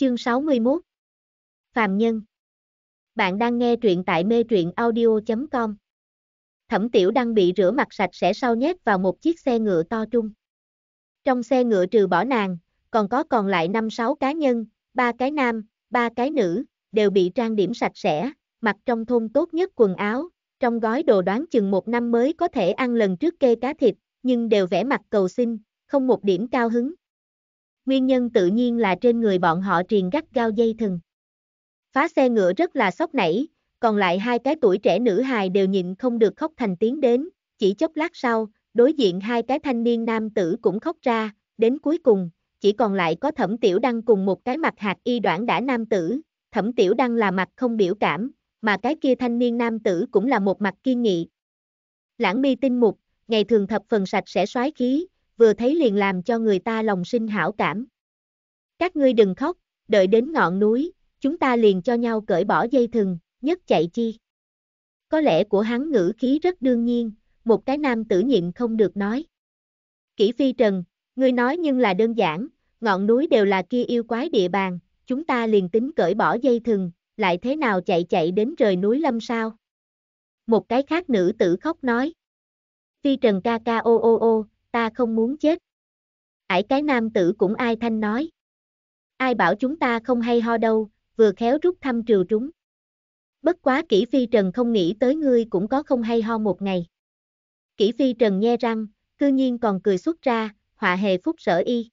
Chương 61 Phàm nhân. Bạn đang nghe truyện tại mê truyện audio.com. Thẩm Tiểu Đăng bị rửa mặt sạch sẽ sau nhét vào một chiếc xe ngựa to trung. Trong xe ngựa trừ bỏ nàng, còn có còn lại 5-6 cá nhân, 3 cái nam, 3 cái nữ, đều bị trang điểm sạch sẽ, mặc trong thôn tốt nhất quần áo, trong gói đồ đoán chừng một năm mới có thể ăn lần trước kê cá thịt, nhưng đều vẽ mặt cầu xin, không một điểm cao hứng. Nguyên nhân tự nhiên là trên người bọn họ triền gắt gao dây thừng. Phá xe ngựa rất là sốc nảy, còn lại 2 cái tuổi trẻ nữ hài đều nhịn không được khóc thành tiếng đến, chỉ chốc lát sau, đối diện 2 cái thanh niên nam tử cũng khóc ra, đến cuối cùng, chỉ còn lại có Thẩm Tiểu Đăng cùng một cái mặt hạt y đoản đã nam tử. Thẩm Tiểu Đăng là mặt không biểu cảm, mà cái kia thanh niên nam tử cũng là một mặt kiên nghị. Lãng mi tinh mục, ngày thường thập phần sạch sẽ soái khí, vừa thấy liền làm cho người ta lòng sinh hảo cảm. Các ngươi đừng khóc, đợi đến ngọn núi, chúng ta liền cho nhau cởi bỏ dây thừng, nhất chạy chi. Có lẽ của hắn ngữ khí rất đương nhiên, một cái nam tử nhịn không được nói. Kỷ Phi Trần, ngươi nói nhưng là đơn giản, ngọn núi đều là kia yêu quái địa bàn, chúng ta liền tính cởi bỏ dây thừng, lại thế nào chạy đến rời núi lâm sao? Một cái khác nữ tử khóc nói. Phi Trần ca ca ô, ta không muốn chết. Ải cái nam tử cũng ai thanh nói. Ai bảo chúng ta không hay ho đâu, vừa khéo rút thăm trừ trúng. Bất quá Kỷ Phi Trần không nghĩ tới ngươi cũng có không hay ho một ngày. Kỷ Phi Trần nhe răng, cư nhiên còn cười xuất ra, họa hề phúc sở y.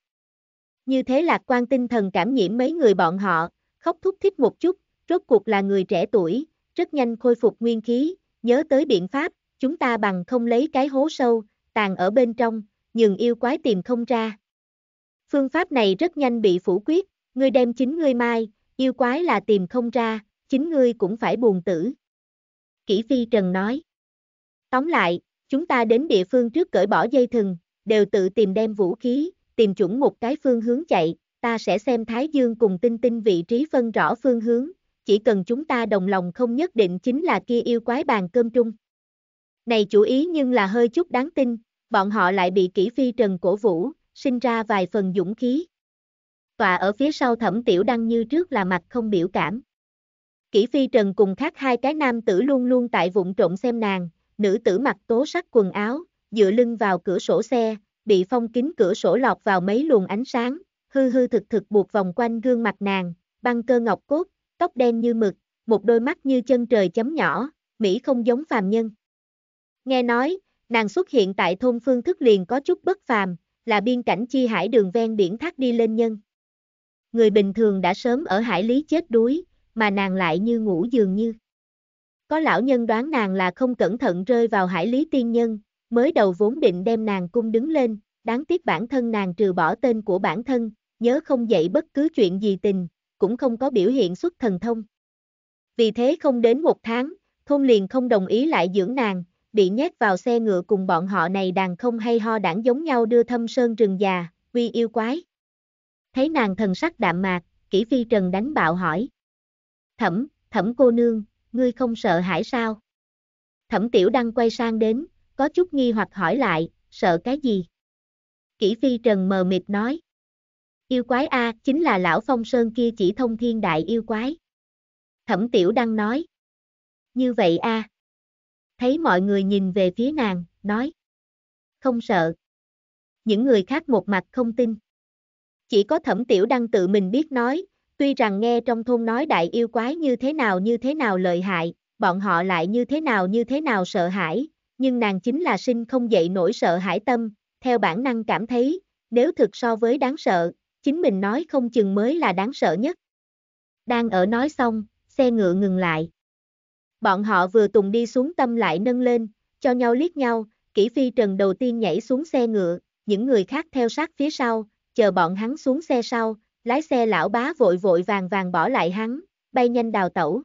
Như thế lạc quan tinh thần cảm nhiễm mấy người bọn họ, khóc thúc thích một chút, rốt cuộc là người trẻ tuổi, rất nhanh khôi phục nguyên khí, nhớ tới biện pháp, chúng ta bằng không lấy cái hố sâu, tàn ở bên trong, nhưng yêu quái tìm không ra. Phương pháp này rất nhanh bị phủ quyết, ngươi đem chính ngươi mai, yêu quái là tìm không ra, chính ngươi cũng phải buồn tử. Kỷ Phi Trần nói. Tóm lại, chúng ta đến địa phương trước cởi bỏ dây thừng, đều tự tìm đem vũ khí, tìm chuẩn một cái phương hướng chạy, ta sẽ xem Thái Dương cùng Tinh Tinh vị trí phân rõ phương hướng, chỉ cần chúng ta đồng lòng không nhất định chính là kia yêu quái bàn cơm trung. Này chủ ý nhưng là hơi chút đáng tin, bọn họ lại bị Kỷ Phi Trần cổ vũ, sinh ra vài phần dũng khí. Tòa ở phía sau Thẩm Tiểu Đăng như trước là mặt không biểu cảm. Kỷ Phi Trần cùng khác 2 cái nam tử luôn luôn tại vụng trộm xem nàng, nữ tử mặc tố sắc quần áo, dựa lưng vào cửa sổ xe, bị phong kín cửa sổ lọt vào mấy luồng ánh sáng, hư thực buộc vòng quanh gương mặt nàng, băng cơ ngọc cốt, tóc đen như mực, một đôi mắt như chân trời chấm nhỏ, mỹ không giống phàm nhân. Nghe nói, nàng xuất hiện tại thôn phương thức liền có chút bất phàm, là biên cảnh chi hải đường ven biển thác đi lên nhân. Người bình thường đã sớm ở hải lý chết đuối, mà nàng lại như ngủ dường như. Có lão nhân đoán nàng là không cẩn thận rơi vào hải lý tiên nhân, mới đầu vốn định đem nàng cung đứng lên, đáng tiếc bản thân nàng trừ bỏ tên của bản thân, nhớ không dậy bất cứ chuyện gì tình, cũng không có biểu hiện xuất thần thông. Vì thế không đến 1 tháng, thôn liền không đồng ý lại dưỡng nàng, bị nhét vào xe ngựa cùng bọn họ này đàn không hay ho đảng giống nhau đưa thâm sơn rừng già, uy yêu quái. Thấy nàng thần sắc đạm mạc, Kỷ Phi Trần đánh bạo hỏi. Thẩm cô nương, ngươi không sợ hãi sao? Thẩm Tiểu Đăng quay sang đến, có chút nghi hoặc hỏi lại, sợ cái gì? Kỷ Phi Trần mờ mịt nói. Yêu quái a, chính là lão Phong Sơn kia chỉ thông thiên đại yêu quái. Thẩm Tiểu Đăng nói. Như vậy a. Thấy mọi người nhìn về phía nàng, nói. Không sợ. Những người khác một mặt không tin. Chỉ có Thẩm Tiểu Đăng tự mình biết nói, tuy rằng nghe trong thôn nói đại yêu quái như thế nào lợi hại, bọn họ lại như thế nào sợ hãi, nhưng nàng chính là sinh không dậy nổi sợ hãi tâm, theo bản năng cảm thấy, nếu thực so với đáng sợ, chính mình nói không chừng mới là đáng sợ nhất. Đang ở nói xong, xe ngựa ngừng lại. Bọn họ vừa tùng đi xuống tâm lại nâng lên, cho nhau liếc nhau, Kỷ Phi Trần đầu tiên nhảy xuống xe ngựa, những người khác theo sát phía sau, chờ bọn hắn xuống xe sau, lái xe lão bá vội vàng bỏ lại hắn, bay nhanh đào tẩu.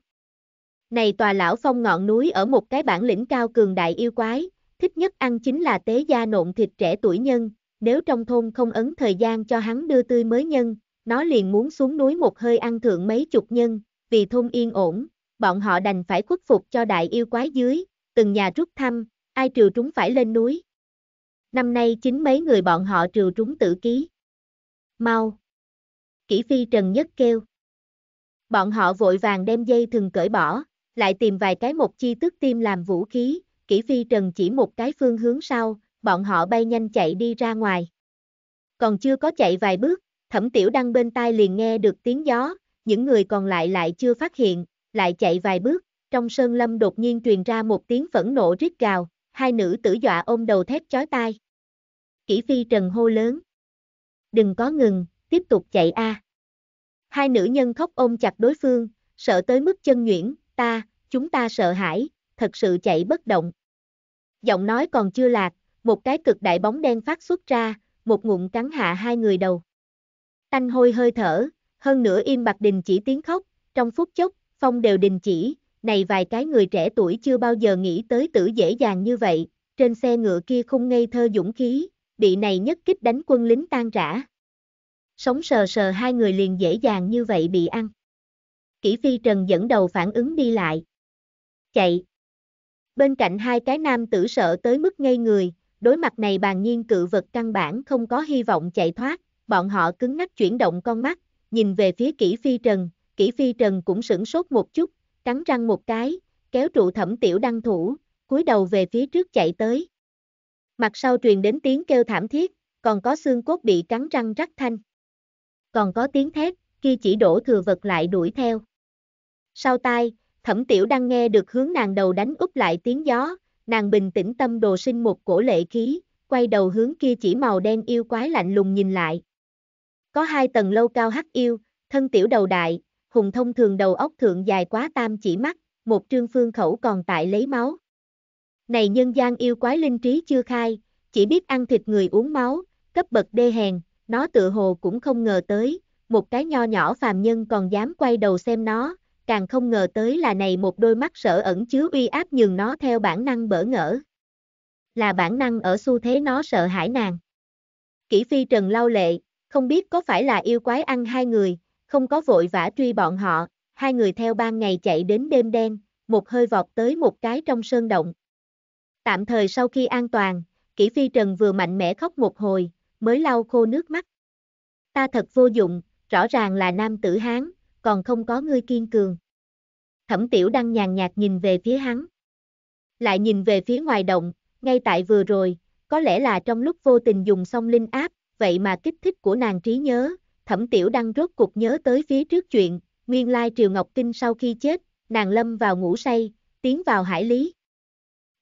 Này tòa lão phong ngọn núi ở một cái bản lĩnh cao cường đại yêu quái, thích nhất ăn chính là tế gia nộn thịt trẻ tuổi nhân, nếu trong thôn không ấn thời gian cho hắn đưa tươi mới nhân, nó liền muốn xuống núi một hơi ăn thượng mấy chục nhân, vì thôn yên ổn. Bọn họ đành phải khuất phục cho đại yêu quái dưới, từng nhà rút thăm, ai trừ trúng phải lên núi. Năm nay chính mấy người bọn họ trừ trúng tử ký. Mau! Kỷ Phi Trần nhất kêu. Bọn họ vội vàng đem dây thừng cởi bỏ, lại tìm vài cái một chi tức tim làm vũ khí, Kỷ Phi Trần chỉ một cái phương hướng sau, bọn họ bay nhanh chạy đi ra ngoài. Còn chưa có chạy vài bước, Thẩm Tiểu Đăng bên tai liền nghe được tiếng gió, những người còn lại lại chưa phát hiện, lại chạy vài bước, trong sơn lâm đột nhiên truyền ra một tiếng phẫn nộ rít gào, hai nữ tử dọa ôm đầu thét chói tai. Kỷ Phi Trần hô lớn: "Đừng có ngừng, tiếp tục chạy a." Hai nữ nhân khóc ôm chặt đối phương, sợ tới mức chân nhuyễn, chúng ta sợ hãi, thật sự chạy bất động. Giọng nói còn chưa lạc, một cái cực đại bóng đen phát xuất ra, một ngụm cắn hạ hai người đầu. Tanh hôi hơi thở, hơn nữa im bặt đình chỉ tiếng khóc, trong phút chốc, phong đều đình chỉ, này vài cái người trẻ tuổi chưa bao giờ nghĩ tới tử dễ dàng như vậy, trên xe ngựa kia không ngây thơ dũng khí, bị này nhất kích đánh quân lính tan rã. Sống sờ sờ hai người liền dễ dàng như vậy bị ăn. Kỷ Phi Trần dẫn đầu phản ứng đi lại. Chạy. Bên cạnh hai cái nam tử sợ tới mức ngây người, đối mặt này bàn nhiên cự vật căn bản không có hy vọng chạy thoát, bọn họ cứng ngắc chuyển động con mắt, nhìn về phía Kỷ Phi Trần, Kỷ Phi Trần cũng sửng sốt một chút, cắn răng một cái, kéo trụ Thẩm Tiểu Đăng thủ, cúi đầu về phía trước chạy tới. Mặt sau truyền đến tiếng kêu thảm thiết, còn có xương cốt bị cắn răng rắc thanh. Còn có tiếng thét, kia chỉ đổ thừa vật lại đuổi theo. Sau tai, Thẩm Tiểu Đăng nghe được hướng nàng đầu đánh úp lại tiếng gió, nàng bình tĩnh tâm đồ sinh một cổ lệ khí, quay đầu hướng kia chỉ màu đen yêu quái lạnh lùng nhìn lại. Có hai tầng lâu cao hắc yêu, thân tiểu đầu đại, hùng thông thường đầu óc thượng dài quá tam chỉ mắt, một trương phương khẩu còn tại lấy máu. Này nhân gian yêu quái linh trí chưa khai, chỉ biết ăn thịt người uống máu, cấp bậc đê hèn, nó tựa hồ cũng không ngờ tới, một cái nho nhỏ phàm nhân còn dám quay đầu xem nó. Càng không ngờ tới là này một đôi mắt sợ ẩn chứa uy áp nhường nó theo bản năng bỡ ngỡ. Là bản năng ở xu thế nó sợ hãi nàng. Kỷ Phi Trần lau lệ, không biết có phải là yêu quái ăn hai người, không có vội vã truy bọn họ, hai người theo ban ngày chạy đến đêm đen, một hơi vọt tới một cái trong sơn động. Tạm thời sau khi an toàn, Kỷ Phi Trần vừa mạnh mẽ khóc một hồi, mới lau khô nước mắt. Ta thật vô dụng, rõ ràng là nam tử Hán, còn không có ngươi kiên cường. Thẩm Tiểu Đăng nhàn nhạt nhìn về phía hắn. Lại nhìn về phía ngoài động, ngay tại vừa rồi, có lẽ là trong lúc vô tình dùng xong linh áp, vậy mà kích thích của nàng trí nhớ, Thẩm Tiểu Đăng rốt cuộc nhớ tới phía trước chuyện, nguyên lai Triều Ngọc Kinh sau khi chết, nàng lâm vào ngủ say, tiến vào hải lý.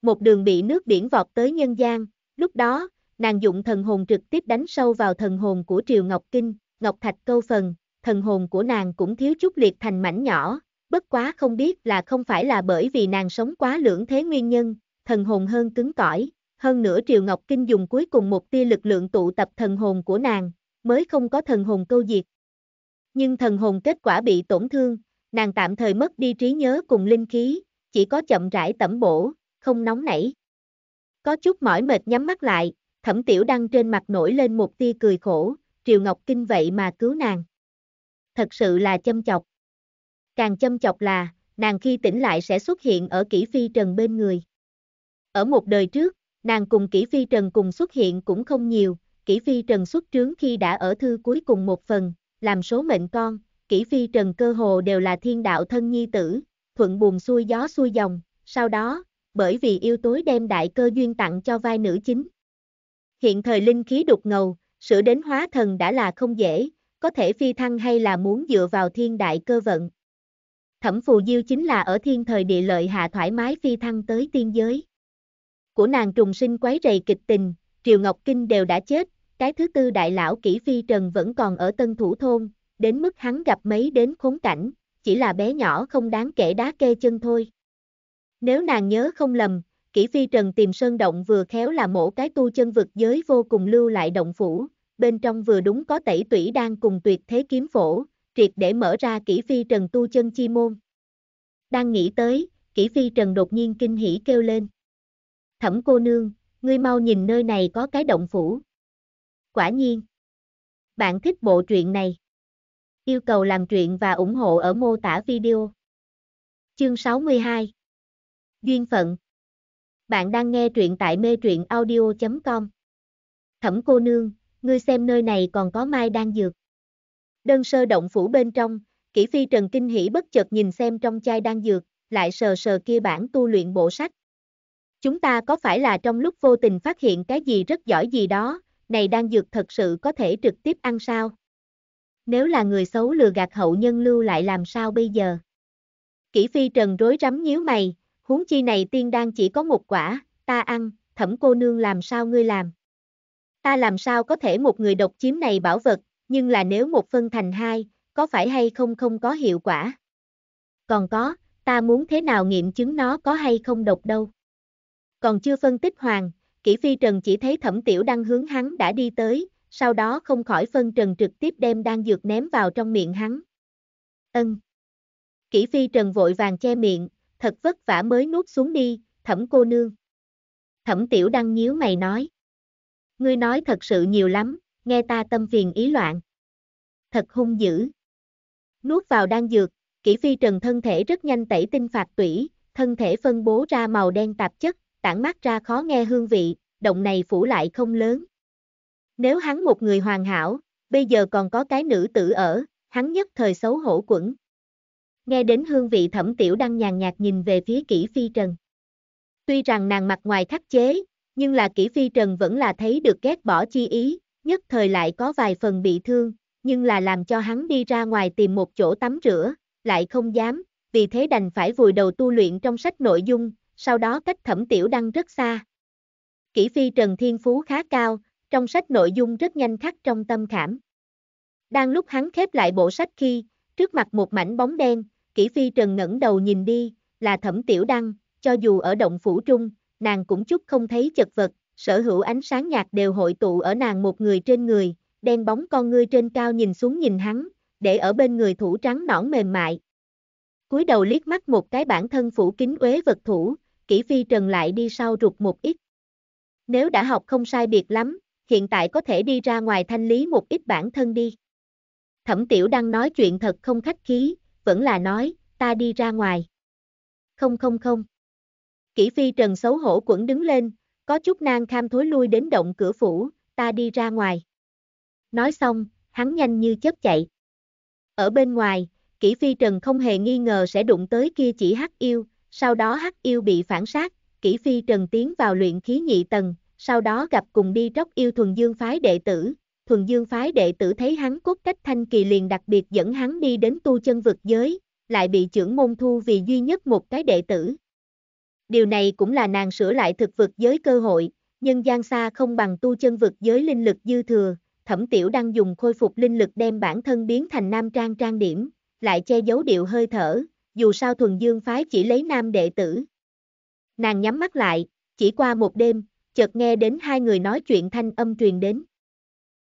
Một đường bị nước biển vọt tới nhân gian, lúc đó, nàng dụng thần hồn trực tiếp đánh sâu vào thần hồn của Triều Ngọc Kinh, Ngọc Thạch câu phần. Thần hồn của nàng cũng thiếu chút liệt thành mảnh nhỏ, bất quá không biết là không phải là bởi vì nàng sống quá lưỡng thế nguyên nhân, thần hồn hơn cứng cỏi, hơn nữa Triều Ngọc Kinh dùng cuối cùng một tia lực lượng tụ tập thần hồn của nàng, mới không có thần hồn câu diệt. Nhưng thần hồn kết quả bị tổn thương, nàng tạm thời mất đi trí nhớ cùng linh khí, chỉ có chậm rãi tẩm bổ, không nóng nảy. Có chút mỏi mệt nhắm mắt lại, Thẩm Tiểu Đăng trên mặt nổi lên một tia cười khổ, Triều Ngọc Kinh vậy mà cứu nàng. Thật sự là châm chọc. Càng châm chọc là, nàng khi tỉnh lại sẽ xuất hiện ở Kỷ Phi Trần bên người. Ở một đời trước, nàng cùng Kỷ Phi Trần cùng xuất hiện cũng không nhiều, Kỷ Phi Trần xuất trướng khi đã ở thư cuối cùng một phần, làm số mệnh con, Kỷ Phi Trần cơ hồ đều là thiên đạo thân nhi tử, thuận buồm xuôi gió xuôi dòng, sau đó, bởi vì yêu tối đem đại cơ duyên tặng cho vai nữ chính. Hiện thời linh khí đục ngầu, sửa đến hóa thần đã là không dễ. Có thể phi thăng hay là muốn dựa vào thiên đại cơ vận. Thẩm Phù Diêu chính là ở thiên thời địa lợi hạ thoải mái phi thăng tới tiên giới. Của nàng trùng sinh quấy rầy kịch tình, Triều Ngọc Kinh đều đã chết, cái thứ tư đại lão Kỷ Phi Trần vẫn còn ở Tân Thủ Thôn, đến mức hắn gặp mấy đến khốn cảnh, chỉ là bé nhỏ không đáng kể đá kê chân thôi. Nếu nàng nhớ không lầm, Kỷ Phi Trần tìm sơn động vừa khéo là mổ cái tu chân vực giới vô cùng lưu lại động phủ. Bên trong vừa đúng có Tẩy Tủy Đan cùng Tuyệt Thế Kiếm Phổ, triệt để mở ra Kỷ Phi Trần tu chân chi môn. Đang nghĩ tới, Kỷ Phi Trần đột nhiên kinh hỉ kêu lên. Thẩm cô nương, ngươi mau nhìn nơi này có cái động phủ. Quả nhiên. Bạn thích bộ truyện này. Yêu cầu làm truyện và ủng hộ ở mô tả video. Chương 62. Duyên phận. Bạn đang nghe truyện tại mê truyện audio.com. Thẩm cô nương. Ngươi xem nơi này còn có mai đan dược. Đơn sơ động phủ bên trong, Kỷ Phi Trần kinh hỉ bất chợt nhìn xem trong chai đan dược, lại sờ sờ kia bản tu luyện bộ sách. Chúng ta có phải là trong lúc vô tình phát hiện cái gì rất giỏi gì đó, này đan dược thật sự có thể trực tiếp ăn sao? Nếu là người xấu lừa gạt hậu nhân lưu lại làm sao bây giờ? Kỷ Phi Trần rối rắm nhíu mày, huống chi này tiên đan chỉ có một quả, ta ăn, Thẩm cô nương làm sao ngươi làm? Ta làm sao có thể một người độc chiếm này bảo vật, nhưng là nếu một phân thành hai, có phải hay không có hiệu quả? Còn có, ta muốn thế nào nghiệm chứng nó có hay không độc đâu? Còn chưa phân tích hoàn, Kỷ Phi Trần chỉ thấy Thẩm Tiểu Đăng hướng hắn đã đi tới, sau đó không khỏi phân trần trực tiếp đem đan dược ném vào trong miệng hắn. Ân. Kỷ Phi Trần vội vàng che miệng, thật vất vả mới nuốt xuống đi. Thẩm cô nương. Thẩm Tiểu Đăng nhíu mày nói. Ngươi nói thật sự nhiều lắm, nghe ta tâm phiền ý loạn. Thật hung dữ. Nuốt vào đan dược, Kỷ Phi Trần thân thể rất nhanh tẩy tinh phạt tủy, thân thể phân bố ra màu đen tạp chất, tản mát ra khó nghe hương vị, động này phủ lại không lớn. Nếu hắn một người hoàn hảo, bây giờ còn có cái nữ tử ở, hắn nhất thời xấu hổ quẩn. Nghe đến hương vị Thẩm Tiểu Đăng nhàn nhạt nhìn về phía Kỷ Phi Trần. Tuy rằng nàng mặt ngoài khắc chế, nhưng là Kỷ Phi Trần vẫn là thấy được ghét bỏ chi ý, nhất thời lại có vài phần bị thương, nhưng là làm cho hắn đi ra ngoài tìm một chỗ tắm rửa, lại không dám, vì thế đành phải vùi đầu tu luyện trong sách nội dung, sau đó cách Thẩm Tiểu Đăng rất xa. Kỷ Phi Trần thiên phú khá cao, trong sách nội dung rất nhanh khắc trong tâm khảm. Đang lúc hắn khép lại bộ sách khi, trước mặt một mảnh bóng đen, Kỷ Phi Trần ngẩng đầu nhìn đi, là Thẩm Tiểu Đăng, cho dù ở động phủ trung, nàng cũng chút không thấy chật vật, sở hữu ánh sáng nhạt đều hội tụ ở nàng một người trên người, đen bóng con ngươi trên cao nhìn xuống nhìn hắn, để ở bên người thủ trắng nõn mềm mại. Cúi đầu liếc mắt một cái bản thân phủ kín uế vật thủ, Kỷ Phi Trần lại đi sau rụt một ít. Nếu đã học không sai biệt lắm, hiện tại có thể đi ra ngoài thanh lý một ít bản thân đi. Thẩm Tiểu Đăng nói chuyện thật không khách khí, vẫn là nói, ta đi ra ngoài. Không. Kỷ Phi Trần xấu hổ quẩn đứng lên, có chút nan kham thối lui đến động cửa phủ, ta đi ra ngoài. Nói xong, hắn nhanh như chớp chạy. Ở bên ngoài, Kỷ Phi Trần không hề nghi ngờ sẽ đụng tới kia chỉ hắc yêu, sau đó hắc yêu bị phản sát, Kỷ Phi Trần tiến vào luyện khí nhị tầng, sau đó gặp cùng đi tróc yêu thuần dương phái đệ tử. Thuần dương phái đệ tử thấy hắn cốt cách thanh kỳ liền đặc biệt dẫn hắn đi đến tu chân vực giới, lại bị trưởng môn thu vì duy nhất một cái đệ tử. Điều này cũng là nàng sửa lại thực vực giới cơ hội, nhân gian xa không bằng tu chân vực giới linh lực dư thừa, Thẩm Tiểu Đăng dùng khôi phục linh lực đem bản thân biến thành nam trang trang điểm, lại che giấu điệu hơi thở, dù sao thuần dương phái chỉ lấy nam đệ tử. Nàng nhắm mắt lại, chỉ qua một đêm, chợt nghe đến hai người nói chuyện thanh âm truyền đến.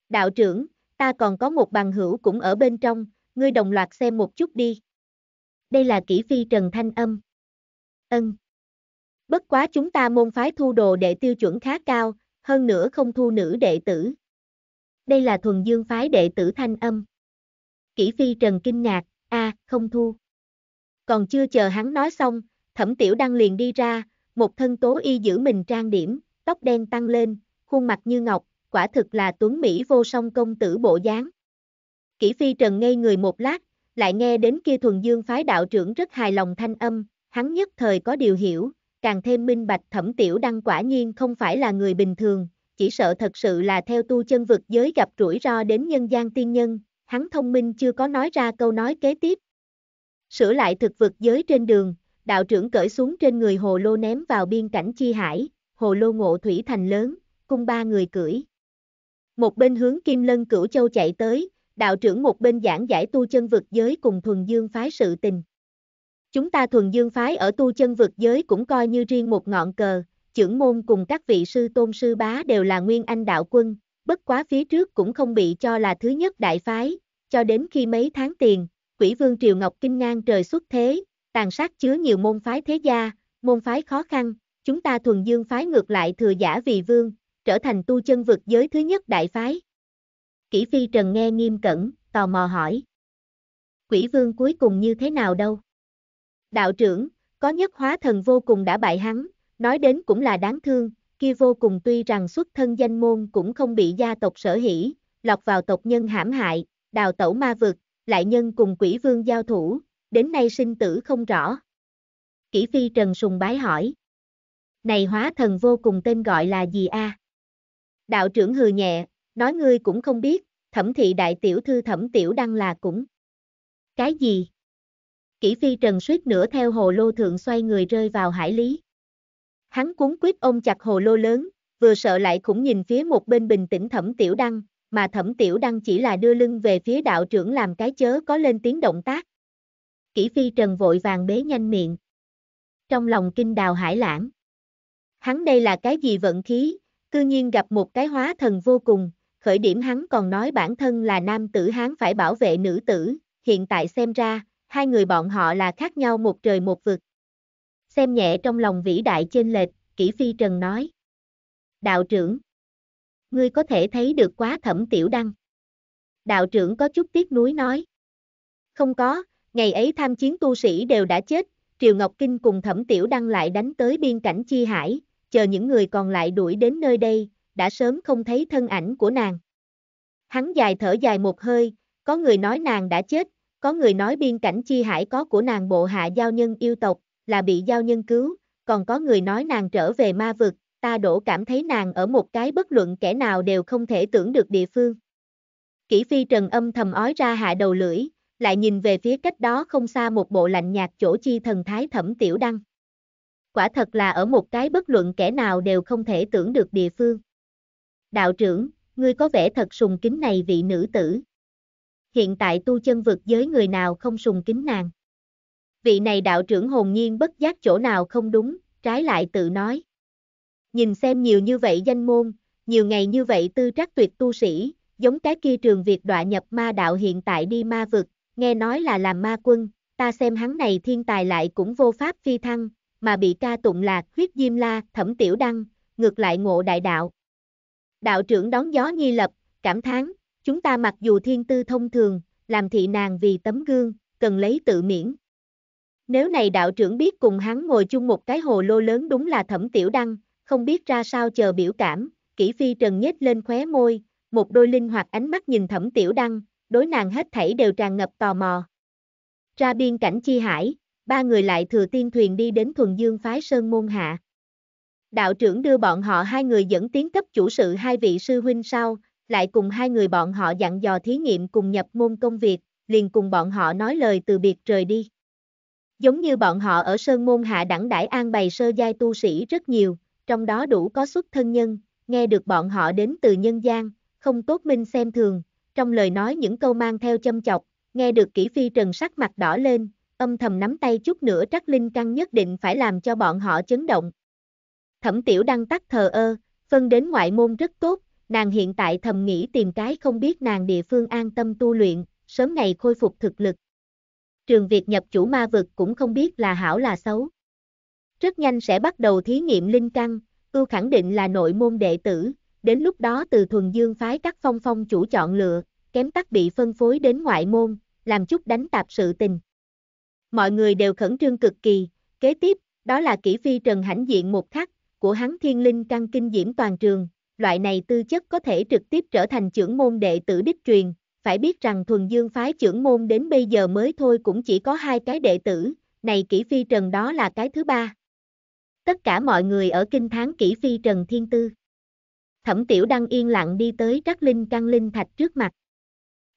Đạo trưởng, ta còn có một bằng hữu cũng ở bên trong, ngươi đồng loạt xem một chút đi. Đây là Kỷ Phi Trần thanh âm. Ân. Bất quá chúng ta môn phái thu đồ đệ tiêu chuẩn khá cao, hơn nữa không thu nữ đệ tử. Đây là thuần dương phái đệ tử thanh âm. Kỷ Phi Trần kinh ngạc, không thu. Còn chưa chờ hắn nói xong, Thẩm Tiểu Đăng liền đi ra, một thân tố y giữ mình trang điểm, tóc đen tăng lên, khuôn mặt như ngọc, quả thực là tuấn mỹ vô song công tử bộ dáng. Kỷ Phi Trần ngây người một lát, lại nghe đến kia thuần dương phái đạo trưởng rất hài lòng thanh âm, hắn nhất thời có điều hiểu, càng thêm minh bạch Thẩm Tiểu Đăng quả nhiên không phải là người bình thường, chỉ sợ thật sự là theo tu chân vực giới gặp rủi ro đến nhân gian tiên nhân, hắn thông minh chưa có nói ra câu nói kế tiếp. Sửa lại thực vực giới trên đường, đạo trưởng cởi xuống trên người hồ lô ném vào biên cảnh chi hải, hồ lô ngộ thủy thành lớn, cung ba người cưỡi. Một bên hướng Kim Lân Cửu Châu chạy tới, đạo trưởng một bên giảng giải tu chân vực giới cùng thuần dương phái sự tình. Chúng ta thuần dương phái ở tu chân vực giới cũng coi như riêng một ngọn cờ, trưởng môn cùng các vị sư tôn sư bá đều là Nguyên Anh đạo quân, bất quá phía trước cũng không bị cho là thứ nhất đại phái, cho đến khi mấy tháng tiền, Quỷ Vương Triều Ngọc Kinh ngang trời xuất thế, tàn sát chứa nhiều môn phái thế gia, môn phái khó khăn, chúng ta thuần dương phái ngược lại thừa giả vì vương, trở thành tu chân vực giới thứ nhất đại phái. Kỷ Phi Trần nghe nghiêm cẩn, tò mò hỏi. Quỷ Vương cuối cùng như thế nào đâu? Đạo trưởng, có nhất hóa thần vô cùng đã bại hắn, nói đến cũng là đáng thương, kia vô cùng tuy rằng xuất thân danh môn cũng không bị gia tộc sở hỉ, lọt vào tộc nhân hãm hại, đào tẩu ma vực, lại nhân cùng quỷ vương giao thủ, đến nay sinh tử không rõ. Kỷ Phi Trần sùng bái hỏi. Này hóa thần vô cùng tên gọi là gì a? À? Đạo trưởng hừ nhẹ, nói ngươi cũng không biết, Thẩm thị đại tiểu thư Thẩm Tiểu Đăng là cũng. Cái gì? Kỷ Phi Trần suýt nữa theo hồ lô thượng xoay người rơi vào hải lý. Hắn cuống quýt ôm chặt hồ lô lớn, vừa sợ lại cũng nhìn phía một bên bình tĩnh Thẩm Tiểu Đăng, mà Thẩm Tiểu Đăng chỉ là đưa lưng về phía đạo trưởng làm cái chớ có lên tiếng động tác. Kỷ Phi Trần vội vàng bế nhanh miệng. Trong lòng kinh đào hải lãng. Hắn đây là cái gì vận khí, cư nhiên gặp một cái hóa thần vô cùng, khởi điểm hắn còn nói bản thân là nam tử hắn phải bảo vệ nữ tử, hiện tại xem ra, hai người bọn họ là khác nhau một trời một vực. Xem nhẹ trong lòng vĩ đại chênh lệch, Kỷ Phi Trần nói. Đạo trưởng, ngươi có thể thấy được quá Thẩm Tiểu Đăng. Đạo trưởng có chút tiếc nuối nói. Không có, ngày ấy tham chiến tu sĩ đều đã chết. Triều Ngọc Kinh cùng Thẩm Tiểu Đăng lại đánh tới biên cảnh Chi Hải, chờ những người còn lại đuổi đến nơi đây, đã sớm không thấy thân ảnh của nàng. Hắn dài thở dài một hơi, có người nói nàng đã chết, có người nói biên cảnh Chi Hải có của nàng bộ hạ giao nhân yêu tộc, là bị giao nhân cứu, còn có người nói nàng trở về ma vực, ta đổ cảm thấy nàng ở một cái bất luận kẻ nào đều không thể tưởng được địa phương. Kỷ Phi Trần âm thầm ói ra hạ đầu lưỡi, lại nhìn về phía cách đó không xa một bộ lạnh nhạt chỗ chi thần thái Thẩm Tiểu Đăng. Quả thật là ở một cái bất luận kẻ nào đều không thể tưởng được địa phương. Đạo trưởng, ngươi có vẻ thật sùng kính này vị nữ tử. Hiện tại tu chân vực giới người nào không sùng kính nàng. Vị này đạo trưởng hồn nhiên bất giác chỗ nào không đúng, trái lại tự nói. Nhìn xem nhiều như vậy danh môn, nhiều ngày như vậy tư trắc tuyệt tu sĩ, giống cái kia Trường Việt đọa nhập ma đạo hiện tại đi ma vực. Nghe nói là làm ma quân, ta xem hắn này thiên tài lại cũng vô pháp phi thăng, mà bị ca tụng là huyết diêm la, Thẩm Tiểu Đăng, ngược lại ngộ đại đạo. Đạo trưởng đón gió nhi lập, cảm thán, chúng ta mặc dù thiên tư thông thường, làm thị nàng vì tấm gương, cần lấy tự miễn. Nếu này đạo trưởng biết cùng hắn ngồi chung một cái hồ lô lớn đúng là Thẩm Tiểu Đăng, không biết ra sao chờ biểu cảm, Kỷ Phi Trần nhếch lên khóe môi, một đôi linh hoạt ánh mắt nhìn Thẩm Tiểu Đăng. Đối nàng hết thảy đều tràn ngập tò mò. Ra biên cảnh Chi Hải, ba người lại thừa tiên thuyền đi đến Thuần Dương phái Sơn Môn Hạ. Đạo trưởng đưa bọn họ hai người dẫn tiến cấp chủ sự hai vị sư huynh sau, lại cùng hai người bọn họ dặn dò thí nghiệm cùng nhập môn công việc, liền cùng bọn họ nói lời từ biệt rời đi. Giống như bọn họ ở Sơn Môn Hạ đẳng đãi an bày sơ giai tu sĩ rất nhiều, trong đó đủ có xuất thân nhân, nghe được bọn họ đến từ nhân gian, không tốt minh xem thường. Trong lời nói những câu mang theo châm chọc, nghe được Kỷ Phi Trần sắc mặt đỏ lên, âm thầm nắm tay chút nữa trắc linh căn nhất định phải làm cho bọn họ chấn động. Thẩm Tiểu Đăng tắt thờ ơ, phân đến ngoại môn rất tốt, nàng hiện tại thầm nghĩ tìm cái không biết nàng địa phương an tâm tu luyện, sớm ngày khôi phục thực lực. Trường Việt nhập chủ ma vực cũng không biết là hảo là xấu. Rất nhanh sẽ bắt đầu thí nghiệm linh căn, ưu khẳng định là nội môn đệ tử. Đến lúc đó từ Thuần Dương phái các phong chủ chọn lựa, kém tắc bị phân phối đến ngoại môn, làm chút đánh tạp sự tình. Mọi người đều khẩn trương cực kỳ, kế tiếp, đó là Kỷ Phi Trần hãnh diện một khắc, của hắn thiên linh căn kinh diễm toàn trường, loại này tư chất có thể trực tiếp trở thành trưởng môn đệ tử đích truyền, phải biết rằng Thuần Dương phái trưởng môn đến bây giờ mới thôi cũng chỉ có 2 cái đệ tử, này Kỷ Phi Trần đó là cái thứ 3. Tất cả mọi người ở kinh thán Kỷ Phi Trần thiên tư. Thẩm Tiểu Đăng yên lặng đi tới trắc linh căn linh thạch trước mặt.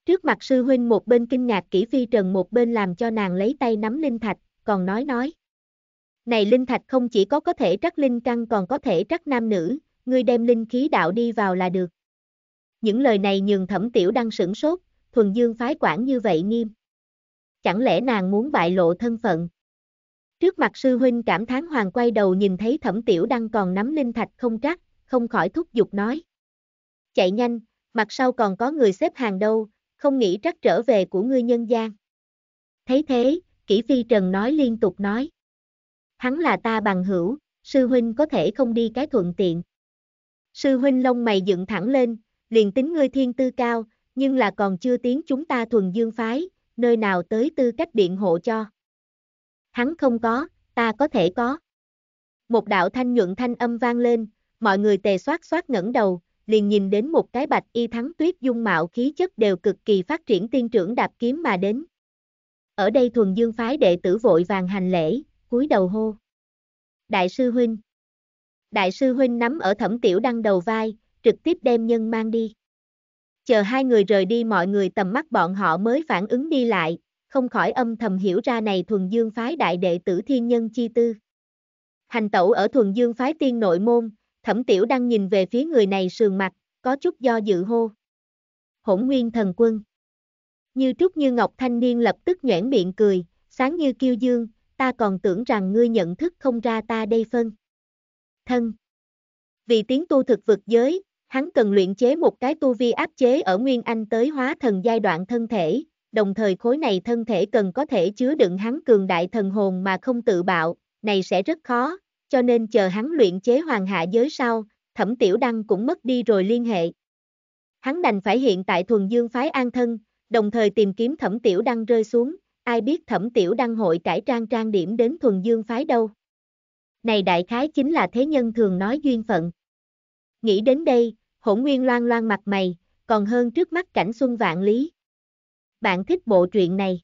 Trước mặt sư huynh một bên kinh ngạc Kỷ Phi Trần một bên làm cho nàng lấy tay nắm linh thạch, còn nói. Này linh thạch không chỉ có thể trắc linh căn còn có thể trắc nam nữ, ngươi đem linh khí đạo đi vào là được. Những lời này nhường Thẩm Tiểu Đăng sửng sốt, Thuần Dương phái quản như vậy nghiêm. Chẳng lẽ nàng muốn bại lộ thân phận? Trước mặt sư huynh cảm thán hoàng quay đầu nhìn thấy Thẩm Tiểu Đăng còn nắm linh thạch không trắc. Không khỏi thúc giục nói. Chạy nhanh, mặt sau còn có người xếp hàng đâu, không nghĩ trắc trở về của ngươi nhân gian. Thấy thế, Kỷ Phi Trần liên tục nói. Hắn là ta bằng hữu, sư huynh có thể không đi cái thuận tiện. Sư huynh lông mày dựng thẳng lên, liền tính ngươi thiên tư cao, nhưng là còn chưa tiến chúng ta Thuần Dương phái, nơi nào tới tư cách biện hộ cho. Hắn không có, ta có thể có. Một đạo thanh nhuận thanh âm vang lên. Mọi người tề xoát xoát ngẩng đầu, liền nhìn đến một cái bạch y thắng tuyết dung mạo khí chất đều cực kỳ phát triển tiên trưởng đạp kiếm mà đến. Ở đây thuần dương phái đệ tử vội vàng hành lễ, cúi đầu hô. Đại sư huynh. Đại sư huynh nắm ở Thẩm Tiểu Đăng đầu vai, trực tiếp đem nhân mang đi. Chờ hai người rời đi, mọi người tầm mắt bọn họ mới phản ứng đi lại, không khỏi âm thầm hiểu ra này thuần dương phái đại đệ tử thiên nhân chi tư. Hành tẩu ở thuần dương phái tiên nội môn, Thẩm Tiểu Đăng nhìn về phía người này sườn mặt, có chút do dự hô. Hỗn Nguyên Thần Quân. Như trúc như ngọc thanh niên lập tức nhoẻn miệng cười, sáng như kiêu dương, ta còn tưởng rằng ngươi nhận thức không ra ta đây phân. Thân. Vì tiến tu thực vực giới, hắn cần luyện chế một cái tu vi áp chế ở Nguyên Anh tới hóa thần giai đoạn thân thể, đồng thời khối này thân thể cần có thể chứa đựng hắn cường đại thần hồn mà không tự bạo, này sẽ rất khó, cho nên chờ hắn luyện chế hoàng hạ giới sau, Thẩm Tiểu Đăng cũng mất đi rồi liên hệ. Hắn đành phải hiện tại thuần dương phái an thân, đồng thời tìm kiếm Thẩm Tiểu Đăng rơi xuống, ai biết Thẩm Tiểu Đăng hội cải trang trang điểm đến thuần dương phái đâu. Này đại khái chính là thế nhân thường nói duyên phận. Nghĩ đến đây, Hỗn Nguyên loan loan mặt mày, còn hơn trước mắt cảnh xuân vạn lý. Bạn thích bộ truyện này?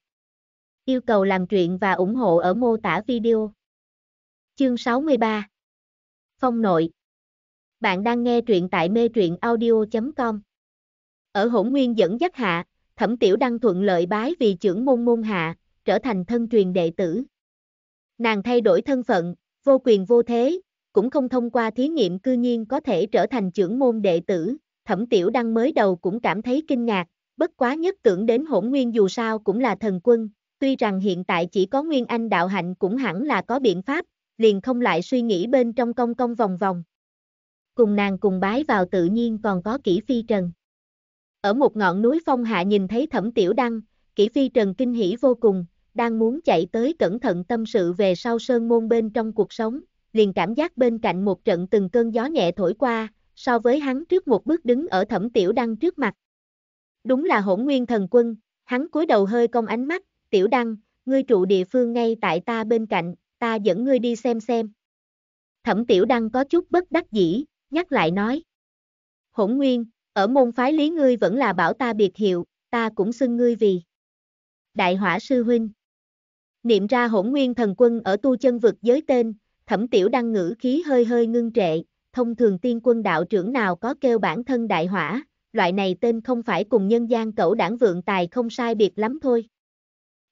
Yêu cầu làm truyện và ủng hộ ở mô tả video. Chương 63 Phong nội. Bạn đang nghe truyện tại mê truyện audio.com. Ở Hỗn Nguyên dẫn dắt hạ, Thẩm Tiểu Đăng thuận lợi bái vì trưởng môn môn hạ, trở thành thân truyền đệ tử. Nàng thay đổi thân phận, vô quyền vô thế, cũng không thông qua thí nghiệm cư nhiên có thể trở thành trưởng môn đệ tử, Thẩm Tiểu Đăng mới đầu cũng cảm thấy kinh ngạc, bất quá nhất tưởng đến Hỗn Nguyên dù sao cũng là thần quân, tuy rằng hiện tại chỉ có Nguyên Anh đạo hạnh cũng hẳn là có biện pháp, liền không lại suy nghĩ bên trong cong cong vòng vòng. Cùng nàng cùng bái vào tự nhiên còn có Kỷ Phi Trần. Ở một ngọn núi phong hạ nhìn thấy Thẩm Tiểu Đăng, Kỷ Phi Trần kinh hỉ vô cùng, đang muốn chạy tới cẩn thận tâm sự về sau sơn môn bên trong cuộc sống, liền cảm giác bên cạnh một trận từng cơn gió nhẹ thổi qua, so với hắn trước một bước đứng ở Thẩm Tiểu Đăng trước mặt. Đúng là Hỗn Nguyên Thần Quân, hắn cúi đầu hơi cong ánh mắt, Tiểu Đăng, ngươi trụ địa phương ngay tại ta bên cạnh, ta dẫn ngươi đi xem. Thẩm Tiểu Đăng có chút bất đắc dĩ, nhắc lại nói. Hỗn Nguyên, ở môn phái lý ngươi vẫn là bảo ta biệt hiệu, ta cũng xưng ngươi vì Đại Hỏa Sư Huynh. Niệm ra Hỗn Nguyên Thần Quân ở tu chân vực giới tên, Thẩm Tiểu Đăng ngữ khí hơi hơi ngưng trệ, thông thường tiên quân đạo trưởng nào có kêu bản thân Đại Hỏa, loại này tên không phải cùng nhân gian cẩu đảng vượng tài không sai biệt lắm thôi.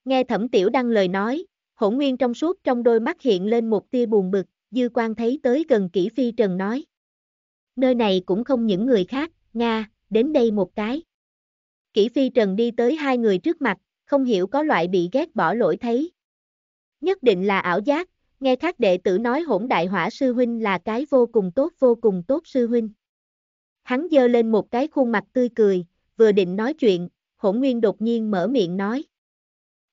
Nghe Thẩm Tiểu Đăng lời nói, Hỗn Nguyên trong suốt trong đôi mắt hiện lên một tia buồn bực, dư quan thấy tới gần Kỷ Phi Trần nói. Nơi này cũng không những người khác, nga, đến đây một cái. Kỷ Phi Trần đi tới hai người trước mặt, không hiểu có loại bị ghét bỏ lỗi thấy. Nhất định là ảo giác, nghe các đệ tử nói Hỗn Đại Hỏa sư huynh là cái vô cùng tốt sư huynh. Hắn giơ lên một cái khuôn mặt tươi cười, vừa định nói chuyện, Hỗn Nguyên đột nhiên mở miệng nói.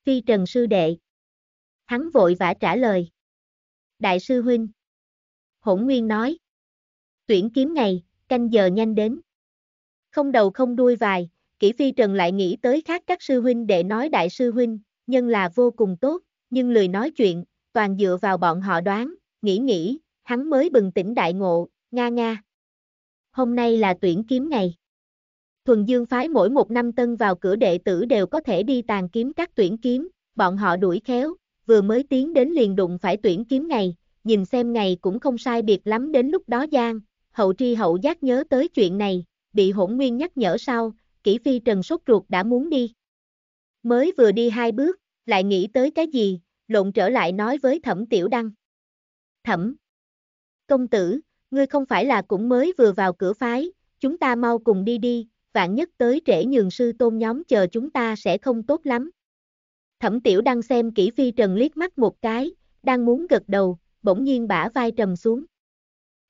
Phi Trần sư đệ. Hắn vội vã trả lời. Đại sư huynh. Hỗn Nguyên nói. Tuyển kiếm ngày, canh giờ nhanh đến. Không đầu không đuôi vài, Kỷ Phi Trần lại nghĩ tới khác các sư huynh để nói đại sư huynh, nhân là vô cùng tốt, nhưng lười nói chuyện, toàn dựa vào bọn họ đoán, nghĩ, hắn mới bừng tỉnh đại ngộ, nga. Hôm nay là tuyển kiếm ngày. Thuần Dương phái mỗi một năm tân vào cửa đệ tử đều có thể đi tàn kiếm các tuyển kiếm, bọn họ đuổi khéo, vừa mới tiến đến liền đụng phải tuyển kiếm ngày, nhìn xem ngày cũng không sai biệt lắm đến lúc đó gian, hậu tri hậu giác nhớ tới chuyện này, bị Hỗn Nguyên nhắc nhở sau, Kỷ Phi Trần sốt ruột đã muốn đi. Mới vừa đi hai bước, lại nghĩ tới cái gì, lộn trở lại nói với Thẩm Tiểu Đăng. Thẩm công tử, ngươi không phải là cũng mới vừa vào cửa phái, chúng ta mau cùng đi, vạn nhất tới trễ nhường sư tôn nhóm chờ chúng ta sẽ không tốt lắm. Thẩm Tiểu Đăng xem Kỷ Phi Trần liếc mắt một cái, đang muốn gật đầu, bỗng nhiên bả vai trầm xuống.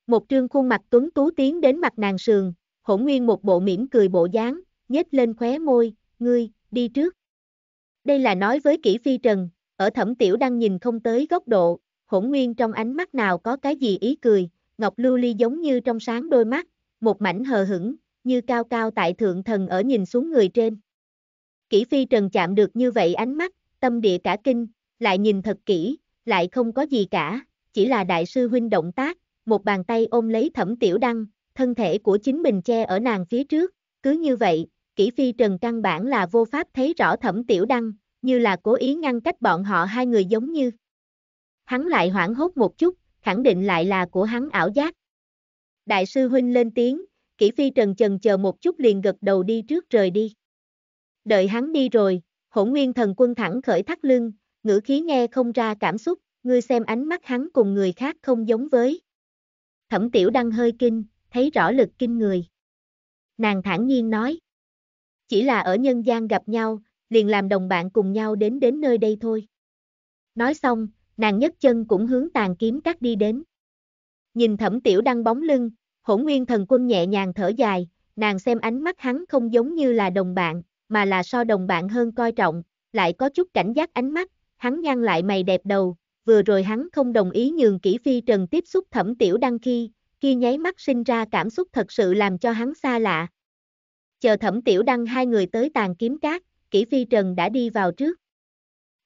Một trương khuôn mặt tuấn tú tiến đến mặt nàng sườn, Hỗn Nguyên một bộ mỉm cười bộ dáng, nhếch lên khóe môi, ngươi, đi trước. Đây là nói với Kỷ Phi Trần, ở Thẩm Tiểu Đăng nhìn không tới góc độ, Hỗn Nguyên trong ánh mắt nào có cái gì ý cười, ngọc lưu ly giống như trong sáng đôi mắt, một mảnh hờ hững, như cao cao tại thượng thần ở nhìn xuống người trên. Kỷ Phi Trần chạm được như vậy ánh mắt, tâm địa cả kinh, lại nhìn thật kỹ, lại không có gì cả, chỉ là đại sư huynh động tác, một bàn tay ôm lấy Thẩm Tiểu Đăng, thân thể của chính mình che ở nàng phía trước, cứ như vậy, Kỷ Phi Trần căn bản là vô pháp thấy rõ Thẩm Tiểu Đăng, như là cố ý ngăn cách bọn họ hai người giống như. Hắn lại hoảng hốt một chút, khẳng định lại là của hắn ảo giác. Đại sư huynh lên tiếng, Kỷ Phi Trần chần chờ một chút liền gật đầu đi trước rời đi. Đợi hắn đi rồi, Hỗn Nguyên Thần Quân thẳng khởi thắt lưng, ngữ khí nghe không ra cảm xúc, ngươi xem ánh mắt hắn cùng người khác không giống với. Thẩm Tiểu Đăng hơi kinh, thấy rõ lực kinh người. Nàng thản nhiên nói, chỉ là ở nhân gian gặp nhau, liền làm đồng bạn cùng nhau đến nơi đây thôi. Nói xong, nàng nhấc chân cũng hướng Tàn Kiếm Các đi đến. Nhìn Thẩm Tiểu Đăng bóng lưng, Hỗn Nguyên Thần Quân nhẹ nhàng thở dài, nàng xem ánh mắt hắn không giống như là đồng bạn, mà là so đồng bạn hơn coi trọng, lại có chút cảnh giác ánh mắt, hắn nhăn lại mày đẹp đầu, vừa rồi hắn không đồng ý nhường Kỷ Phi Trần tiếp xúc Thẩm Tiểu Đăng khi, kia nháy mắt sinh ra cảm xúc thật sự làm cho hắn xa lạ. Chờ Thẩm Tiểu Đăng hai người tới Tàn Kiếm Các, Kỷ Phi Trần đã đi vào trước.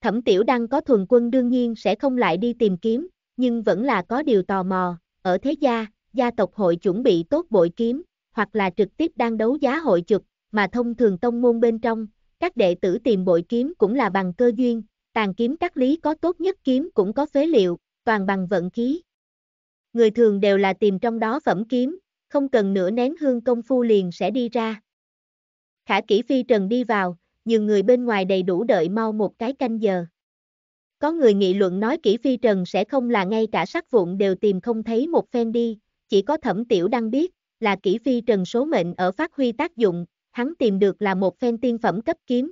Thẩm Tiểu Đăng có thuần quân đương nhiên sẽ không lại đi tìm kiếm, nhưng vẫn là có điều tò mò, ở thế gia, gia tộc hội chuẩn bị tốt bội kiếm, hoặc là trực tiếp đang đấu giá hội chụp, mà thông thường tông môn bên trong, các đệ tử tìm bội kiếm cũng là bằng cơ duyên, Tàn Kiếm Các lý có tốt nhất kiếm cũng có phế liệu, toàn bằng vận khí. Người thường đều là tìm trong đó phẩm kiếm, không cần nửa nén hương công phu liền sẽ đi ra. Khả Kỷ Phi Trần đi vào, nhiều người bên ngoài đầy đủ đợi mau một cái canh giờ. Có người nghị luận nói Kỷ Phi Trần sẽ không là ngay cả sắc vụn đều tìm không thấy một phen đi, chỉ có Thẩm Tiểu Đăng biết là Kỷ Phi Trần số mệnh ở phát huy tác dụng, hắn tìm được là một phen tiên phẩm cấp kiếm.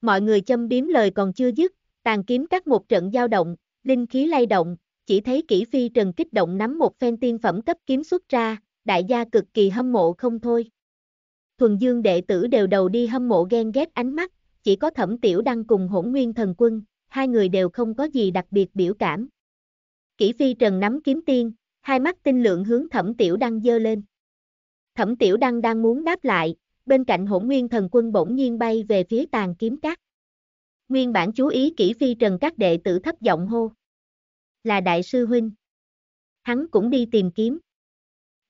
Mọi người châm biếm lời còn chưa dứt, Tàn Kiếm Các một trận dao động, linh khí lay động, chỉ thấy Kỷ Phi Trần kích động nắm một phen tiên phẩm cấp kiếm xuất ra, đại gia cực kỳ hâm mộ không thôi. Thuần dương đệ tử đều đầu đi hâm mộ ghen ghét ánh mắt, chỉ có Thẩm Tiểu Đăng cùng Hỗn Nguyên Thần Quân, hai người đều không có gì đặc biệt biểu cảm. Kỷ Phi Trần nắm kiếm tiên, hai mắt tinh lượng hướng Thẩm Tiểu Đăng giơ lên. Thẩm Tiểu Đăng đang muốn đáp lại, bên cạnh Hỗn Nguyên Thần Quân bỗng nhiên bay về phía Tàn Kiếm Các. Nguyên bản chú ý Kỷ Phi Trần các đệ tử thấp giọng hô, là đại sư huynh. Hắn cũng đi tìm kiếm.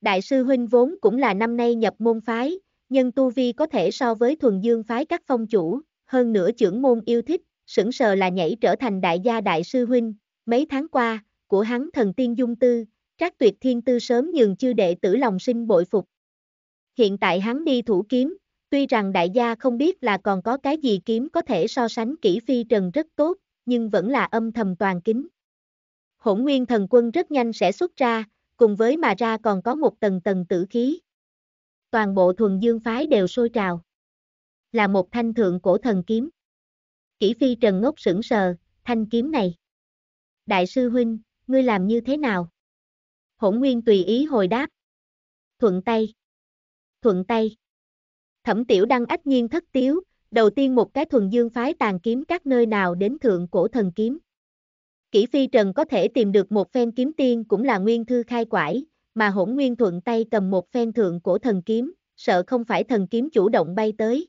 Đại sư huynh vốn cũng là năm nay nhập môn phái, nhân tu vi có thể so với thuần dương phái các phong chủ, hơn nữa trưởng môn yêu thích, sững sờ là nhảy trở thành đại gia đại sư huynh. Mấy tháng qua, của hắn thần tiên dung tư, trác tuyệt thiên tư sớm nhường chư đệ tử lòng sinh bội phục. Hiện tại hắn đi thủ kiếm, tuy rằng đại gia không biết là còn có cái gì kiếm có thể so sánh Kỷ Phi Trần rất tốt, nhưng vẫn là âm thầm toàn kính. Hỗn Nguyên Thần Quân rất nhanh sẽ xuất ra, cùng với mà ra còn có một tầng tầng tử khí. Toàn bộ thuần dương phái đều sôi trào. Là một thanh thượng cổ thần kiếm. Kỷ Phi Trần ngốc sững sờ, thanh kiếm này. Đại sư huynh, ngươi làm như thế nào? Hỗn Nguyên tùy ý hồi đáp. Thuận tay. Thuận tay. Thẩm Tiểu Đăng ách nhiên thất tiếu, đầu tiên một cái thuần dương phái Tàn Kiếm Các nơi nào đến thượng cổ thần kiếm. Kỷ Phi Trần có thể tìm được một phen kiếm tiên cũng là nguyên thư khai quải, mà Hỗn Nguyên thuận tay cầm một phen thượng cổ thần kiếm, sợ không phải thần kiếm chủ động bay tới.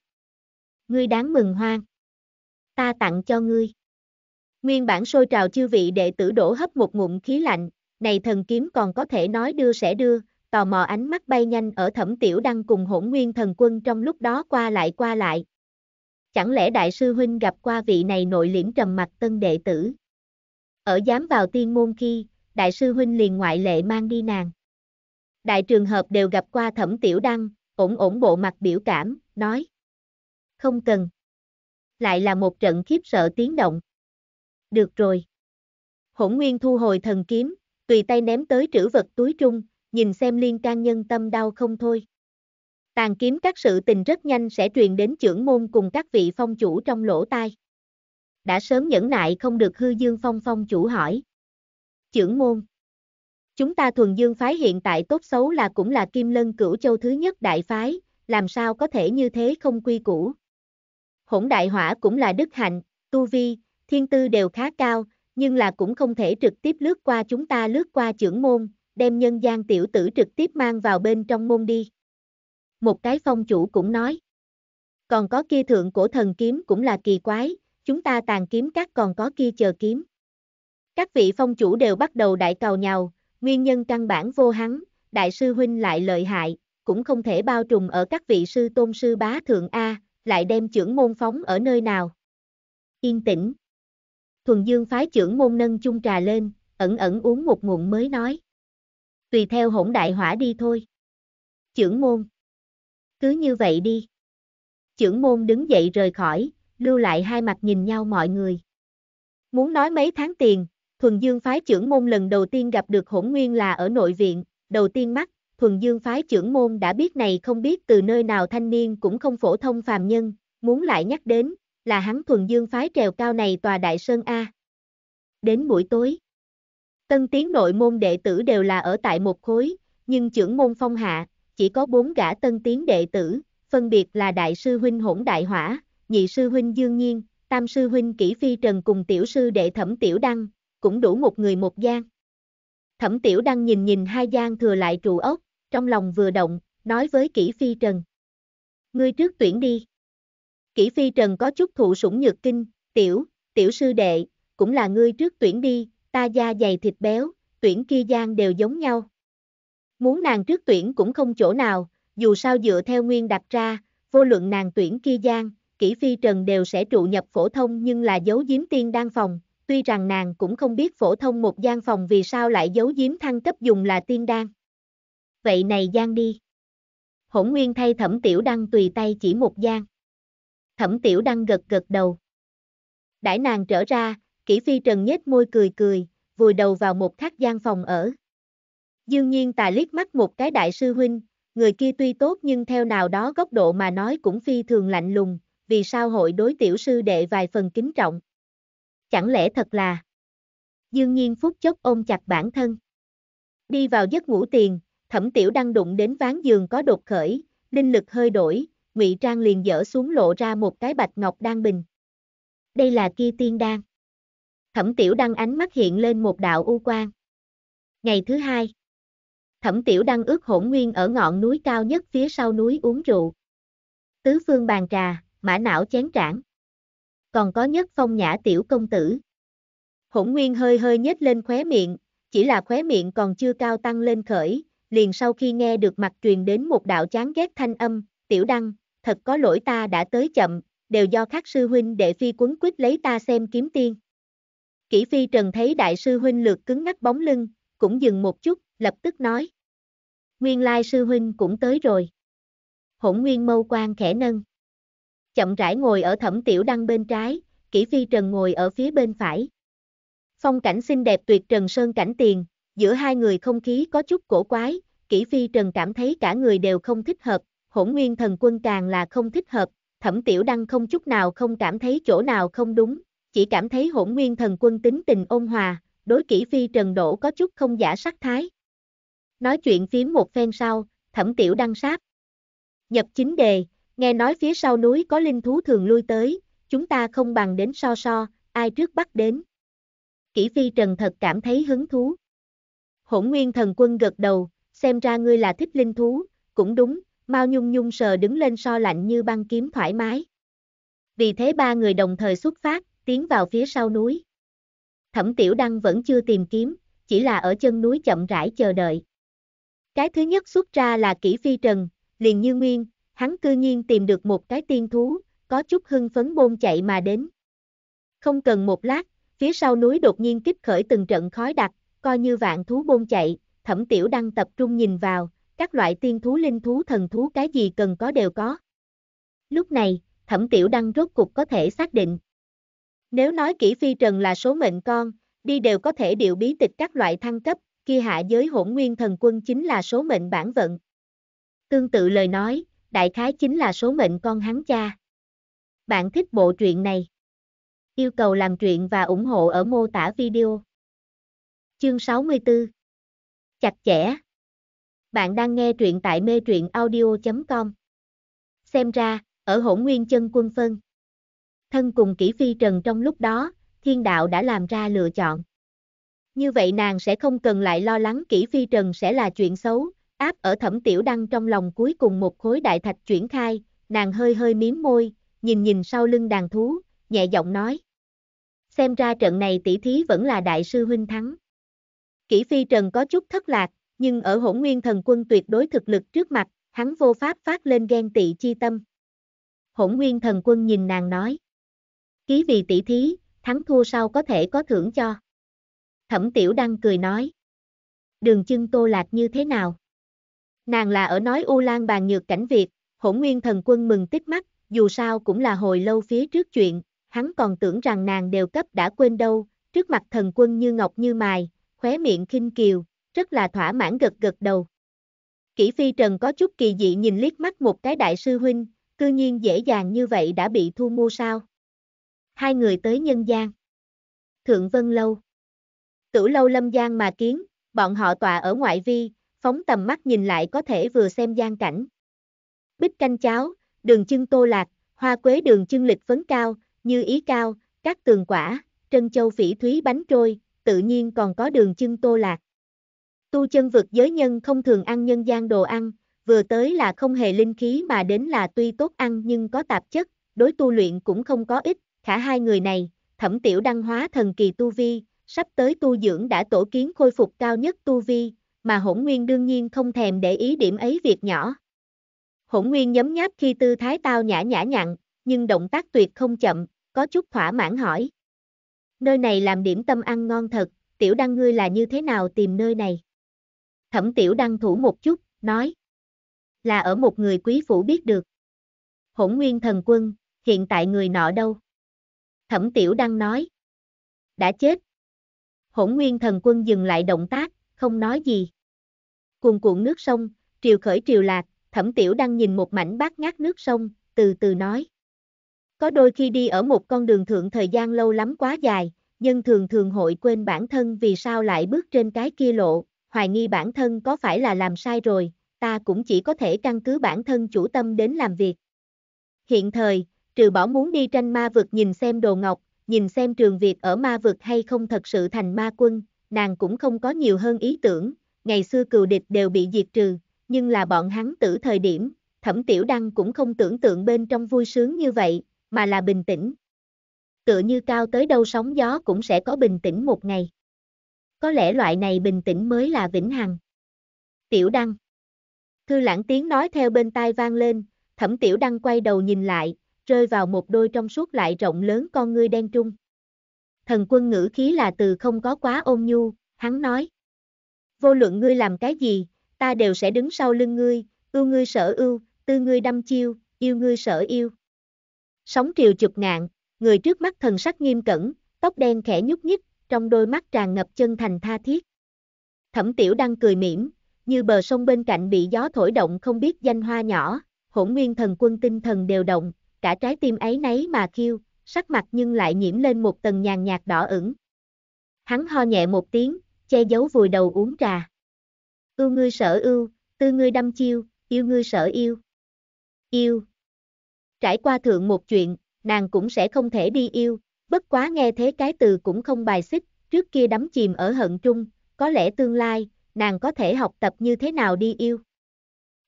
Ngươi đáng mừng hoan. Ta tặng cho ngươi. Nguyên bản sôi trào chư vị đệ tử đổ hấp một ngụm khí lạnh, này thần kiếm còn có thể nói đưa sẽ đưa, tò mò ánh mắt bay nhanh ở Thẩm Tiểu Đăng cùng Hỗn Nguyên Thần Quân trong lúc đó qua lại. Chẳng lẽ đại sư huynh gặp qua vị này nội liễm trầm mặc tân đệ tử? Ở dám vào tiên môn khi, đại sư huynh liền ngoại lệ mang đi nàng. Đại trường hợp đều gặp qua Thẩm Tiểu Đăng, ổn bộ mặt biểu cảm, nói. Không cần. Lại là một trận khiếp sợ tiếng động. Được rồi. Hỗn Nguyên thu hồi thần kiếm, tùy tay ném tới trữ vật túi trung, nhìn xem liên can nhân tâm đau không thôi. Tàn Kiếm Các sự tình rất nhanh sẽ truyền đến trưởng môn cùng các vị phong chủ trong lỗ tai. Đã sớm nhẫn nại không được hư dương phong chủ hỏi. Trưởng môn. Chúng ta thuần dương phái hiện tại tốt xấu là cũng là Kim Lân Cửu Châu thứ nhất đại phái, làm sao có thể như thế không quy củ. Hỗn Đại Hỏa cũng là đức hạnh, tu vi, thiên tư đều khá cao, nhưng là cũng không thể trực tiếp lướt qua chúng ta lướt qua trưởng môn, đem nhân gian tiểu tử trực tiếp mang vào bên trong môn đi. Một cái phong chủ cũng nói. Còn có kia thượng cổ thần kiếm cũng là kỳ quái, chúng ta Tàn Kiếm Các còn có kia chờ kiếm. Các vị phong chủ đều bắt đầu đại càu nhàu, nguyên nhân căn bản vô hắn, đại sư huynh lại lợi hại, cũng không thể bao trùm ở các vị sư tôn sư bá thượng a, lại đem chưởng môn phóng ở nơi nào. Yên tĩnh. Thuần Dương phái trưởng môn nâng chung trà lên, ẩn ẩn uống một ngụm mới nói. Tùy theo hỗn đại hỏa đi thôi. Trưởng môn. Cứ như vậy đi. Trưởng môn đứng dậy rời khỏi, lưu lại hai mặt nhìn nhau mọi người. Muốn nói mấy tháng tiền, Thuần Dương phái trưởng môn lần đầu tiên gặp được hỗn nguyên là ở nội viện, đầu tiên mắt, Thuần Dương phái trưởng môn đã biết này không biết từ nơi nào thanh niên cũng không phổ thông phàm nhân, muốn lại nhắc đến, là hắn Thuần Dương phái trèo cao này tòa đại sơn a. Đến buổi tối, tân tiến nội môn đệ tử đều là ở tại một khối, nhưng trưởng môn phong hạ, chỉ có 4 gã tân tiến đệ tử, phân biệt là đại sư huynh Hỗn Đại Hỏa, nhị sư huynh Dương Nhiên, tam sư huynh Kỷ Phi Trần cùng tiểu sư đệ Thẩm Tiểu Đăng, cũng đủ một người một gian. Thẩm Tiểu Đăng nhìn hai gian thừa lại trụ ốc, trong lòng vừa động, nói với Kỷ Phi Trần. Ngươi trước tuyển đi. Kỷ Phi Trần có chút thụ sủng nhược kinh, tiểu sư đệ, cũng là ngươi trước tuyển đi, ta da dày thịt béo, tuyển kia gian đều giống nhau. Muốn nàng trước tuyển cũng không chỗ nào, dù sao dựa theo nguyên đặt ra, vô luận nàng tuyển kia gian, Kỷ Phi Trần đều sẽ trụ nhập phổ thông nhưng là giấu giếm tiên đan phòng, tuy rằng nàng cũng không biết phổ thông một gian phòng vì sao lại giấu giếm thăng cấp dùng là tiên đan. Vậy này gian đi. Hỗn Nguyên thay Thẩm Tiểu Đăng tùy tay chỉ một gian. Thẩm Tiểu Đăng gật gật đầu. Đãi nàng trở ra, Kỷ Phi Trần nhếch môi cười, vùi đầu vào một khác gian phòng ở. Dương Nhiên tà liếc mắt một cái đại sư huynh, người kia tuy tốt nhưng theo nào đó góc độ mà nói cũng phi thường lạnh lùng, vì sao hội đối tiểu sư đệ vài phần kính trọng. Chẳng lẽ thật là... Dương Nhiên phút chốc ôm chặt bản thân. Đi vào giấc ngủ tiền, Thẩm Tiểu Đăng đụng đến ván giường có đột khởi, linh lực hơi đổi, ngụy trang liền dỡ xuống lộ ra một cái bạch ngọc đan bình. Đây là kia tiên đan. Thẩm Tiểu Đăng ánh mắt hiện lên một đạo u quang. Ngày thứ hai, Thẩm Tiểu Đăng ước Hỗn Nguyên ở ngọn núi cao nhất phía sau núi uống rượu. Tứ phương bàn trà, mã não chén trảng. Còn có Nhất Phong Nhã tiểu công tử. Hỗn Nguyên hơi nhếch lên khóe miệng, chỉ là khóe miệng còn chưa cao tăng lên khởi, liền sau khi nghe được mặt truyền đến một đạo chán ghét thanh âm, Tiểu Đăng, thật có lỗi ta đã tới chậm, đều do các sư huynh đệ phi quấn quýt lấy ta xem kiếm tiên. Kỷ Phi Trần thấy đại sư huynh lược cứng ngắc bóng lưng, cũng dừng một chút, lập tức nói. Nguyên lai sư huynh cũng tới rồi. Hỗn Nguyên mâu quang khẽ nâng. Chậm rãi ngồi ở Thẩm Tiểu Đăng bên trái, Kỷ Phi Trần ngồi ở phía bên phải. Phong cảnh xinh đẹp tuyệt trần sơn cảnh tiền, giữa hai người không khí có chút cổ quái, Kỷ Phi Trần cảm thấy cả người đều không thích hợp, Hỗn Nguyên thần quân càng là không thích hợp, Thẩm Tiểu Đăng không chút nào không cảm thấy chỗ nào không đúng, chỉ cảm thấy Hỗn Nguyên thần quân tính tình ôn hòa, đối Kỷ Phi Trần đổ có chút không giả sắc thái. Nói chuyện phiếm một phen sau, Thẩm Tiểu Đăng sáp. Nhập chính đề, nghe nói phía sau núi có linh thú thường lui tới, chúng ta không bằng đến so, ai trước bắt đến. Kỷ Phi Trần thật cảm thấy hứng thú. Hỗn Nguyên thần quân gật đầu, xem ra ngươi là thích linh thú, cũng đúng, Mao Nhung sờ đứng lên so lạnh như băng kiếm thoải mái. Vì thế ba người đồng thời xuất phát, tiến vào phía sau núi. Thẩm Tiểu Đăng vẫn chưa tìm kiếm, chỉ là ở chân núi chậm rãi chờ đợi. Cái thứ nhất xuất ra là Kỷ Phi Trần, liền như nguyên, hắn cư nhiên tìm được một cái tiên thú, có chút hưng phấn bôn chạy mà đến. Không cần một lát, phía sau núi đột nhiên kích khởi từng trận khói đặc, coi như vạn thú bôn chạy, Thẩm Tiểu Đăng tập trung nhìn vào, các loại tiên thú linh thú thần thú cái gì cần có đều có. Lúc này, Thẩm Tiểu Đăng rốt cục có thể xác định. Nếu nói Kỷ Phi Trần là số mệnh con, đi đều có thể điều bí tịch các loại thăng cấp, kia hạ giới Hỗn Nguyên thần quân chính là số mệnh bản vận. Tương tự lời nói, đại khái chính là số mệnh con hắn cha. Bạn thích bộ truyện này? Yêu cầu làm truyện và ủng hộ ở mô tả video. Chương 64. Chặt chẽ. Bạn đang nghe truyện tại mê truyện audio.com. Xem ra, ở Hỗn Nguyên chân quân phân thân cùng Kỷ Phi Trần trong lúc đó, thiên đạo đã làm ra lựa chọn. Như vậy nàng sẽ không cần lại lo lắng Kỷ Phi Trần sẽ là chuyện xấu, áp ở Thẩm Tiểu Đăng trong lòng cuối cùng một khối đại thạch chuyển khai, nàng hơi mím môi, nhìn sau lưng đàn thú, nhẹ giọng nói. Xem ra trận này tỷ thí vẫn là đại sư huynh thắng. Kỷ Phi Trần có chút thất lạc, nhưng ở Hỗn Nguyên Thần Quân tuyệt đối thực lực trước mặt, hắn vô pháp phát lên ghen tị chi tâm. Hỗn Nguyên Thần Quân nhìn nàng nói: "Ký vì tỷ thí, thắng thua sau có thể có thưởng cho." Thẩm Tiểu Đăng cười nói: "Đường Chân Tô Lạc như thế nào?" Nàng là ở nói U Lan Bàn Nhược Cảnh Việt. Hỗn Nguyên Thần Quân mừng tít mắt, dù sao cũng là hồi lâu phía trước chuyện, hắn còn tưởng rằng nàng đều cấp đã quên đâu. Trước mặt thần quân như ngọc như mài, khóe miệng khinh kiều, rất là thỏa mãn gật gật đầu. Kỷ Phi Trần có chút kỳ dị nhìn liếc mắt một cái đại sư huynh, cư nhiên dễ dàng như vậy đã bị thu mua sao. Hai người tới nhân gian. Thượng Vân Lâu. Tử lâu lâm giang mà kiến, bọn họ tọa ở ngoại vi, phóng tầm mắt nhìn lại có thể vừa xem giang cảnh. Bích canh cháo, đường chân Tô Lạc, hoa quế đường chân lịch phấn cao, như ý cao, các tường quả, trân châu phỉ thúy bánh trôi, tự nhiên còn có đường chân Tô Lạc. Tu chân vực giới nhân không thường ăn nhân gian đồ ăn, vừa tới là không hề linh khí mà đến là tuy tốt ăn nhưng có tạp chất, đối tu luyện cũng không có ích. Khả hai người này, Thẩm Tiểu Đăng hóa thần kỳ tu vi, sắp tới tu dưỡng đã tổ kiến khôi phục cao nhất tu vi, mà Hỗn Nguyên đương nhiên không thèm để ý điểm ấy việc nhỏ. Hỗn Nguyên nhấm nháp khi tư thái tao nhã nhã nhặn, nhưng động tác tuyệt không chậm, có chút thỏa mãn hỏi: "Nơi này làm điểm tâm ăn ngon thật, Tiểu Đăng ngươi là như thế nào tìm nơi này?" Thẩm Tiểu Đăng thủ một chút, nói: "Là ở một người quý phủ biết được." "Hỗn Nguyên Thần Quân, hiện tại người nọ đâu?" Thẩm Tiểu Đăng nói: "Đã chết." Hỗn Nguyên Thần Quân dừng lại động tác, không nói gì. Cuồn cuộn nước sông, triều khởi triều lạc, Thẩm Tiểu Đăng nhìn một mảnh bát ngát nước sông, từ từ nói: "Có đôi khi đi ở một con đường thượng thời gian lâu lắm quá dài, nhân thường thường hội quên bản thân vì sao lại bước trên cái kia lộ, hoài nghi bản thân có phải là làm sai rồi, ta cũng chỉ có thể căn cứ bản thân chủ tâm đến làm việc. Hiện thời, trừ bỏ muốn đi tranh ma vực nhìn xem đồ ngọc, nhìn xem Trường Việt ở ma vực hay không thật sự thành ma quân, nàng cũng không có nhiều hơn ý tưởng, ngày xưa cừu địch đều bị diệt trừ, nhưng là bọn hắn tử thời điểm, Thẩm Tiểu Đăng cũng không tưởng tượng bên trong vui sướng như vậy, mà là bình tĩnh. Tựa như cao tới đâu sóng gió cũng sẽ có bình tĩnh một ngày. Có lẽ loại này bình tĩnh mới là vĩnh hằng." "Tiểu Đăng." Thư lãng tiếng nói theo bên tai vang lên, Thẩm Tiểu Đăng quay đầu nhìn lại, rơi vào một đôi trong suốt lại rộng lớn con ngươi đen trung. Thần quân ngữ khí là từ không có quá ôn nhu, hắn nói: "Vô luận ngươi làm cái gì, ta đều sẽ đứng sau lưng ngươi, ưu ngươi sở ưu, tư ngươi đâm chiêu, yêu ngươi sở yêu." Sóng triều chụp ngạn, người trước mắt thần sắc nghiêm cẩn, tóc đen khẽ nhúc nhích, trong đôi mắt tràn ngập chân thành tha thiết. Thẩm Tiểu Đăng cười mỉm, như bờ sông bên cạnh bị gió thổi động không biết danh hoa nhỏ. Hỗn Nguyên Thần Quân tinh thần đều động, cả trái tim áy náy mà khiêu, sắc mặt nhưng lại nhiễm lên một tầng nhàn nhạt đỏ ửng. Hắn ho nhẹ một tiếng, che giấu vùi đầu uống trà. "Ưu ngươi sở ưu, tư ngươi đâm chiêu, yêu ngươi sở yêu." Yêu. Trải qua thượng một chuyện, nàng cũng sẽ không thể đi yêu, bất quá nghe thế cái từ cũng không bài xích, trước kia đắm chìm ở hận trung, có lẽ tương lai, nàng có thể học tập như thế nào đi yêu.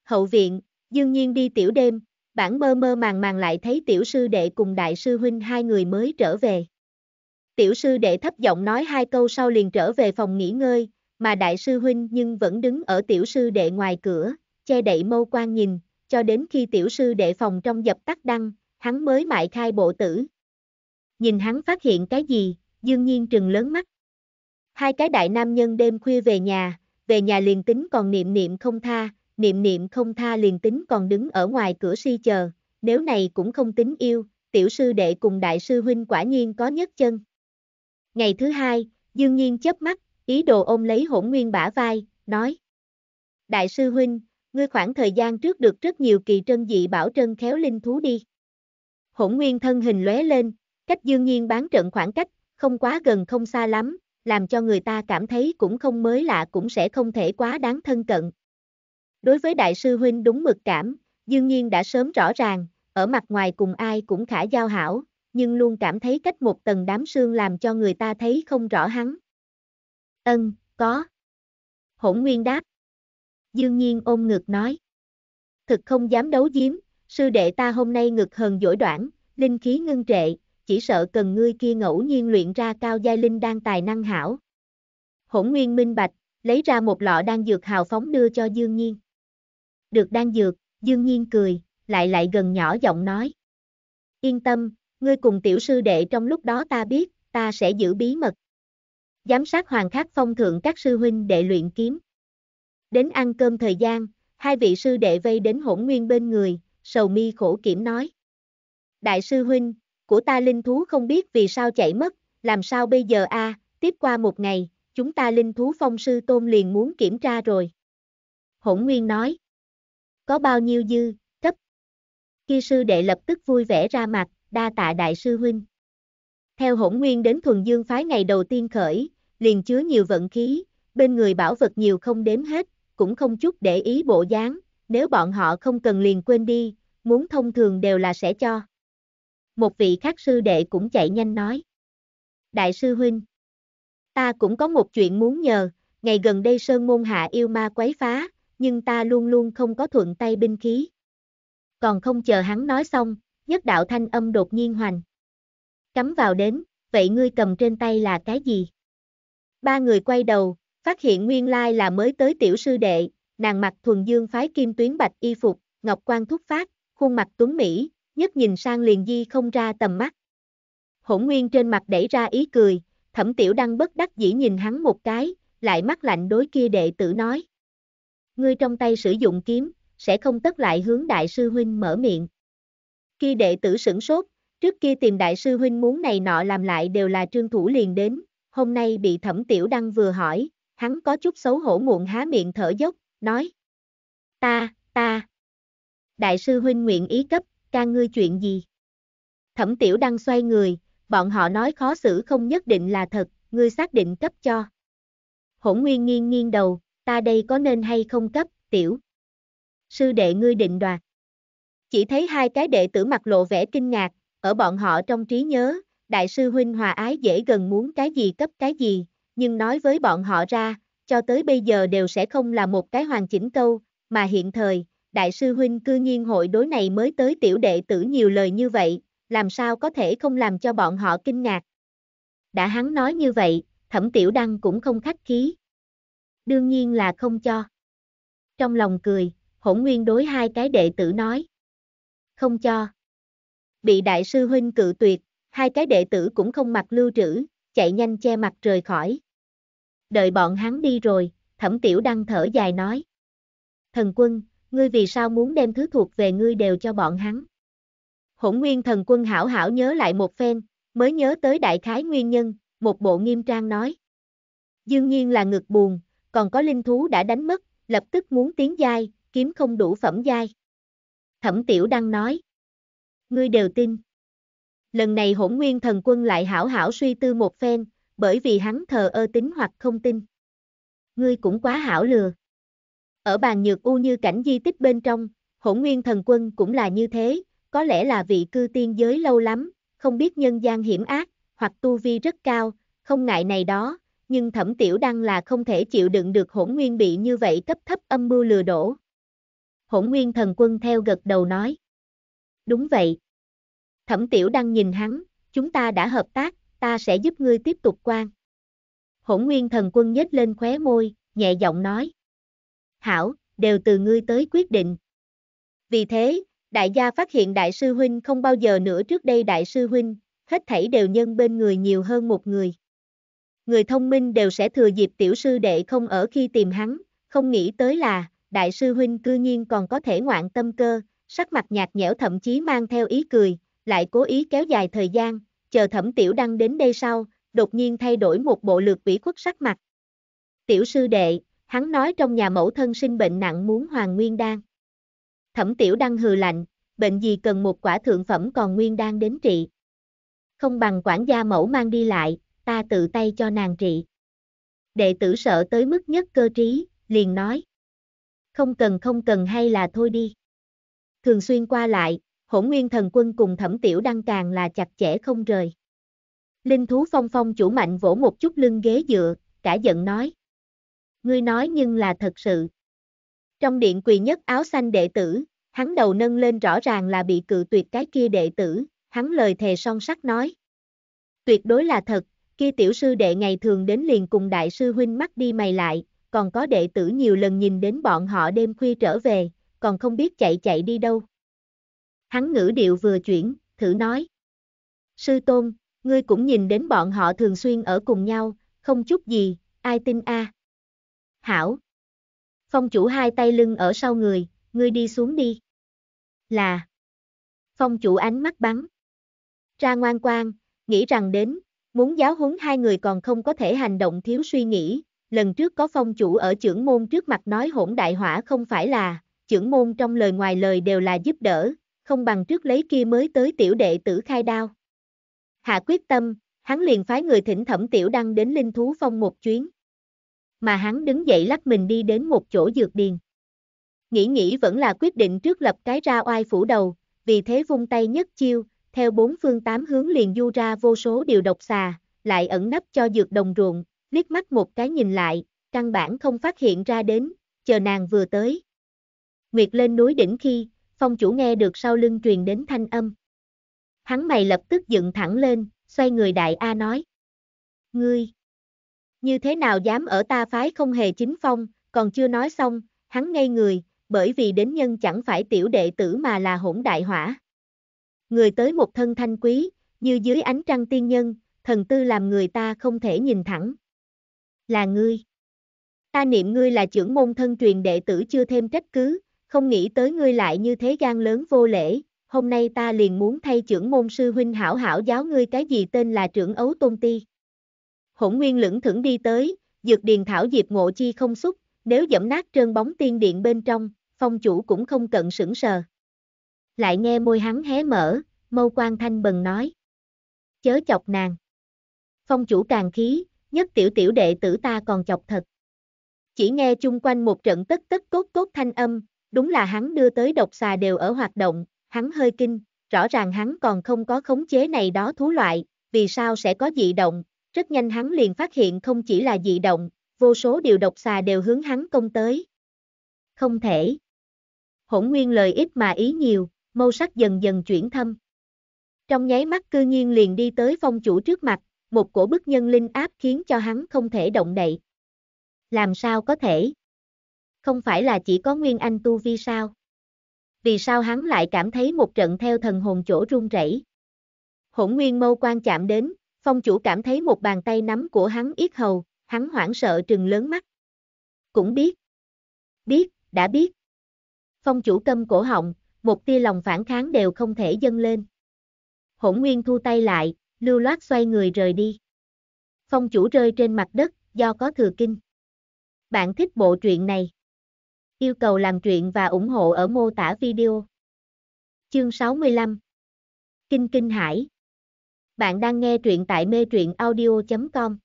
Hậu viện, Dương Nhiên đi tiểu đêm, bản mơ mơ màng màng lại thấy tiểu sư đệ cùng đại sư huynh hai người mới trở về. Tiểu sư đệ thấp giọng nói hai câu sau liền trở về phòng nghỉ ngơi, mà đại sư huynh nhưng vẫn đứng ở tiểu sư đệ ngoài cửa, che đậy mâu quan nhìn, cho đến khi tiểu sư đệ phòng trong dập tắt đăng, hắn mới mại khai bộ tử. Nhìn hắn phát hiện cái gì, Dương Nhiên trừng lớn mắt. Hai cái đại nam nhân đêm khuya về nhà liền tính còn niệm niệm không tha liền tính còn đứng ở ngoài cửa si chờ, nếu này cũng không tính yêu, tiểu sư đệ cùng đại sư huynh quả nhiên có nhất chân. Ngày thứ hai, Dương Nhiên chớp mắt, ý đồ ôm lấy Hỗn Nguyên bả vai, nói: "Đại sư huynh, ngươi khoảng thời gian trước được rất nhiều kỳ trân dị bảo trân khéo linh thú đi." Hỗn Nguyên thân hình lóe lên, cách Dương Nhiên bán trận khoảng cách, không quá gần không xa lắm, làm cho người ta cảm thấy cũng không mới lạ cũng sẽ không thể quá đáng thân cận. Đối với đại sư huynh đúng mực cảm, Dương Nhiên đã sớm rõ ràng, ở mặt ngoài cùng ai cũng khả giao hảo, nhưng luôn cảm thấy cách một tầng đám sương làm cho người ta thấy không rõ hắn. "Ân, có." Hỗn Nguyên đáp. Dương Nhiên ôm ngực nói: "Thực không dám giấu giếm, sư đệ ta hôm nay ngực hờn dỗi đoản, linh khí ngưng trệ, chỉ sợ cần ngươi kia ngẫu nhiên luyện ra cao giai linh đan tài năng hảo." Hỗn Nguyên minh bạch, lấy ra một lọ đan dược hào phóng đưa cho Dương Nhiên. Được đan dược, Dương Nhiên cười, lại gần nhỏ giọng nói. Yên tâm, ngươi cùng tiểu sư đệ trong lúc đó ta biết, ta sẽ giữ bí mật. Giám sát Hoàng Khắc Phong thượng các sư huynh đệ luyện kiếm. Đến ăn cơm thời gian, hai vị sư đệ vây đến Hỗn Nguyên bên người, sầu mi khổ kiểm nói. Đại sư huynh, của ta linh thú không biết vì sao chạy mất, làm sao bây giờ a? Tiếp qua một ngày, chúng ta linh thú phong sư tôn liền muốn kiểm tra rồi. Hỗn Nguyên nói. Có bao nhiêu dư, cấp. Khi sư đệ lập tức vui vẻ ra mặt, đa tạ đại sư huynh. Theo Hỗn Nguyên đến Thuần Dương phái ngày đầu tiên khởi, liền chứa nhiều vận khí, bên người bảo vật nhiều không đếm hết, cũng không chút để ý bộ dáng, nếu bọn họ không cần liền quên đi, muốn thông thường đều là sẽ cho. Một vị khác sư đệ cũng chạy nhanh nói. Đại sư huynh, ta cũng có một chuyện muốn nhờ, ngày gần đây Sơn Môn hạ yêu ma quấy phá, nhưng ta luôn luôn không có thuận tay binh khí. Còn không chờ hắn nói xong, nhất đạo thanh âm đột nhiên hoành. Cắm vào đến, vậy ngươi cầm trên tay là cái gì? Ba người quay đầu, phát hiện nguyên lai là mới tới tiểu sư đệ, nàng mặc Thuần Dương phái kim tuyến bạch y phục, ngọc quan thúc phát, khuôn mặt tuấn mỹ, nhất nhìn sang liền di không ra tầm mắt. Hỗn Nguyên trên mặt đẩy ra ý cười, Thẩm Tiểu Đăng bất đắc dĩ nhìn hắn một cái, lại mắt lạnh đối kia đệ tử nói. Ngươi trong tay sử dụng kiếm, sẽ không tất lại hướng đại sư huynh mở miệng. Kia đệ tử sửng sốt, trước kia tìm đại sư huynh muốn này nọ làm lại đều là Trương Thủ liền đến, hôm nay bị Thẩm Tiểu Đăng vừa hỏi, hắn có chút xấu hổ muộn há miệng thở dốc, nói. Ta. Đại sư huynh nguyện ý cấp, can ngươi chuyện gì? Thẩm Tiểu Đăng xoay người, bọn họ nói khó xử không nhất định là thật, ngươi xác định cấp cho. Hỗn Nguyên nghiêng đầu, ta đây có nên hay không cấp, tiểu sư đệ ngươi định đoạt. Chỉ thấy hai cái đệ tử mặt lộ vẻ kinh ngạc, ở bọn họ trong trí nhớ, đại sư huynh hòa ái dễ gần muốn cái gì cấp cái gì, nhưng nói với bọn họ ra, cho tới bây giờ đều sẽ không là một cái hoàn chỉnh câu, mà hiện thời, đại sư huynh cư nhiên hội đối này mới tới tiểu đệ tử nhiều lời như vậy, làm sao có thể không làm cho bọn họ kinh ngạc. Đã hắn nói như vậy, Thẩm Tiểu Đăng cũng không khách khí. Đương nhiên là không cho. Trong lòng cười, Hỗn Nguyên đối hai cái đệ tử nói. Không cho. Bị đại sư huynh cự tuyệt, hai cái đệ tử cũng không mặc lưu trữ, chạy nhanh che mặt rời khỏi. Đợi bọn hắn đi rồi, Thẩm Tiểu Đăng thở dài nói. Thần quân, ngươi vì sao muốn đem thứ thuộc về ngươi đều cho bọn hắn? Hỗn Nguyên thần quân hảo hảo nhớ lại một phen, mới nhớ tới đại khái nguyên nhân, một bộ nghiêm trang nói. Dương Nhiên là ngực buồn, còn có linh thú đã đánh mất, lập tức muốn tiến giai, kiếm không đủ phẩm giai. Thẩm Tiểu Đăng nói. Ngươi đều tin. Lần này Hỗn Nguyên thần quân lại hảo hảo suy tư một phen, bởi vì hắn thờ ơ tính hoặc không tin. Ngươi cũng quá hảo lừa. Ở bàn nhược u như cảnh di tích bên trong, Hỗn Nguyên thần quân cũng là như thế, có lẽ là vị cư tiên giới lâu lắm, không biết nhân gian hiểm ác, hoặc tu vi rất cao, không ngại này đó, nhưng Thẩm Tiểu Đăng là không thể chịu đựng được Hỗn Nguyên bị như vậy cấp thấp âm mưu lừa đổ. Hỗn Nguyên thần quân theo gật đầu nói. Đúng vậy. Thẩm Tiểu Đăng nhìn hắn, chúng ta đã hợp tác, ta sẽ giúp ngươi tiếp tục quan. Hỗn Nguyên thần quân nhếch lên khóe môi, nhẹ giọng nói. Hảo, đều từ ngươi tới quyết định. Vì thế, đại gia phát hiện đại sư huynh không bao giờ nữa trước đây đại sư huynh, hết thảy đều nhân bên người nhiều hơn một người. Người thông minh đều sẽ thừa dịp tiểu sư đệ không ở khi tìm hắn, không nghĩ tới là, đại sư huynh cư nhiên còn có thể ngoạn tâm cơ, sắc mặt nhạt nhẽo thậm chí mang theo ý cười, lại cố ý kéo dài thời gian, chờ Thẩm Tiểu Đăng đến đây sau, đột nhiên thay đổi một bộ lược ủy khuất sắc mặt. Tiểu sư đệ, hắn nói trong nhà mẫu thân sinh bệnh nặng muốn hoàn nguyên đan. Thẩm Tiểu Đăng hừ lạnh, bệnh gì cần một quả thượng phẩm còn nguyên đan đến trị. Không bằng quản gia mẫu mang đi lại, ta tự tay cho nàng trị. Đệ tử sợ tới mức nhất cơ trí, liền nói. Không cần hay là thôi đi. Thường xuyên qua lại, Hỗn Nguyên thần quân cùng Thẩm Tiểu Đăng càng là chặt chẽ không rời. Linh thú phong chủ mạnh vỗ một chút lưng ghế dựa, cả giận nói. Ngươi nói nhưng là thật sự. Trong điện quỳ nhất áo xanh đệ tử, hắn đầu nâng lên rõ ràng là bị cự tuyệt cái kia đệ tử, hắn lời thề son sắt nói. Tuyệt đối là thật, kia tiểu sư đệ ngày thường đến liền cùng đại sư huynh mắt đi mày lại, còn có đệ tử nhiều lần nhìn đến bọn họ đêm khuya trở về, còn không biết chạy đi đâu. Hắn ngữ điệu vừa chuyển, thử nói. Sư tôn, ngươi cũng nhìn đến bọn họ thường xuyên ở cùng nhau, không chút gì, ai tin a? Hảo. Phong chủ hai tay lưng ở sau người, ngươi đi xuống đi. Là. Phong chủ ánh mắt bắn ra ngoan quan, nghĩ rằng đến, muốn giáo huấn hai người còn không có thể hành động thiếu suy nghĩ. Lần trước có phong chủ ở trưởng môn trước mặt nói hỗn đại hỏa không phải là, trưởng môn trong lời ngoài lời đều là giúp đỡ, không bằng trước lấy kia mới tới tiểu đệ tử khai đao. Hạ quyết tâm, hắn liền phái người thỉnh Thẩm Tiểu Đăng đến Linh Thú Phong một chuyến. Mà hắn đứng dậy lắc mình đi đến một chỗ dược điền. Nghĩ vẫn là quyết định trước lập cái ra oai phủ đầu, vì thế vung tay nhất chiêu, theo bốn phương tám hướng liền du ra vô số điều độc xà, lại ẩn nấp cho dược đồng ruộng, liếc mắt một cái nhìn lại, căn bản không phát hiện ra đến, chờ nàng vừa tới Nguyệt lên núi đỉnh khi, phong chủ nghe được sau lưng truyền đến thanh âm. Hắn mày lập tức dựng thẳng lên, xoay người đại a nói. Ngươi, như thế nào dám ở ta phái không hề chính phong, còn chưa nói xong, hắn ngây người, bởi vì đến nhân chẳng phải tiểu đệ tử mà là hỗn đại hỏa. Người tới một thân thanh quý, như dưới ánh trăng tiên nhân, thần tư làm người ta không thể nhìn thẳng. Là ngươi. Ta niệm ngươi là trưởng môn thân truyền đệ tử chưa thêm trách cứ, không nghĩ tới ngươi lại như thế gan lớn vô lễ, hôm nay ta liền muốn thay trưởng môn sư huynh hảo hảo giáo ngươi cái gì tên là trưởng ấu tôn ti. Hỗn Nguyên lững thững đi tới, dược điền thảo diệp ngộ chi không xúc, nếu dẫm nát trơn bóng tiên điện bên trong, phong chủ cũng không cận sững sờ. Lại nghe môi hắn hé mở, mâu quang thanh bần nói. Chớ chọc nàng. Phong chủ càng khí, nhất tiểu đệ tử ta còn chọc thật. Chỉ nghe chung quanh một trận tất tất cốt cốt thanh âm, đúng là hắn đưa tới độc xà đều ở hoạt động, hắn hơi kinh, rõ ràng hắn còn không có khống chế này đó thú loại, vì sao sẽ có dị động, rất nhanh hắn liền phát hiện không chỉ là dị động, vô số điều độc xà đều hướng hắn công tới. Không thể. Hỗn Nguyên lời ít mà ý nhiều, mâu sắc dần dần chuyển thâm. Trong nháy mắt cư nhiên liền đi tới phong chủ trước mặt, một cổ bức nhân linh áp khiến cho hắn không thể động đậy. Làm sao có thể? Không phải là chỉ có Nguyên Anh tu vi sao? Vì sao hắn lại cảm thấy một trận theo thần hồn chỗ run rẩy? Hỗn Nguyên mâu quan chạm đến, phong chủ cảm thấy một bàn tay nắm của hắn yết hầu, hắn hoảng sợ trừng lớn mắt. Cũng biết. Biết, đã biết. Phong chủ câm cổ họng, một tia lòng phản kháng đều không thể dâng lên. Hỗn Nguyên thu tay lại, lưu loát xoay người rời đi. Phong chủ rơi trên mặt đất, do có thừa kinh. Bạn thích bộ truyện này? Yêu cầu làm truyện và ủng hộ ở mô tả video. Chương 65 Kinh Kinh Hải. Bạn đang nghe truyện tại mê truyện audio.com.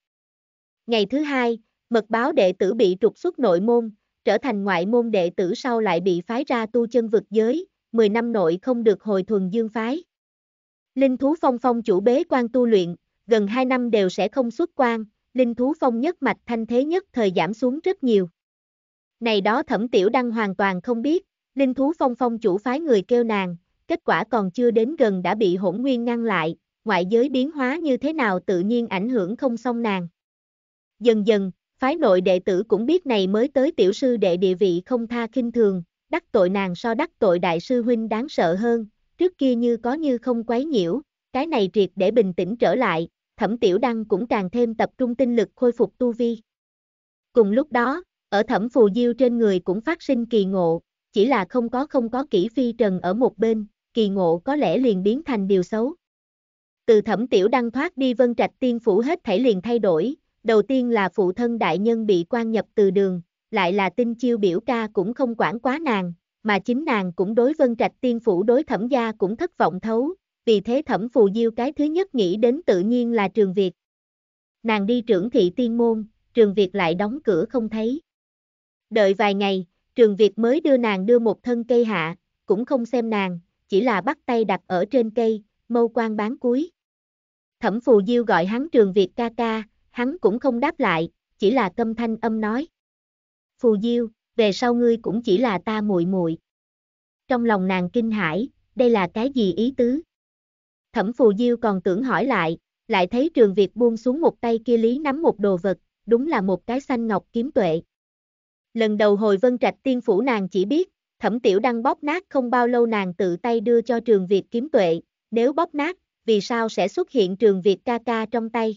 Ngày thứ hai, mật báo đệ tử bị trục xuất nội môn, trở thành ngoại môn đệ tử sau lại bị phái ra tu chân vực giới, 10 năm nội không được hồi thuần dương phái. Linh Thú Phong phong chủ bế quan tu luyện, gần 2 năm đều sẽ không xuất quan, Linh Thú Phong nhất mạch thanh thế nhất thời giảm xuống rất nhiều. Này đó Thẩm Tiểu Đăng hoàn toàn không biết, Linh Thú Phong phong chủ phái người kêu nàng, kết quả còn chưa đến gần đã bị Hỗn Nguyên ngăn lại, ngoại giới biến hóa như thế nào tự nhiên ảnh hưởng không xong nàng. Dần dần, phái nội đệ tử cũng biết này mới tới tiểu sư đệ địa vị không tha khinh thường, đắc tội nàng so đắc tội đại sư huynh đáng sợ hơn. Trước kia như có như không quấy nhiễu, cái này triệt để bình tĩnh trở lại, Thẩm Tiểu Đăng cũng càng thêm tập trung tinh lực khôi phục tu vi. Cùng lúc đó, ở Thẩm Phù Diêu trên người cũng phát sinh kỳ ngộ, chỉ là không có kỹ phi trần ở một bên, kỳ ngộ có lẽ liền biến thành điều xấu. Từ Thẩm Tiểu Đăng thoát đi Vân Trạch Tiên Phủ hết thảy liền thay đổi, đầu tiên là phụ thân đại nhân bị quan nhập từ đường, lại là Tinh Chiêu biểu ca cũng không quản quá nàng. Mà chính nàng cũng đối Vân Trạch Tiên Phủ đối Thẩm gia cũng thất vọng thấu, vì thế Thẩm Phù Diêu cái thứ nhất nghĩ đến tự nhiên là Trường Việt. Nàng đi trưởng thị tiên môn, Trường Việt lại đóng cửa không thấy. Đợi vài ngày, Trường Việt mới đưa nàng đưa một thân cây hạ, cũng không xem nàng, chỉ là bắt tay đặt ở trên cây, mâu quan bán cuối. Thẩm Phù Diêu gọi hắn Trường Việt ca ca, hắn cũng không đáp lại, chỉ là câm thanh âm nói. Phù Diêu, về sau ngươi cũng chỉ là ta muội muội. Trong lòng nàng kinh hãi, đây là cái gì ý tứ? Thẩm Phù Diêu còn tưởng hỏi lại thấy Trường Việt buông xuống một tay kia lý nắm một đồ vật, đúng là một cái xanh ngọc kiếm tuệ. Lần đầu hồi Vân Trạch Tiên Phủ nàng chỉ biết, Thẩm Tiểu Đăng bóp nát không bao lâu nàng tự tay đưa cho Trường Việt Kiếm Tuệ, nếu bóp nát, vì sao sẽ xuất hiện Trường Việt ca ca trong tay?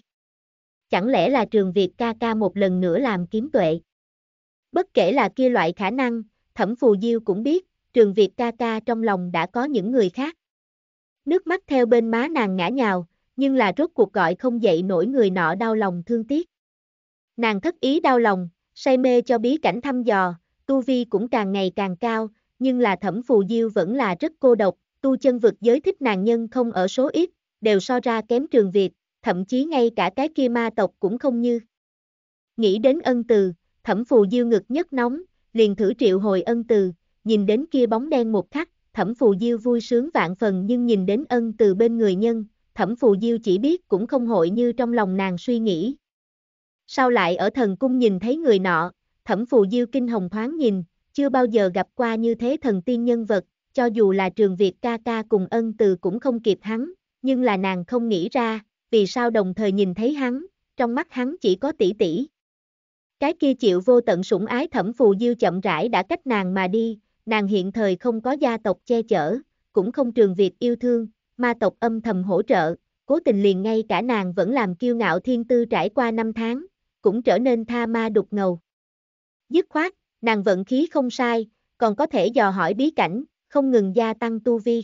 Chẳng lẽ là Trường Việt ca ca một lần nữa làm Kiếm Tuệ? Bất kể là kia loại khả năng, Thẩm Phù Diêu cũng biết, Trường Việt ca ca trong lòng đã có những người khác. Nước mắt theo bên má nàng ngã nhào, nhưng là rốt cuộc gọi không dậy nổi người nọ đau lòng thương tiếc. Nàng thất ý đau lòng, say mê cho bí cảnh thăm dò, tu vi cũng càng ngày càng cao, nhưng là Thẩm Phù Diêu vẫn là rất cô độc, tu chân vực giới thích nàng nhân không ở số ít, đều so ra kém Trường Việt, thậm chí ngay cả cái kia ma tộc cũng không như. Nghĩ đến Ân Từ, Thẩm Phù Diêu ngực nhất nóng, liền thử triệu hồi Ân Từ, nhìn đến kia bóng đen một khắc, Thẩm Phù Diêu vui sướng vạn phần, nhưng nhìn đến Ân Từ bên người nhân, Thẩm Phù Diêu chỉ biết cũng không hội như trong lòng nàng suy nghĩ. Sau lại ở thần cung nhìn thấy người nọ, Thẩm Phù Diêu kinh hồng thoáng nhìn, chưa bao giờ gặp qua như thế thần tiên nhân vật, cho dù là Trường Việt ca ca cùng Ân Từ cũng không kịp hắn, nhưng là nàng không nghĩ ra, vì sao đồng thời nhìn thấy hắn, trong mắt hắn chỉ có tỷ tỷ. Cái kia chịu vô tận sủng ái Thẩm Phù Diêu chậm rãi đã cách nàng mà đi, nàng hiện thời không có gia tộc che chở, cũng không Trường Việt yêu thương, ma tộc âm thầm hỗ trợ, cố tình liền ngay cả nàng vẫn làm kiêu ngạo thiên tư trải qua năm tháng, cũng trở nên tha ma đục ngầu. Dứt khoát, nàng vận khí không sai, còn có thể dò hỏi bí cảnh, không ngừng gia tăng tu vi.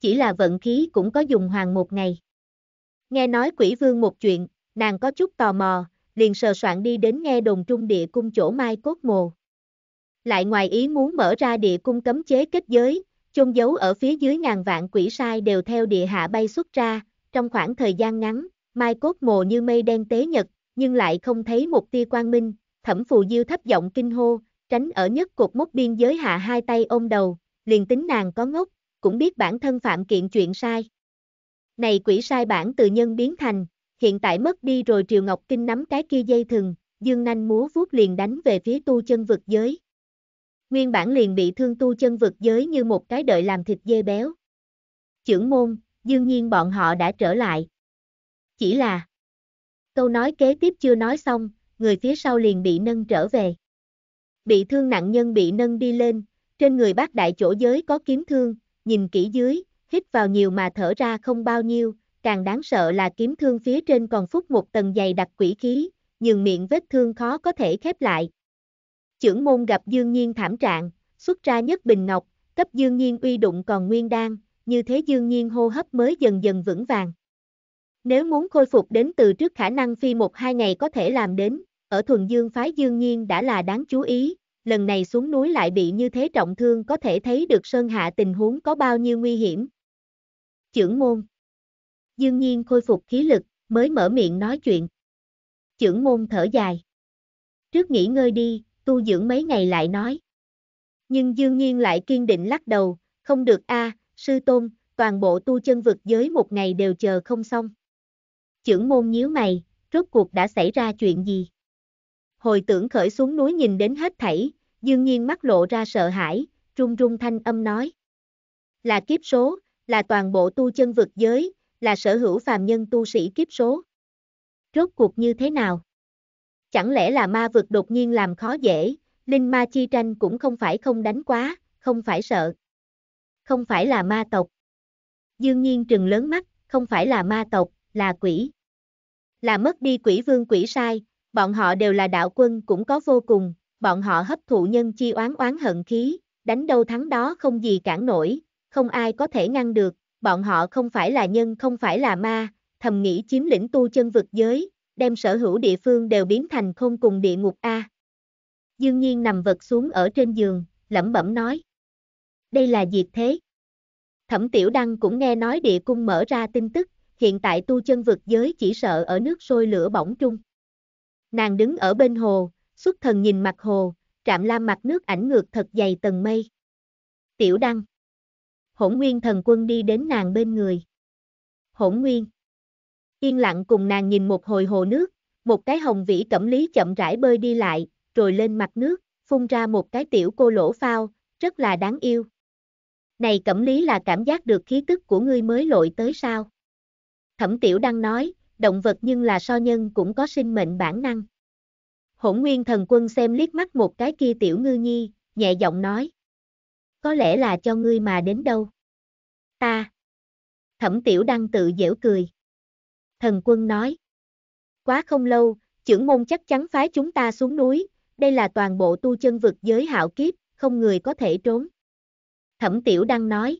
Chỉ là vận khí cũng có dùng hoàng một ngày. Nghe nói quỷ vương một chuyện, nàng có chút tò mò, liền sờ soạn đi đến nghe đồn trung địa cung chỗ Mai Cốt Mồ. Lại ngoài ý muốn mở ra địa cung cấm chế kết giới, chôn giấu ở phía dưới ngàn vạn quỷ sai đều theo địa hạ bay xuất ra, trong khoảng thời gian ngắn, Mai Cốt Mồ như mây đen tế nhật, nhưng lại không thấy một tia quang minh. Thẩm Phù Diêu thấp giọng kinh hô, tránh ở nhất cột mốc biên giới hạ hai tay ôm đầu, liền tính nàng có ngốc, cũng biết bản thân phạm kiện chuyện sai. Này quỷ sai bản từ nhân biến thành, hiện tại mất đi rồi. Triều Ngọc Kinh nắm cái kia dây thừng, dương nanh múa vuốt liền đánh về phía tu chân vực giới. Nguyên bản liền bị thương tu chân vực giới như một cái đợi làm thịt dê béo. Chưởng môn, đương nhiên bọn họ đã trở lại. Chỉ là câu nói kế tiếp chưa nói xong, người phía sau liền bị nâng trở về. Bị thương nặng nhân bị nâng đi lên, trên người bác đại chỗ giới có kiếm thương, nhìn kỹ dưới, hít vào nhiều mà thở ra không bao nhiêu, càng đáng sợ là kiếm thương phía trên còn phúc một tầng dày đặc quỷ khí, nhưng miệng vết thương khó có thể khép lại. Chưởng môn gặp Dương Nhiên thảm trạng, xuất ra nhất bình ngọc, cấp Dương Nhiên uy đụng còn nguyên đan, như thế Dương Nhiên hô hấp mới dần dần vững vàng. Nếu muốn khôi phục đến từ trước khả năng phi 1-2 ngày có thể làm đến, ở thuần dương phái Dương Nhiên đã là đáng chú ý, lần này xuống núi lại bị như thế trọng thương có thể thấy được sơn hạ tình huống có bao nhiêu nguy hiểm. Chưởng môn. Dương Nhiên khôi phục khí lực, mới mở miệng nói chuyện. Chưởng môn thở dài. Trước nghỉ ngơi đi, tu dưỡng mấy ngày lại nói. Nhưng Dương Nhiên lại kiên định lắc đầu, không được a, sư tôn, toàn bộ tu chân vực giới một ngày đều chờ không xong. Chưởng môn nhíu mày, rốt cuộc đã xảy ra chuyện gì? Hồi tưởng khởi xuống núi nhìn đến hết thảy, Dương Nhiên mắt lộ ra sợ hãi, run run thanh âm nói. Là kiếp số, là toàn bộ tu chân vực giới, là sở hữu phàm nhân tu sĩ kiếp số. Rốt cuộc như thế nào? Chẳng lẽ là ma vực đột nhiên làm khó dễ, linh ma chi tranh cũng không phải không đánh quá, không phải sợ. Không phải là ma tộc. Dương Nhiên trừng lớn mắt, không phải là ma tộc, là quỷ. Là mất đi quỷ vương quỷ sai, bọn họ đều là đạo quân cũng có vô cùng, bọn họ hấp thụ nhân chi oán oán hận khí, đánh đâu thắng đó không gì cản nổi, không ai có thể ngăn được, bọn họ không phải là nhân không phải là ma, thầm nghĩ chiếm lĩnh tu chân vực giới, đem sở hữu địa phương đều biến thành khôn cùng địa ngục a. Dương Nhiên nằm vật xuống ở trên giường, lẩm bẩm nói. Đây là diệt thế. Thẩm Tiểu Đăng cũng nghe nói địa cung mở ra tin tức, hiện tại tu chân vực giới chỉ sợ ở nước sôi lửa bỏng trung. Nàng đứng ở bên hồ, xuất thần nhìn mặt hồ, trạm lam mặt nước ảnh ngược thật dày tầng mây. Tiểu Đăng. Hỗn Nguyên thần quân đi đến nàng bên người. Hỗn Nguyên. Yên lặng cùng nàng nhìn một hồi hồ nước, một cái hồng vĩ cẩm lý chậm rãi bơi đi lại, rồi lên mặt nước, phun ra một cái tiểu cô lỗ phao, rất là đáng yêu. Này cẩm lý là cảm giác được khí tức của ngươi mới lội tới sao? Thẩm Tiểu Đăng nói, động vật nhưng là so nhân cũng có sinh mệnh bản năng. Hỗn Nguyên Thần Quân xem liếc mắt một cái kia Tiểu Ngư Nhi, nhẹ giọng nói. Có lẽ là cho ngươi mà đến đâu. Ta. Thẩm Tiểu Đăng tự giễu cười. Thần Quân nói. Quá không lâu, trưởng môn chắc chắn phái chúng ta xuống núi, đây là toàn bộ tu chân vực giới hạo kiếp, không người có thể trốn. Thẩm Tiểu Đăng nói.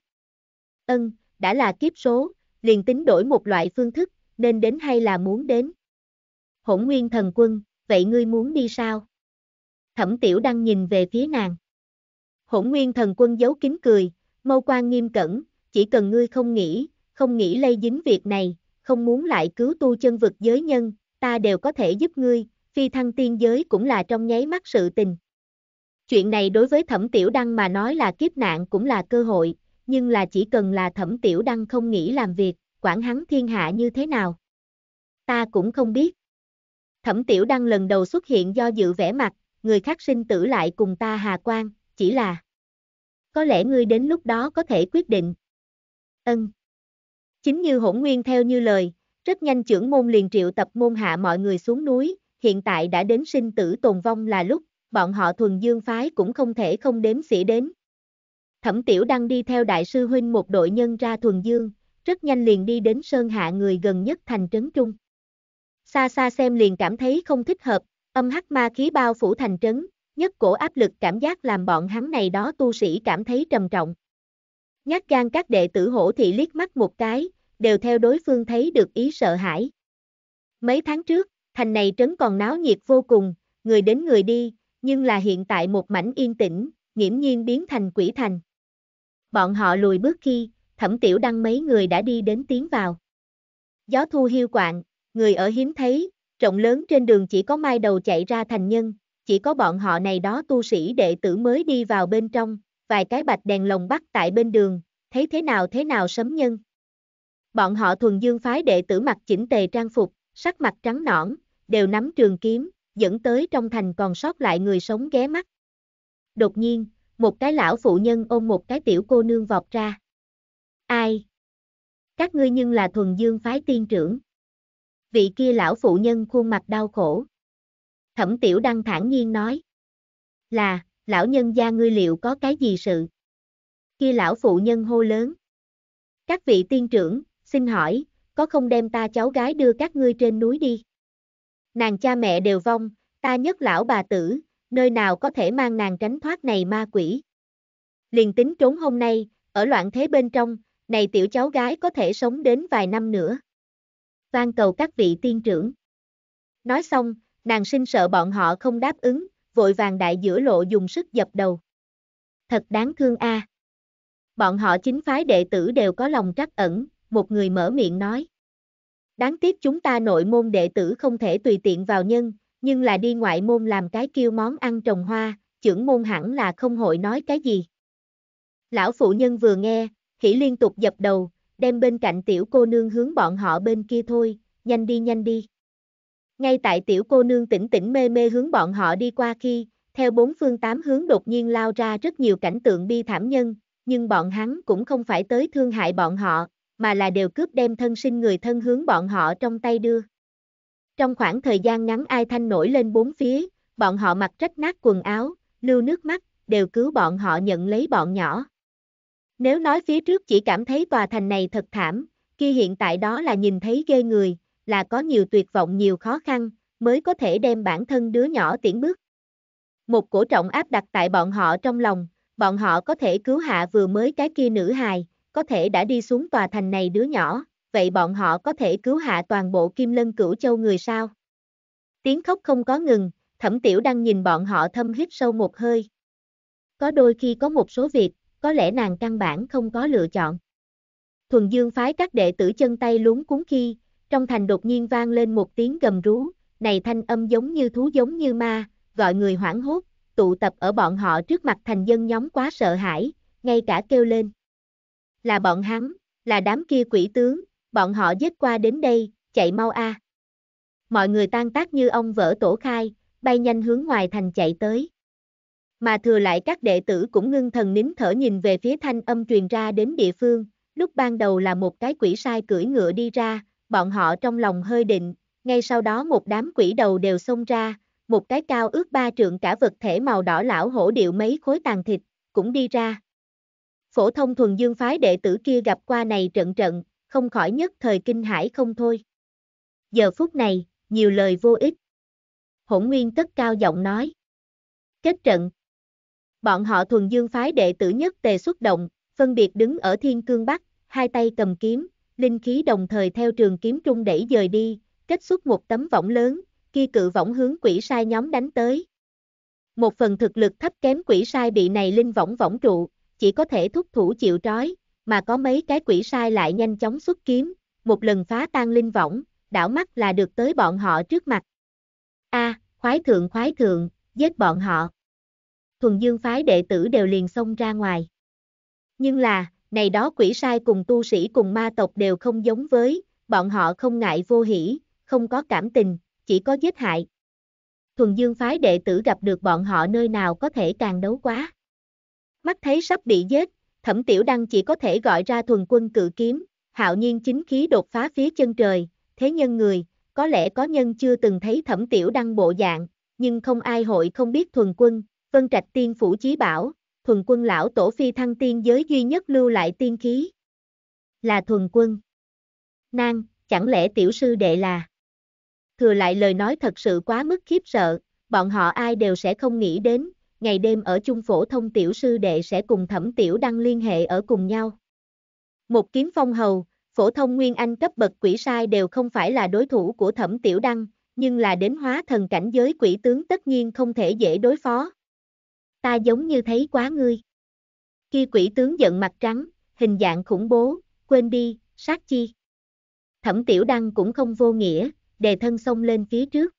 Ân, đã là kiếp số, liền tính đổi một loại phương thức, nên đến hay là muốn đến. Hỗn Nguyên Thần Quân, vậy ngươi muốn đi sao? Thẩm Tiểu Đăng nhìn về phía nàng. Hỗn Nguyên Thần Quân giấu kín cười, mâu quan nghiêm cẩn, chỉ cần ngươi không nghĩ lây dính việc này, không muốn lại cứu tu chân vực giới nhân, ta đều có thể giúp ngươi, phi thăng tiên giới cũng là trong nháy mắt sự tình. Chuyện này đối với Thẩm Tiểu Đăng mà nói là kiếp nạn cũng là cơ hội, nhưng là chỉ cần là Thẩm Tiểu Đăng không nghĩ làm việc, quản hắn thiên hạ như thế nào. Ta cũng không biết. Thẩm Tiểu Đăng lần đầu xuất hiện do dự vẻ mặt, người khác sinh tử lại cùng ta hà quan, chỉ là. Có lẽ ngươi đến lúc đó có thể quyết định. Ân. Chính như Hỗn Nguyên theo như lời, rất nhanh trưởng môn liền triệu tập môn hạ mọi người xuống núi, hiện tại đã đến sinh tử tồn vong là lúc, bọn họ Thuần Dương phái cũng không thể không đếm xỉa đến. Thẩm Tiểu Đăng đi theo đại sư huynh một đội nhân ra Thuần Dương, rất nhanh liền đi đến sơn hạ người gần nhất thành trấn Trung. Xa xa xem liền cảm thấy không thích hợp, âm hắc ma khí bao phủ thành trấn, nhất cổ áp lực cảm giác làm bọn hắn này đó tu sĩ cảm thấy trầm trọng. Nhát gan các đệ tử Hổ Thị liếc mắt một cái, đều theo đối phương thấy được ý sợ hãi. Mấy tháng trước, thành này trấn còn náo nhiệt vô cùng, người đến người đi, nhưng là hiện tại một mảnh yên tĩnh, nghiễm nhiên biến thành quỷ thành. Bọn họ lùi bước khi, Thẩm Tiểu Đăng mấy người đã đi đến tiến vào. Gió thu hiu quạng, người ở hiếm thấy, rộng lớn trên đường chỉ có mai đầu chạy ra thành nhân, chỉ có bọn họ này đó tu sĩ đệ tử mới đi vào bên trong, vài cái bạch đèn lồng bắt tại bên đường, thấy thế nào sấm nhân. Bọn họ Thuần Dương phái đệ tử mặc chỉnh tề trang phục, sắc mặt trắng nõn, đều nắm trường kiếm, dẫn tới trong thành còn sót lại người sống ghé mắt. Đột nhiên, một cái lão phụ nhân ôm một cái tiểu cô nương vọt ra. Ai? Các ngươi nhưng là Thuần Dương phái tiên trưởng. Vị kia lão phụ nhân khuôn mặt đau khổ. Thẩm Tiểu Đăng thản nhiên nói. Là, lão nhân gia ngươi liệu có cái gì sự? Kia lão phụ nhân hô lớn. Các vị tiên trưởng, xin hỏi, có không đem ta cháu gái đưa các ngươi trên núi đi? Nàng cha mẹ đều vong, ta nhất lão bà tử, nơi nào có thể mang nàng tránh thoát này ma quỷ? Liền tính trốn hôm nay, ở loạn thế bên trong, này tiểu cháu gái có thể sống đến vài năm nữa. Van cầu các vị tiên trưởng. Nói xong, nàng sinh sợ bọn họ không đáp ứng, vội vàng đại giữa lộ dùng sức dập đầu. Thật đáng thương a. Bọn họ chính phái đệ tử đều có lòng trắc ẩn, một người mở miệng nói. Đáng tiếc chúng ta nội môn đệ tử không thể tùy tiện vào nhân, nhưng là đi ngoại môn làm cái kêu món ăn trồng hoa, trưởng môn hẳn là không hội nói cái gì. Lão phụ nhân vừa nghe, khỉ liên tục dập đầu, đem bên cạnh tiểu cô nương hướng bọn họ bên kia thôi, nhanh đi nhanh đi. Ngay tại tiểu cô nương tỉnh tỉnh mê mê hướng bọn họ đi qua khi, theo bốn phương tám hướng đột nhiên lao ra rất nhiều cảnh tượng bi thảm nhân, nhưng bọn hắn cũng không phải tới thương hại bọn họ, mà là đều cướp đem thân sinh người thân hướng bọn họ trong tay đưa. Trong khoảng thời gian ngắn ai thanh nổi lên bốn phía, bọn họ mặc rách nát quần áo, lưu nước mắt, đều cứu bọn họ nhận lấy bọn nhỏ. Nếu nói phía trước chỉ cảm thấy tòa thành này thật thảm, kia hiện tại đó là nhìn thấy ghê người, là có nhiều tuyệt vọng nhiều khó khăn, mới có thể đem bản thân đứa nhỏ tiễn bước. Một cổ trọng áp đặt tại bọn họ trong lòng, bọn họ có thể cứu hạ vừa mới cái kia nữ hài, có thể đã đi xuống tòa thành này đứa nhỏ, vậy bọn họ có thể cứu hạ toàn bộ Kim Lân Cửu Châu người sao? Tiếng khóc không có ngừng, Thẩm Tiểu Đăng nhìn bọn họ thâm hít sâu một hơi. Có đôi khi có một số việc, có lẽ nàng căn bản không có lựa chọn. Thuần Dương phái các đệ tử chân tay luống cuống khi, trong thành đột nhiên vang lên một tiếng gầm rú, này thanh âm giống như thú giống như ma, gọi người hoảng hốt, tụ tập ở bọn họ trước mặt thành dân nhóm quá sợ hãi, ngay cả kêu lên. Là bọn hắn, là đám kia quỷ tướng, bọn họ giết qua đến đây, chạy mau a. Mọi người tan tác như ong vỡ tổ khai, bay nhanh hướng ngoài thành chạy tới. Mà thừa lại các đệ tử cũng ngưng thần nín thở nhìn về phía thanh âm truyền ra đến địa phương, lúc ban đầu là một cái quỷ sai cưỡi ngựa đi ra, bọn họ trong lòng hơi định, ngay sau đó một đám quỷ đầu đều xông ra, một cái cao ước 3 trượng cả vật thể màu đỏ lão hổ điệu mấy khối tàn thịt, cũng đi ra. Phổ thông thuần dương phái đệ tử kia gặp qua này trận trận, không khỏi nhất thời kinh hãi không thôi. Giờ phút này, nhiều lời vô ích. Hỗn Nguyên Tất cao giọng nói. Kết trận. Bọn họ thuần dương phái đệ tử nhất tề xuất động, phân biệt đứng ở Thiên Cương Bắc, hai tay cầm kiếm, linh khí đồng thời theo trường kiếm trung đẩy dời đi, kết xuất một tấm võng lớn, kia cự võng hướng quỷ sai nhóm đánh tới. Một phần thực lực thấp kém quỷ sai bị này linh võng võng trụ, chỉ có thể thúc thủ chịu trói, mà có mấy cái quỷ sai lại nhanh chóng xuất kiếm, một lần phá tan linh võng, đảo mắt là được tới bọn họ trước mặt. A, khoái thượng, giết bọn họ. Thuần dương phái đệ tử đều liền xông ra ngoài. Nhưng là, này đó quỷ sai cùng tu sĩ cùng ma tộc đều không giống với, bọn họ không ngại vô hỉ, không có cảm tình, chỉ có giết hại. Thuần dương phái đệ tử gặp được bọn họ nơi nào có thể càng đấu quá. Mắt thấy sắp bị giết, Thẩm Tiểu Đăng chỉ có thể gọi ra thuần quân cự kiếm, hạo nhiên chính khí đột phá phía chân trời, thế nhân người, có lẽ có nhân chưa từng thấy Thẩm Tiểu Đăng bộ dạng, nhưng không ai hội không biết thuần quân, Vân Trạch tiên phủ chí bảo, thuần quân lão tổ phi thăng tiên giới duy nhất lưu lại tiên khí. Là thuần quân. Nang, chẳng lẽ tiểu sư đệ là... Thừa lại lời nói thật sự quá mức khiếp sợ, bọn họ ai đều sẽ không nghĩ đến, ngày đêm ở chung phổ thông tiểu sư đệ sẽ cùng Thẩm Tiểu Đăng liên hệ ở cùng nhau. Một kiếm phong hầu, phổ thông nguyên anh cấp bậc quỷ sai đều không phải là đối thủ của Thẩm Tiểu Đăng, nhưng là đến hóa thần cảnh giới quỷ tướng tất nhiên không thể dễ đối phó. Ta giống như thấy quá ngươi. Khi quỷ tướng giận mặt trắng, hình dạng khủng bố, quên đi, sát chi. Thẩm Tiểu Đăng cũng không vô nghĩa, đề thân xông lên phía trước.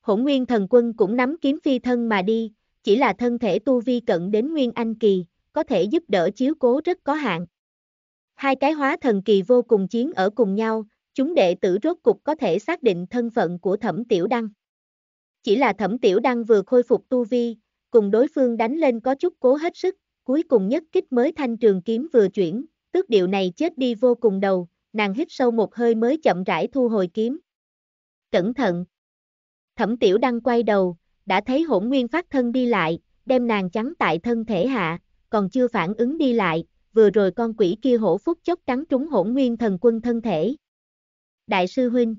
Hỗn Nguyên Thần Quân cũng nắm kiếm phi thân mà đi, chỉ là thân thể tu vi cận đến nguyên anh kỳ, có thể giúp đỡ chiếu cố rất có hạn. Hai cái hóa thần kỳ vô cùng chiến ở cùng nhau, chúng đệ tử rốt cục có thể xác định thân phận của Thẩm Tiểu Đăng. Chỉ là Thẩm Tiểu Đăng vừa khôi phục tu vi, cùng đối phương đánh lên có chút cố hết sức, cuối cùng nhất kích mới thanh trường kiếm vừa chuyển, tước điệu này chết đi vô cùng đầu, nàng hít sâu một hơi mới chậm rãi thu hồi kiếm. Cẩn thận! Thẩm Tiểu Đăng quay đầu, đã thấy Hỗn Nguyên phát thân đi lại, đem nàng chắn tại thân thể hạ, còn chưa phản ứng đi lại, vừa rồi con quỷ kia hổ phúc chốc cắn trúng Hỗn Nguyên Thần Quân thân thể. Đại sư huynh!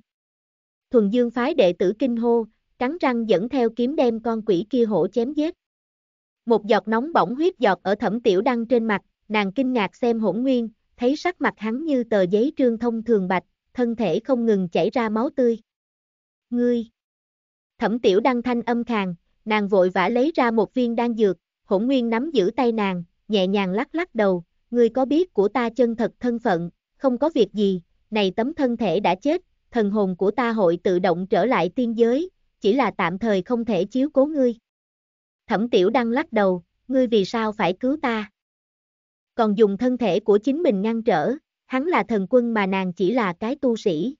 Thuần dương phái đệ tử kinh hô, cắn răng dẫn theo kiếm đem con quỷ kia hổ chém giết. Một giọt nóng bỏng huyết giọt ở Thẩm Tiểu Đăng trên mặt, nàng kinh ngạc xem Hỗn Nguyên, thấy sắc mặt hắn như tờ giấy trương thông thường bạch, thân thể không ngừng chảy ra máu tươi. Ngươi! Thẩm Tiểu Đăng thanh âm khàn, nàng vội vã lấy ra một viên đan dược, Hỗn Nguyên nắm giữ tay nàng, nhẹ nhàng lắc lắc đầu, ngươi có biết của ta chân thật thân phận, không có việc gì, này tấm thân thể đã chết, thần hồn của ta hội tự động trở lại tiên giới, chỉ là tạm thời không thể chiếu cố ngươi. Thẩm Tiểu Đăng lắc đầu, ngươi vì sao phải cứu ta? Còn dùng thân thể của chính mình ngăn trở, hắn là thần quân mà nàng chỉ là cái tu sĩ.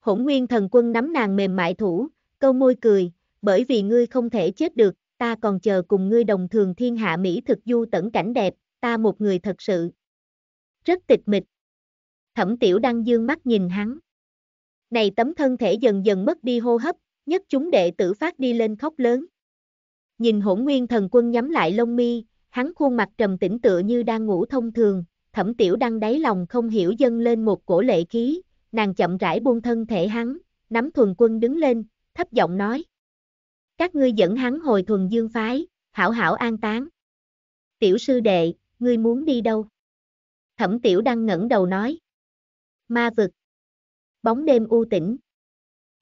Hỗn Nguyên Thần Quân nắm nàng mềm mại thủ, câu môi cười, bởi vì ngươi không thể chết được, ta còn chờ cùng ngươi đồng thường thiên hạ mỹ thực du tẩn cảnh đẹp, ta một người thật sự. Rất tịch mịch. Thẩm Tiểu Đăng dương mắt nhìn hắn. Này tấm thân thể dần dần mất đi hô hấp, nhất chúng đệ tử phát đi lên khóc lớn. Nhìn Hỗn Nguyên Thần Quân nhắm lại lông mi, hắn khuôn mặt trầm tĩnh tựa như đang ngủ thông thường, Thẩm Tiểu Đăng đáy lòng không hiểu dâng lên một cổ lệ khí, nàng chậm rãi buông thân thể hắn, nắm thuần quân đứng lên, thấp giọng nói. Các ngươi dẫn hắn hồi thuần dương phái, hảo hảo an táng. Tiểu sư đệ, ngươi muốn đi đâu? Thẩm Tiểu Đăng ngẩng đầu nói. Ma vực. Bóng đêm u tĩnh.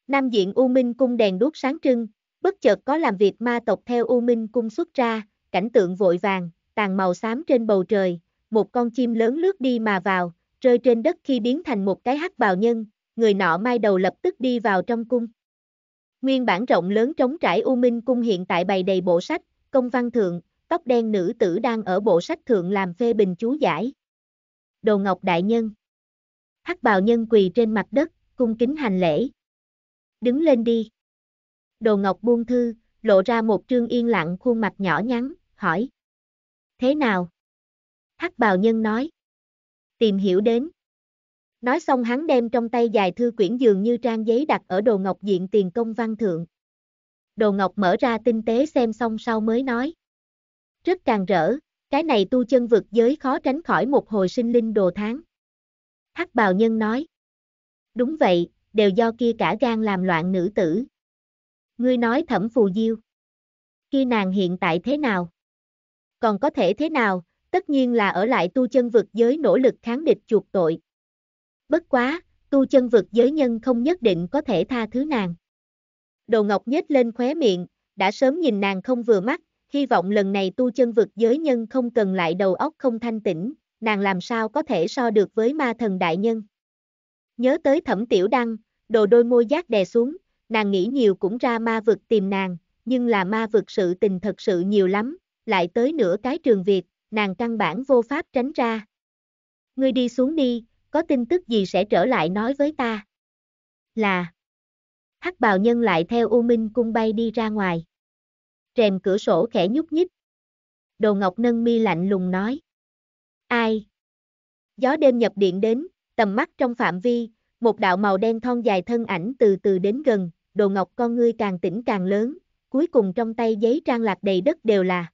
Nam diện U Minh cung đèn đuốc sáng trưng, bất chợt có làm việc ma tộc theo U Minh cung xuất ra, cảnh tượng vội vàng, tàn màu xám trên bầu trời, một con chim lớn lướt đi mà vào, rơi trên đất khi biến thành một cái hắc bào nhân, người nọ mai đầu lập tức đi vào trong cung. Nguyên bản rộng lớn trống trải U Minh cung hiện tại bày đầy bộ sách, công văn thượng, tóc đen nữ tử đang ở bộ sách thượng làm phê bình chú giải. Đồ Ngọc đại nhân. Hắc bào nhân quỳ trên mặt đất, cung kính hành lễ. Đứng lên đi. Đồ Ngọc buông thư, lộ ra một trương yên lặng khuôn mặt nhỏ nhắn, hỏi. Thế nào? Hắc bào nhân nói. Tìm hiểu đến. Nói xong hắn đem trong tay dài thư quyển dường như trang giấy đặt ở Đồ Ngọc diện tiền công văn thượng. Đồ Ngọc mở ra tinh tế xem xong sau mới nói. Rất càng rỡ, cái này tu chân vực giới khó tránh khỏi một hồi sinh linh đồ tháng. Hắc Bào Nhân nói. Đúng vậy, đều do kia cả gan làm loạn nữ tử. Ngươi nói Thẩm Phù Diêu. Kia nàng hiện tại thế nào? Còn có thể thế nào, tất nhiên là ở lại tu chân vực giới nỗ lực kháng địch chuộc tội. Bất quá, tu chân vực giới nhân không nhất định có thể tha thứ nàng. Đồ Ngọc nhếch lên khóe miệng, đã sớm nhìn nàng không vừa mắt, hy vọng lần này tu chân vực giới nhân không cần lại đầu óc không thanh tĩnh, nàng làm sao có thể so được với ma thần đại nhân. Nhớ tới Thẩm Tiểu Đăng, Đồ Đôi Môi giác đè xuống, nàng nghĩ nhiều cũng ra ma vực tìm nàng, nhưng là ma vực sự tình thật sự nhiều lắm, lại tới nửa cái trường Việt, nàng căn bản vô pháp tránh ra. Ngươi đi xuống đi, có tin tức gì sẽ trở lại nói với ta. Là. Hắc Bào Nhân lại theo U Minh Cung bay đi ra ngoài. Rèm cửa sổ khẽ nhúc nhích. Đồ Ngọc nâng mi lạnh lùng nói. Ai? Gió đêm nhập điện đến, tầm mắt trong phạm vi, một đạo màu đen thon dài thân ảnh từ từ đến gần, Đồ Ngọc con ngươi càng tỉnh càng lớn, cuối cùng trong tay giấy trang lạc đầy đất đều là.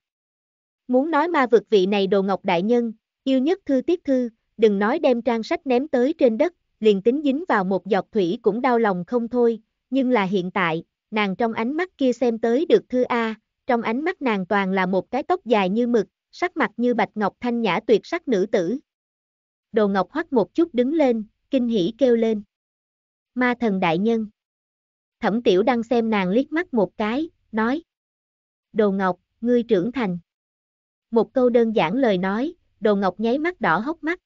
Muốn nói ma vực vị này Đồ Ngọc đại nhân, yêu nhất thư tiết thư, đừng nói đem trang sách ném tới trên đất, liền tính dính vào một giọt thủy cũng đau lòng không thôi, nhưng là hiện tại, nàng trong ánh mắt kia xem tới được thư A, trong ánh mắt nàng toàn là một cái tóc dài như mực, sắc mặt như bạch ngọc thanh nhã tuyệt sắc nữ tử. Đồ Ngọc hoắc một chút đứng lên, kinh hỉ kêu lên. Ma thần đại nhân. Thẩm Tiểu Đăng xem nàng liếc mắt một cái, nói. Đồ Ngọc, ngươi trưởng thành. Một câu đơn giản lời nói, Đồ Ngọc nháy mắt đỏ hốc mắt.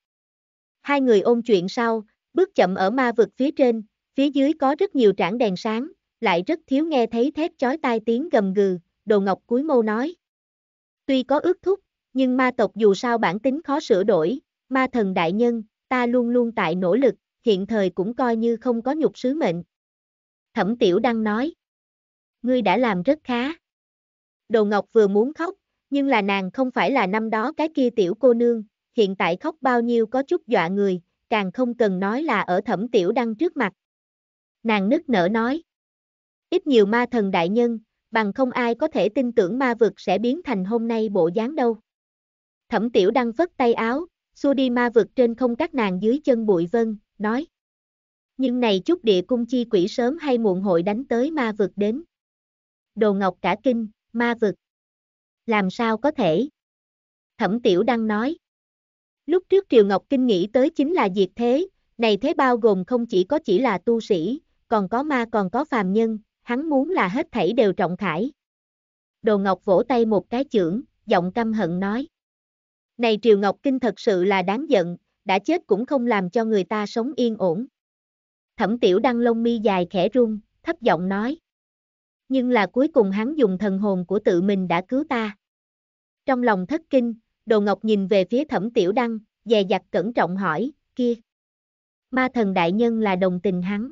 Hai người ôn chuyện sau, bước chậm ở ma vực phía trên, phía dưới có rất nhiều trảng đèn sáng, lại rất thiếu nghe thấy thét chói tai tiếng gầm gừ, Đồ Ngọc cúi mâu nói. Tuy có ước thúc, nhưng ma tộc dù sao bản tính khó sửa đổi, ma thần đại nhân, ta luôn luôn tại nỗ lực, hiện thời cũng coi như không có nhục sứ mệnh. Thẩm Tiểu Đăng nói. Ngươi đã làm rất khá. Đồ Ngọc vừa muốn khóc, nhưng là nàng không phải là năm đó cái kia tiểu cô nương, hiện tại khóc bao nhiêu có chút dọa người, càng không cần nói là ở Thẩm Tiểu Đăng trước mặt. Nàng nức nở nói. Ít nhiều ma thần đại nhân, bằng không ai có thể tin tưởng ma vực sẽ biến thành hôm nay bộ dáng đâu. Thẩm Tiểu Đăng phất tay áo, xua đi ma vực trên không các nàng dưới chân bụi vân, nói. Nhưng này chút địa cung chi quỷ sớm hay muộn hội đánh tới ma vực đến. Đồ Ngọc cả kinh, ma vực. Làm sao có thể? Thẩm Tiểu Đăng nói. Lúc trước Triều Ngọc Kinh nghĩ tới chính là diệt thế, này thế bao gồm không chỉ có chỉ là tu sĩ, còn có ma còn có phàm nhân, hắn muốn là hết thảy đều trọng khải. Đồ Ngọc vỗ tay một cái chưởng, giọng căm hận nói. Này Triều Ngọc Kinh thật sự là đáng giận, đã chết cũng không làm cho người ta sống yên ổn. Thẩm Tiểu Đăng lông mi dài khẽ run, thấp giọng nói. Nhưng là cuối cùng hắn dùng thần hồn của tự mình đã cứu ta. Trong lòng thất kinh, Đồ Ngọc nhìn về phía Thẩm Tiểu Đăng, dè dặt cẩn trọng hỏi, kia. Ma thần đại nhân là đồng tình hắn.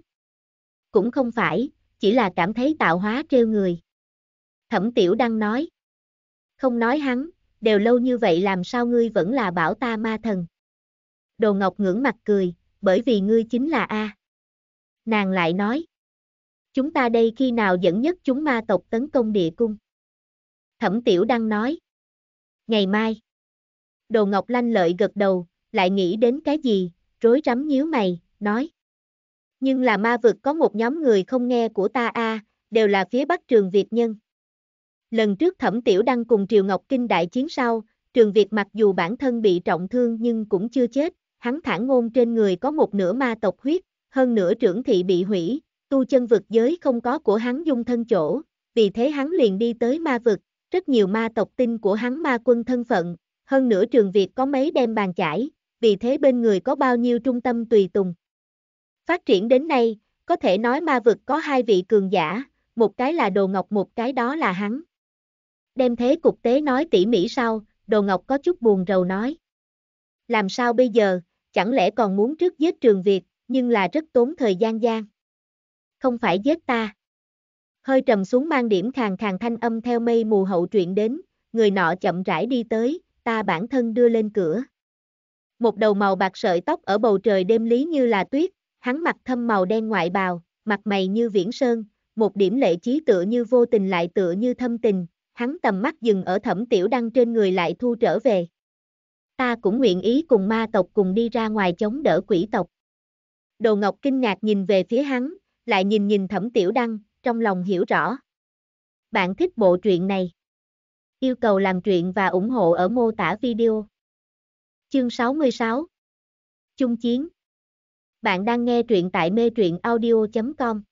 Cũng không phải, chỉ là cảm thấy tạo hóa trêu người. Thẩm Tiểu Đăng nói. Không nói hắn, đều lâu như vậy làm sao ngươi vẫn là bảo ta ma thần. Đồ Ngọc ngưỡng mặt cười, bởi vì ngươi chính là A. Nàng lại nói. Chúng ta đây khi nào dẫn nhất chúng ma tộc tấn công địa cung? Thẩm Tiểu Đăng nói. Ngày mai. Đồ Ngọc lanh lợi gật đầu, lại nghĩ đến cái gì, rối rắm nhíu mày, nói. Nhưng là ma vực có một nhóm người không nghe của ta a, đều là phía bắc Trường Việt nhân. Lần trước Thẩm Tiểu Đăng cùng Triều Ngọc Kinh đại chiến sau, Trường Việt mặc dù bản thân bị trọng thương nhưng cũng chưa chết, hắn thản ngôn trên người có một nửa ma tộc huyết, hơn nửa trưởng thị bị hủy, tu chân vực giới không có của hắn dung thân chỗ, vì thế hắn liền đi tới ma vực, rất nhiều ma tộc tin của hắn ma quân thân phận, hơn nửa Trường Việt có mấy đem bàn chải, vì thế bên người có bao nhiêu trung tâm tùy tùng. Phát triển đến nay, có thể nói ma vực có hai vị cường giả, một cái là Đồ Ngọc một cái đó là hắn. Đem thế cục tế nói tỉ mỉ sau, Đồ Ngọc có chút buồn rầu nói. Làm sao bây giờ, chẳng lẽ còn muốn trước giết Trường Việt, nhưng là rất tốn thời gian gian. Không phải giết ta. Hơi trầm xuống mang điểm khàn khàn thanh âm theo mây mù hậu truyện đến, người nọ chậm rãi đi tới, ta bản thân đưa lên cửa. Một đầu màu bạc sợi tóc ở bầu trời đêm lý như là tuyết, hắn mặc thâm màu đen ngoại bào, mặt mày như viễn sơn, một điểm lệ chí tựa như vô tình lại tựa như thâm tình, hắn tầm mắt dừng ở Thẩm Tiểu Đăng trên người lại thu trở về. Ta cũng nguyện ý cùng ma tộc cùng đi ra ngoài chống đỡ quỷ tộc. Đồ Ngọc kinh ngạc nhìn về phía hắn, lại nhìn Thẩm Tiểu Đăng, trong lòng hiểu rõ. Bạn thích bộ truyện này? Yêu cầu làm truyện và ủng hộ ở mô tả video. Chương 66 Chung chiến. Bạn đang nghe truyện tại mê truyện audio.com.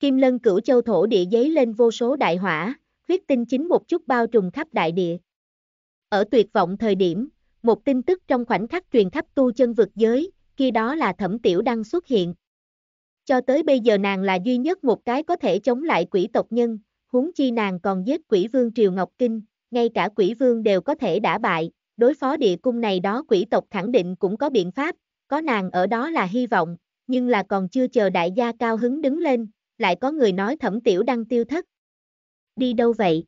Kim Lân Cửu Châu thổ địa giấy lên vô số đại hỏa, huyết tinh chính một chút bao trùm khắp đại địa. Ở tuyệt vọng thời điểm, một tin tức trong khoảnh khắc truyền khắp tu chân vực giới, kia đó là Thẩm Tiểu Đăng xuất hiện. Cho tới bây giờ nàng là duy nhất một cái có thể chống lại quỷ tộc nhân, huống chi nàng còn giết quỷ vương Triều Ngọc Kinh, ngay cả quỷ vương đều có thể đả bại, đối phó địa cung này đó quỷ tộc khẳng định cũng có biện pháp, có nàng ở đó là hy vọng, nhưng là còn chưa chờ đại gia cao hứng đứng lên, lại có người nói Thẩm Tiểu Đăng tiêu thất. Đi đâu vậy?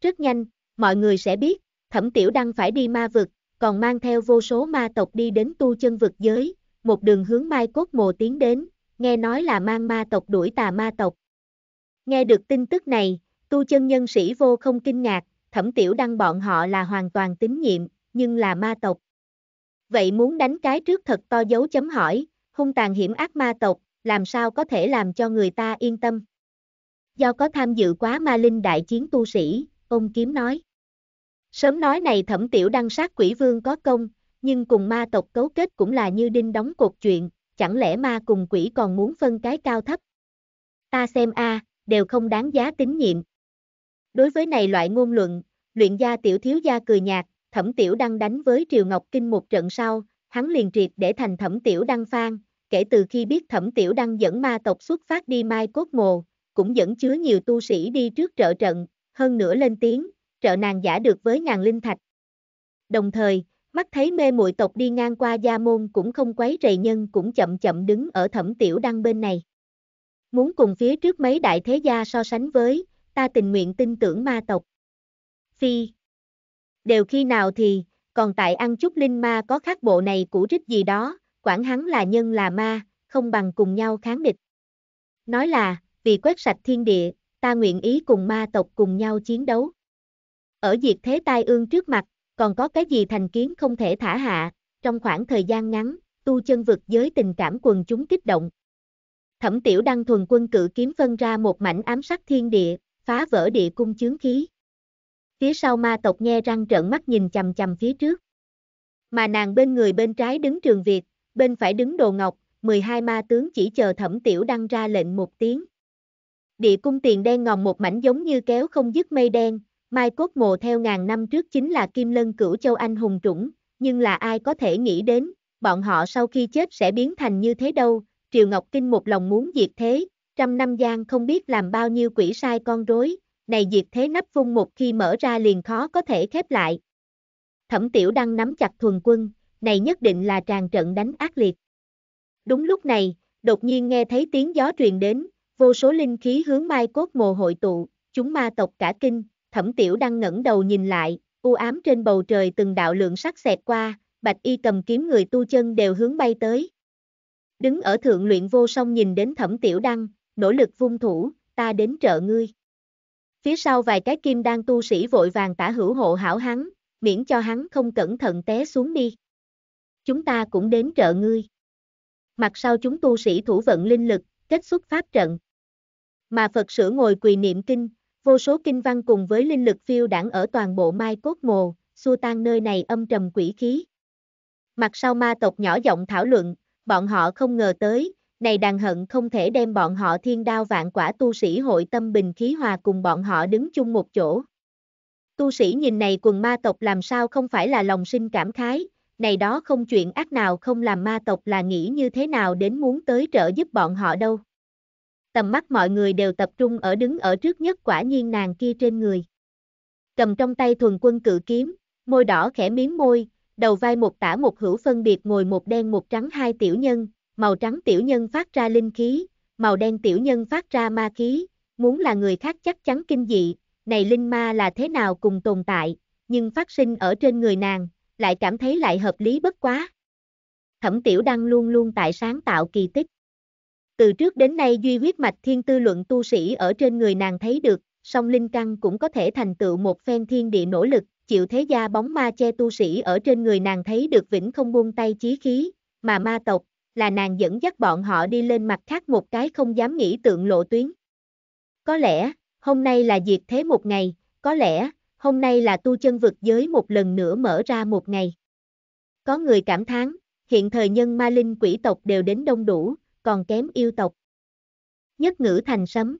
Rất nhanh, mọi người sẽ biết, Thẩm Tiểu Đăng phải đi ma vực, còn mang theo vô số ma tộc đi đến tu chân vực giới, một đường hướng Mai Cốt Mồ tiến đến, nghe nói là mang ma tộc đuổi tà ma tộc. Nghe được tin tức này, tu chân nhân sĩ vô không kinh ngạc, Thẩm Tiểu Đăng bọn họ là hoàn toàn tín nhiệm, nhưng là ma tộc. Vậy muốn đánh cái trước thật to dấu chấm hỏi, hung tàn hiểm ác ma tộc, làm sao có thể làm cho người ta yên tâm? Do có tham dự quá ma linh đại chiến tu sĩ, ông Kiếm nói. Sớm nói này Thẩm Tiểu Đăng sát quỷ vương có công, nhưng cùng ma tộc cấu kết cũng là như đinh đóng cột chuyện, chẳng lẽ ma cùng quỷ còn muốn phân cái cao thấp? Ta xem a, đều không đáng giá tín nhiệm. Đối với này loại ngôn luận, Luyện Gia Tiểu Thiếu Gia cười nhạt, Thẩm Tiểu Đăng đánh với Triều Ngọc Kinh một trận sau, hắn liền triệt để thành Thẩm Tiểu Đăng fan, kể từ khi biết Thẩm Tiểu Đăng dẫn ma tộc xuất phát đi Mai Cốt Mồ, cũng dẫn chứa nhiều tu sĩ đi trước trợ trận, hơn nữa lên tiếng, trợ nàng giả được với ngàn linh thạch. Đồng thời, mắt thấy mê muội tộc đi ngang qua Gia Môn cũng không quấy rầy nhân cũng chậm chậm đứng ở Thẩm Tiểu Đăng bên này. Muốn cùng phía trước mấy đại thế gia so sánh với, ta tình nguyện tin tưởng ma tộc. Phi. Đều khi nào thì, còn tại ăn chút linh ma có khác bộ này củ rích gì đó, quản hắn là nhân là ma, không bằng cùng nhau kháng địch. Nói là, vì quét sạch thiên địa, ta nguyện ý cùng ma tộc cùng nhau chiến đấu. Ở diệt thế tai ương trước mặt, còn có cái gì thành kiến không thể thả hạ, trong khoảng thời gian ngắn, tu chân vực giới tình cảm quần chúng kích động. Thẩm Tiểu Đăng thuần quân cự kiếm phân ra một mảnh ám sát thiên địa, phá vỡ địa cung chướng khí. Phía sau ma tộc nghe răng trợn mắt nhìn chằm chằm phía trước. Mà nàng bên người bên trái đứng Trường Việt, bên phải đứng Đồ Ngọc, 12 ma tướng chỉ chờ Thẩm Tiểu Đăng ra lệnh một tiếng. Địa cung tiền đen ngòm một mảnh giống như kéo không dứt mây đen, Mai Cốt Mồ theo ngàn năm trước chính là Kim Lân Cửu Châu anh hùng trũng, nhưng là ai có thể nghĩ đến, bọn họ sau khi chết sẽ biến thành như thế đâu. Triều Ngọc Kinh một lòng muốn diệt thế, trăm năm gian không biết làm bao nhiêu quỷ sai con rối, này diệt thế nắp vung một khi mở ra liền khó có thể khép lại. Thẩm Tiểu Đăng nắm chặt thuần quân, này nhất định là tràn trận đánh ác liệt. Đúng lúc này, đột nhiên nghe thấy tiếng gió truyền đến, vô số linh khí hướng Mai Cốt Mồ hội tụ, chúng ma tộc cả kinh, Thẩm Tiểu Đăng ngẩng đầu nhìn lại, u ám trên bầu trời từng đạo lượng sắc xẹt qua, bạch y cầm kiếm người tu chân đều hướng bay tới. Đứng ở thượng luyện vô song nhìn đến Thẩm Tiểu Đăng, nỗ lực vung thủ, ta đến trợ ngươi. Phía sau vài cái kim đan tu sĩ vội vàng tả hữu hộ hảo hắn, miễn cho hắn không cẩn thận té xuống đi. Chúng ta cũng đến trợ ngươi. Mặt sau chúng tu sĩ thủ vận linh lực, kết xuất pháp trận. Mà Phật sử ngồi quỳ niệm kinh, vô số kinh văn cùng với linh lực phiêu đảng ở toàn bộ Mai Cốt Mồ, xua tan nơi này âm trầm quỷ khí. Mặt sau ma tộc nhỏ giọng thảo luận. Bọn họ không ngờ tới, này đàn hận không thể đem bọn họ thiên đao vạn quả tu sĩ hội tâm bình khí hòa cùng bọn họ đứng chung một chỗ. Tu sĩ nhìn này quần ma tộc làm sao không phải là lòng sinh cảm khái, này đó không chuyện ác nào không làm ma tộc là nghĩ như thế nào đến muốn tới trợ giúp bọn họ đâu. Tầm mắt mọi người đều tập trung ở đứng ở trước nhất quả nhiên nàng kia trên người. Cầm trong tay thuần quân cự kiếm, môi đỏ khẽ miếm môi. Đầu vai một tả một hữu phân biệt ngồi một đen một trắng hai tiểu nhân, màu trắng tiểu nhân phát ra linh khí, màu đen tiểu nhân phát ra ma khí, muốn là người khác chắc chắn kinh dị, này linh ma là thế nào cùng tồn tại, nhưng phát sinh ở trên người nàng, lại cảm thấy lại hợp lý bất quá. Thẩm Tiểu Đăng luôn luôn tại sáng tạo kỳ tích. Từ trước đến nay duy huyết mạch thiên tư luận tu sĩ ở trên người nàng thấy được, song linh căn cũng có thể thành tựu một phen thiên địa nỗ lực, chịu thế gia bóng ma che tu sĩ ở trên người nàng thấy được vĩnh không buông tay chí khí, mà ma tộc, là nàng dẫn dắt bọn họ đi lên mặt khác một cái không dám nghĩ tượng lộ tuyến. Có lẽ, hôm nay là diệt thế một ngày, có lẽ, hôm nay là tu chân vực giới một lần nữa mở ra một ngày. Có người cảm thán, hiện thời nhân ma linh quỷ tộc đều đến đông đủ, còn kém yêu tộc. Nhất ngữ thành sấm.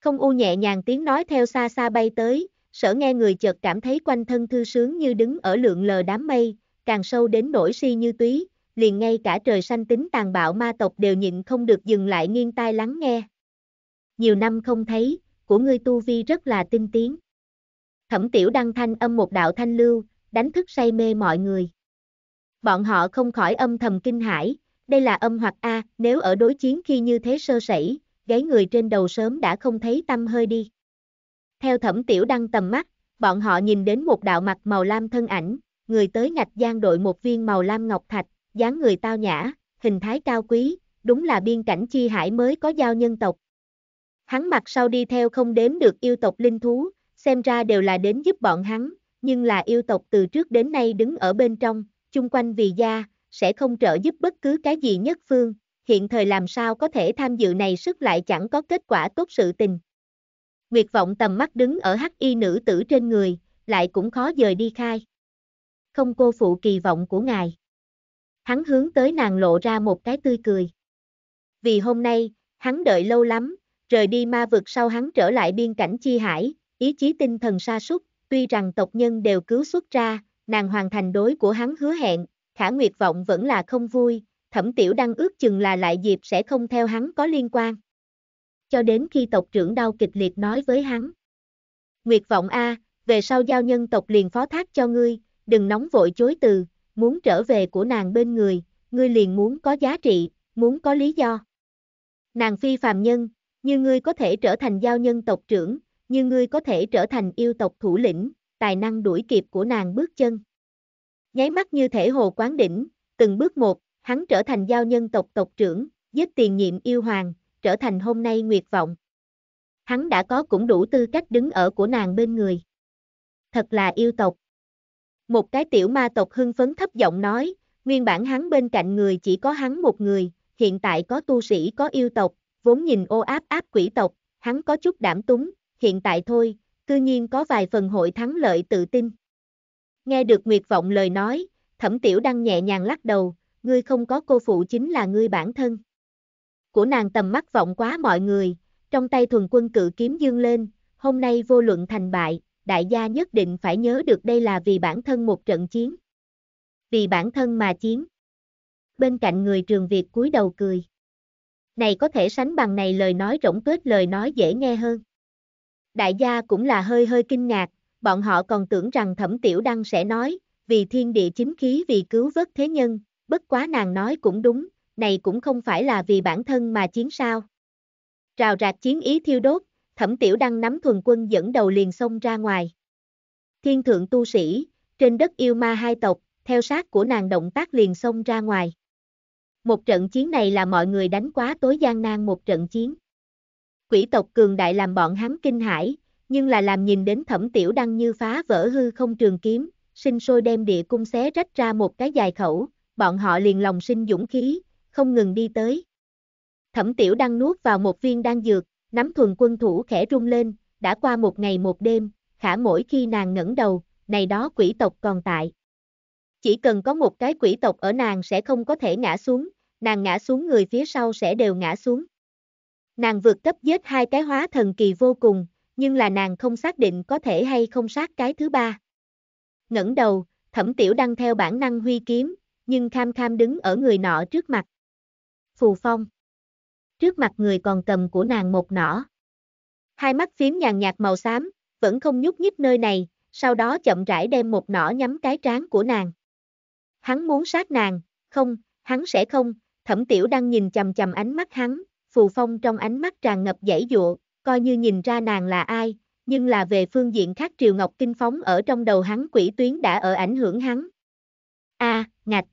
Không u nhẹ nhàng tiếng nói theo xa xa bay tới, Sở nghe người chợt cảm thấy quanh thân thư sướng như đứng ở lượn lờ đám mây, càng sâu đến nổi si như túy, liền ngay cả trời xanh tính tàn bạo ma tộc đều nhịn không được dừng lại nghiêng tai lắng nghe. Nhiều năm không thấy, của ngươi tu vi rất là tinh tiến. Thẩm Tiểu Đăng thanh âm một đạo thanh lưu, đánh thức say mê mọi người. Bọn họ không khỏi âm thầm kinh hãi, đây là âm hoặc a, nếu ở đối chiến khi như thế sơ sẩy, gáy người trên đầu sớm đã không thấy tăm hơi đi. Theo Thẩm Tiểu Đăng tầm mắt, bọn họ nhìn đến một đạo mặt màu lam thân ảnh, người tới ngạch gian đội một viên màu lam ngọc thạch, dáng người tao nhã, hình thái cao quý, đúng là biên cảnh chi hải mới có giao nhân tộc. Hắn mặt sau đi theo không đếm được yêu tộc linh thú, xem ra đều là đến giúp bọn hắn, nhưng là yêu tộc từ trước đến nay đứng ở bên trong, chung quanh vì gia, sẽ không trợ giúp bất cứ cái gì nhất phương, hiện thời làm sao có thể tham dự này sức lại chẳng có kết quả tốt sự tình. Nguyệt Vọng tầm mắt đứng ở hắc y nữ tử trên người, lại cũng khó dời đi khai. Không cô phụ kỳ vọng của ngài. Hắn hướng tới nàng lộ ra một cái tươi cười. Vì hôm nay, hắn đợi lâu lắm, rời đi ma vực sau hắn trở lại biên cảnh chi hải, ý chí tinh thần sa sút, tuy rằng tộc nhân đều cứu xuất ra, nàng hoàn thành đối của hắn hứa hẹn, Khả Nguyệt Vọng vẫn là không vui, Thẩm Tiểu Đăng ước chừng là lại dịp sẽ không theo hắn có liên quan. Cho đến khi tộc trưởng đau kịch liệt nói với hắn. Nguyệt Vọng a, về sau giao nhân tộc liền phó thác cho ngươi, đừng nóng vội chối từ, muốn trở về của nàng bên người, ngươi liền muốn có giá trị, muốn có lý do. Nàng phi phàm nhân, như ngươi có thể trở thành giao nhân tộc trưởng, như ngươi có thể trở thành yêu tộc thủ lĩnh, tài năng đuổi kịp của nàng bước chân. Nháy mắt như thể hồ quán đỉnh, từng bước một, hắn trở thành giao nhân tộc tộc trưởng, giết tiền nhiệm yêu hoàng, trở thành hôm nay Nguyệt Vọng. Hắn đã có cũng đủ tư cách đứng ở của nàng bên người. Thật là yêu tộc. Một cái tiểu ma tộc hưng phấn thấp giọng nói, nguyên bản hắn bên cạnh người chỉ có hắn một người, hiện tại có tu sĩ có yêu tộc, vốn nhìn ô áp quỷ tộc, hắn có chút đảm túng, hiện tại thôi, cư nhiên có vài phần hội thắng lợi tự tin. Nghe được Nguyệt Vọng lời nói, Thẩm Tiểu Đăng nhẹ nhàng lắc đầu, ngươi không có cô phụ chính là ngươi bản thân. Của nàng tầm mắt vọng quá mọi người, trong tay thuần quân cự kiếm dương lên, hôm nay vô luận thành bại, đại gia nhất định phải nhớ được đây là vì bản thân một trận chiến. Vì bản thân mà chiến. Bên cạnh người Trường Việt cúi đầu cười. Này có thể sánh bằng này lời nói rỗng tuếch lời nói dễ nghe hơn. Đại gia cũng là hơi hơi kinh ngạc, bọn họ còn tưởng rằng Thẩm Tiểu Đăng sẽ nói, vì thiên địa chính khí vì cứu vớt thế nhân, bất quá nàng nói cũng đúng, này cũng không phải là vì bản thân mà chiến sao. Rào rạc chiến ý thiêu đốt, Thẩm Tiểu Đăng nắm thuần quân dẫn đầu liền xông ra ngoài. Thiên thượng tu sĩ, trên đất yêu ma hai tộc, theo sát của nàng động tác liền xông ra ngoài. Một trận chiến này là mọi người đánh quá tối gian nan một trận chiến. Quỷ tộc cường đại làm bọn hắn kinh hãi, nhưng là làm nhìn đến Thẩm Tiểu Đăng như phá vỡ hư không trường kiếm, sinh sôi đem địa cung xé rách ra một cái dài khẩu, bọn họ liền lòng sinh dũng khí, không ngừng đi tới. Thẩm Tiểu Đăng nuốt vào một viên đan dược, nắm thuần quân thủ khẽ rung lên, đã qua một ngày một đêm, khả mỗi khi nàng ngẩng đầu, này đó quỷ tộc còn tại. Chỉ cần có một cái quỷ tộc ở nàng sẽ không có thể ngã xuống, nàng ngã xuống người phía sau sẽ đều ngã xuống. Nàng vượt cấp giết hai cái hóa thần kỳ vô cùng, nhưng là nàng không xác định có thể hay không sát cái thứ ba. Ngẩng đầu, Thẩm Tiểu Đăng theo bản năng huy kiếm, nhưng kham đứng ở người nọ trước mặt. Phù phong. Trước mặt người còn cầm của nàng một nỏ. Hai mắt phím nhàn nhạt màu xám, vẫn không nhúc nhích nơi này, sau đó chậm rãi đem một nỏ nhắm cái trán của nàng. Hắn muốn sát nàng, không, hắn sẽ không, Thẩm Tiểu Đăng nhìn chằm chằm ánh mắt hắn, phù phong trong ánh mắt tràn ngập giãy dụa, coi như nhìn ra nàng là ai, nhưng là về phương diện khác Triều Ngọc Kinh phóng ở trong đầu hắn quỷ tuyến đã ở ảnh hưởng hắn. Ngạch.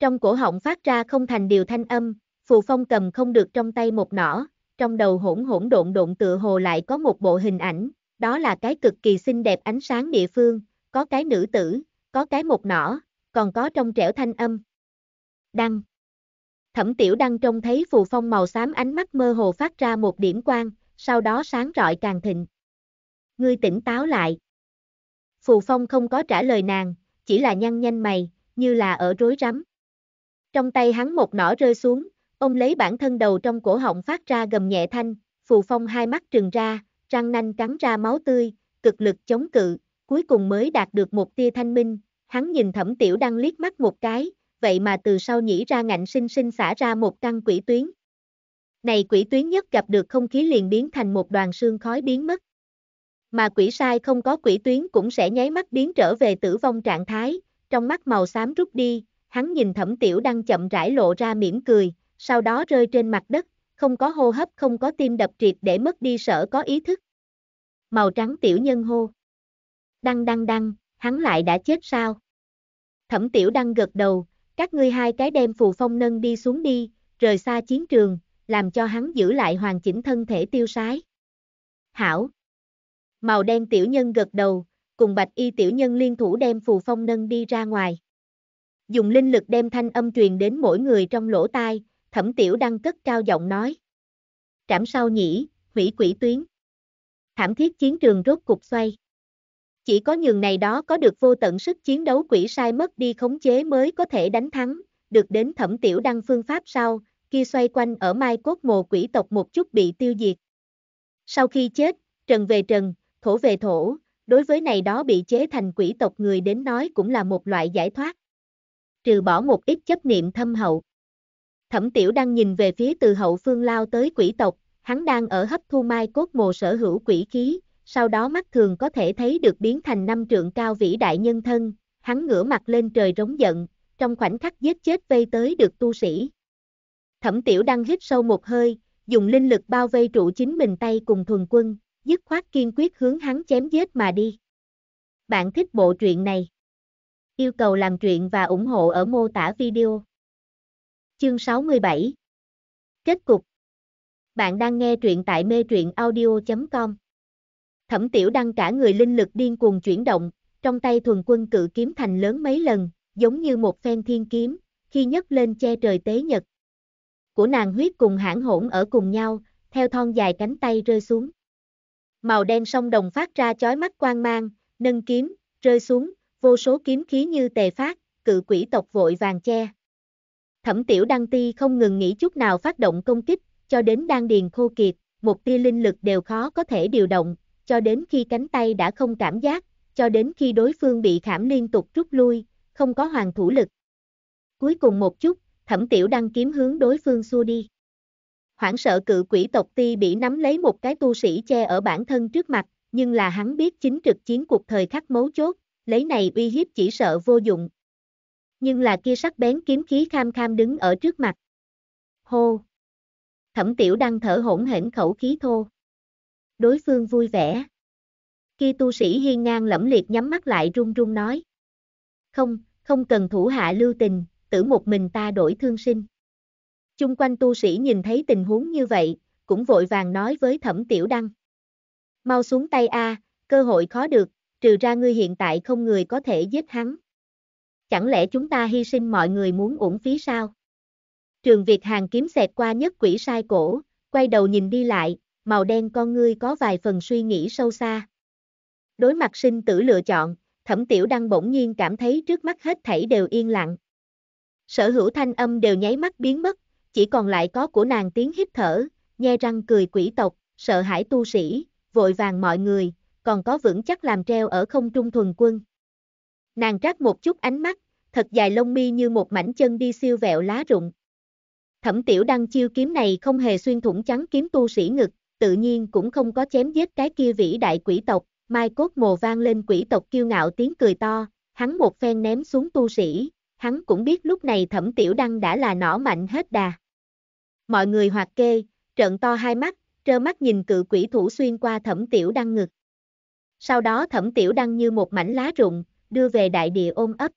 Trong cổ họng phát ra không thành điều thanh âm, Phù Phong cầm không được trong tay một nỏ, trong đầu hỗn hỗn độn độn tựa hồ lại có một bộ hình ảnh, đó là cái cực kỳ xinh đẹp ánh sáng địa phương, có cái nữ tử, có cái một nỏ, còn có trong trẻo thanh âm. Đăng. Thẩm Tiểu Đăng trông thấy Phù Phong màu xám ánh mắt mơ hồ phát ra một điểm quang, sau đó sáng rọi càng thịnh. Ngươi tỉnh táo lại. Phù Phong không có trả lời nàng, chỉ là nhăn nhăn mày, như là ở rối rắm. Trong tay hắn một nỏ rơi xuống, ông lấy bản thân đầu trong cổ họng phát ra gầm nhẹ thanh, Phù Phong hai mắt trừng ra, răng nanh cắn ra máu tươi, cực lực chống cự, cuối cùng mới đạt được một tia thanh minh, hắn nhìn Thẩm Tiểu Đăng liếc mắt một cái, vậy mà từ sau nhĩ ra ngạnh sinh sinh xả ra một căn quỷ tuyến. Này quỷ tuyến nhất gặp được không khí liền biến thành một đoàn sương khói biến mất. Mà quỷ sai không có quỷ tuyến cũng sẽ nháy mắt biến trở về tử vong trạng thái, trong mắt màu xám rút đi, hắn nhìn Thẩm Tiểu Đăng chậm rãi lộ ra mỉm cười, sau đó rơi trên mặt đất, không có hô hấp không có tim đập triệt để mất đi sở có ý thức. Màu trắng tiểu nhân hô. Đăng đăng đăng, hắn lại đã chết sao? Thẩm Tiểu Đăng gật đầu, các ngươi hai cái đem Phù Phong nâng đi xuống đi, rời xa chiến trường, làm cho hắn giữ lại hoàn chỉnh thân thể tiêu sái. Hảo. Màu đen tiểu nhân gật đầu, cùng bạch y tiểu nhân liên thủ đem Phù Phong nâng đi ra ngoài. Dùng linh lực đem thanh âm truyền đến mỗi người trong lỗ tai, Thẩm Tiểu Đăng cất cao giọng nói. Trảm sau nhĩ, hủy quỷ tuyến. Thảm thiết chiến trường rốt cục xoay. Chỉ có nhường này đó có được vô tận sức chiến đấu quỷ sai mất đi khống chế mới có thể đánh thắng, được đến Thẩm Tiểu Đăng phương pháp sau, kia xoay quanh ở mai cốt mồ quỷ tộc một chút bị tiêu diệt. Sau khi chết, trần về trần, thổ về thổ, đối với này đó bị chế thành quỷ tộc người đến nói cũng là một loại giải thoát. Trừ bỏ một ít chấp niệm thâm hậu. Thẩm Tiểu Đăng nhìn về phía từ hậu phương lao tới quỷ tộc, hắn đang ở hấp thu mai cốt mồ sở hữu quỷ khí, sau đó mắt thường có thể thấy được biến thành 5 trượng cao vĩ đại nhân thân, hắn ngửa mặt lên trời rống giận, trong khoảnh khắc giết chết vây tới được tu sĩ. Thẩm Tiểu Đăng hít sâu một hơi, dùng linh lực bao vây trụ chính mình tay cùng thuần quân, dứt khoát kiên quyết hướng hắn chém giết mà đi. Bạn thích bộ truyện này? Yêu cầu làm truyện và ủng hộ ở mô tả video. Chương 67. Kết cục. Bạn đang nghe truyện tại mê truyện audio.com. Thẩm Tiểu Đăng cả người linh lực điên cuồng chuyển động, trong tay thuần quân cự kiếm thành lớn mấy lần, giống như một phen thiên kiếm, khi nhấc lên che trời tế nhật. Của nàng huyết cùng hãn hỗn ở cùng nhau, theo thon dài cánh tay rơi xuống. Màu đen sông đồng phát ra chói mắt quang mang, nâng kiếm, rơi xuống, vô số kiếm khí như tề phát, cự quỷ tộc vội vàng che. Thẩm Tiểu Đăng ti không ngừng nghỉ chút nào phát động công kích, cho đến đan điền khô kiệt, một tia linh lực đều khó có thể điều động, cho đến khi cánh tay đã không cảm giác, cho đến khi đối phương bị khảm liên tục rút lui, không có hoàn thủ lực. Cuối cùng một chút, Thẩm Tiểu Đăng kiếm hướng đối phương xua đi. Hoảng sợ cự quỷ tộc ti bị nắm lấy một cái tu sĩ che ở bản thân trước mặt, nhưng là hắn biết chính trực chiến cuộc thời khắc mấu chốt, lấy này uy hiếp chỉ sợ vô dụng. Nhưng là kia sắc bén kiếm khí kham kham đứng ở trước mặt. Hô! Thẩm Tiểu Đăng thở hổn hển khẩu khí thô. Đối phương vui vẻ. Kia tu sĩ hiên ngang lẫm liệt nhắm mắt lại run run nói. Không, không cần thủ hạ lưu tình, tử một mình ta đổi thương sinh. Chung quanh tu sĩ nhìn thấy tình huống như vậy, cũng vội vàng nói với Thẩm Tiểu Đăng. Mau xuống tay a, cơ hội khó được, trừ ra ngươi hiện tại không người có thể giết hắn. Chẳng lẽ chúng ta hy sinh mọi người muốn uổng phí sao? Trường Việt Hàng kiếm xẹt qua nhất quỷ sai cổ, quay đầu nhìn đi lại, màu đen con ngươi có vài phần suy nghĩ sâu xa. Đối mặt sinh tử lựa chọn, Thẩm Tiểu Đăng bỗng nhiên cảm thấy trước mắt hết thảy đều yên lặng. Sở hữu thanh âm đều nháy mắt biến mất, chỉ còn lại có của nàng tiếng hít thở, nhe răng cười quỷ tộc, sợ hãi tu sĩ, vội vàng mọi người, còn có vững chắc làm treo ở không trung thuần quân. Nàng trát một chút ánh mắt, thật dài lông mi như một mảnh chân đi siêu vẹo lá rụng. Thẩm Tiểu Đăng chiêu kiếm này không hề xuyên thủng trắng kiếm tu sĩ ngực, tự nhiên cũng không có chém giết cái kia vĩ đại quỷ tộc, mai cốt mồ vang lên quỷ tộc kiêu ngạo tiếng cười to, hắn một phen ném xuống tu sĩ, hắn cũng biết lúc này Thẩm Tiểu Đăng đã là nỏ mạnh hết đà. Mọi người hoạt kê, trợn to hai mắt, trơ mắt nhìn cự quỷ thủ xuyên qua Thẩm Tiểu Đăng ngực. Sau đó Thẩm Tiểu Đăng như một mảnh lá rụng, đưa về đại địa ôm ấp.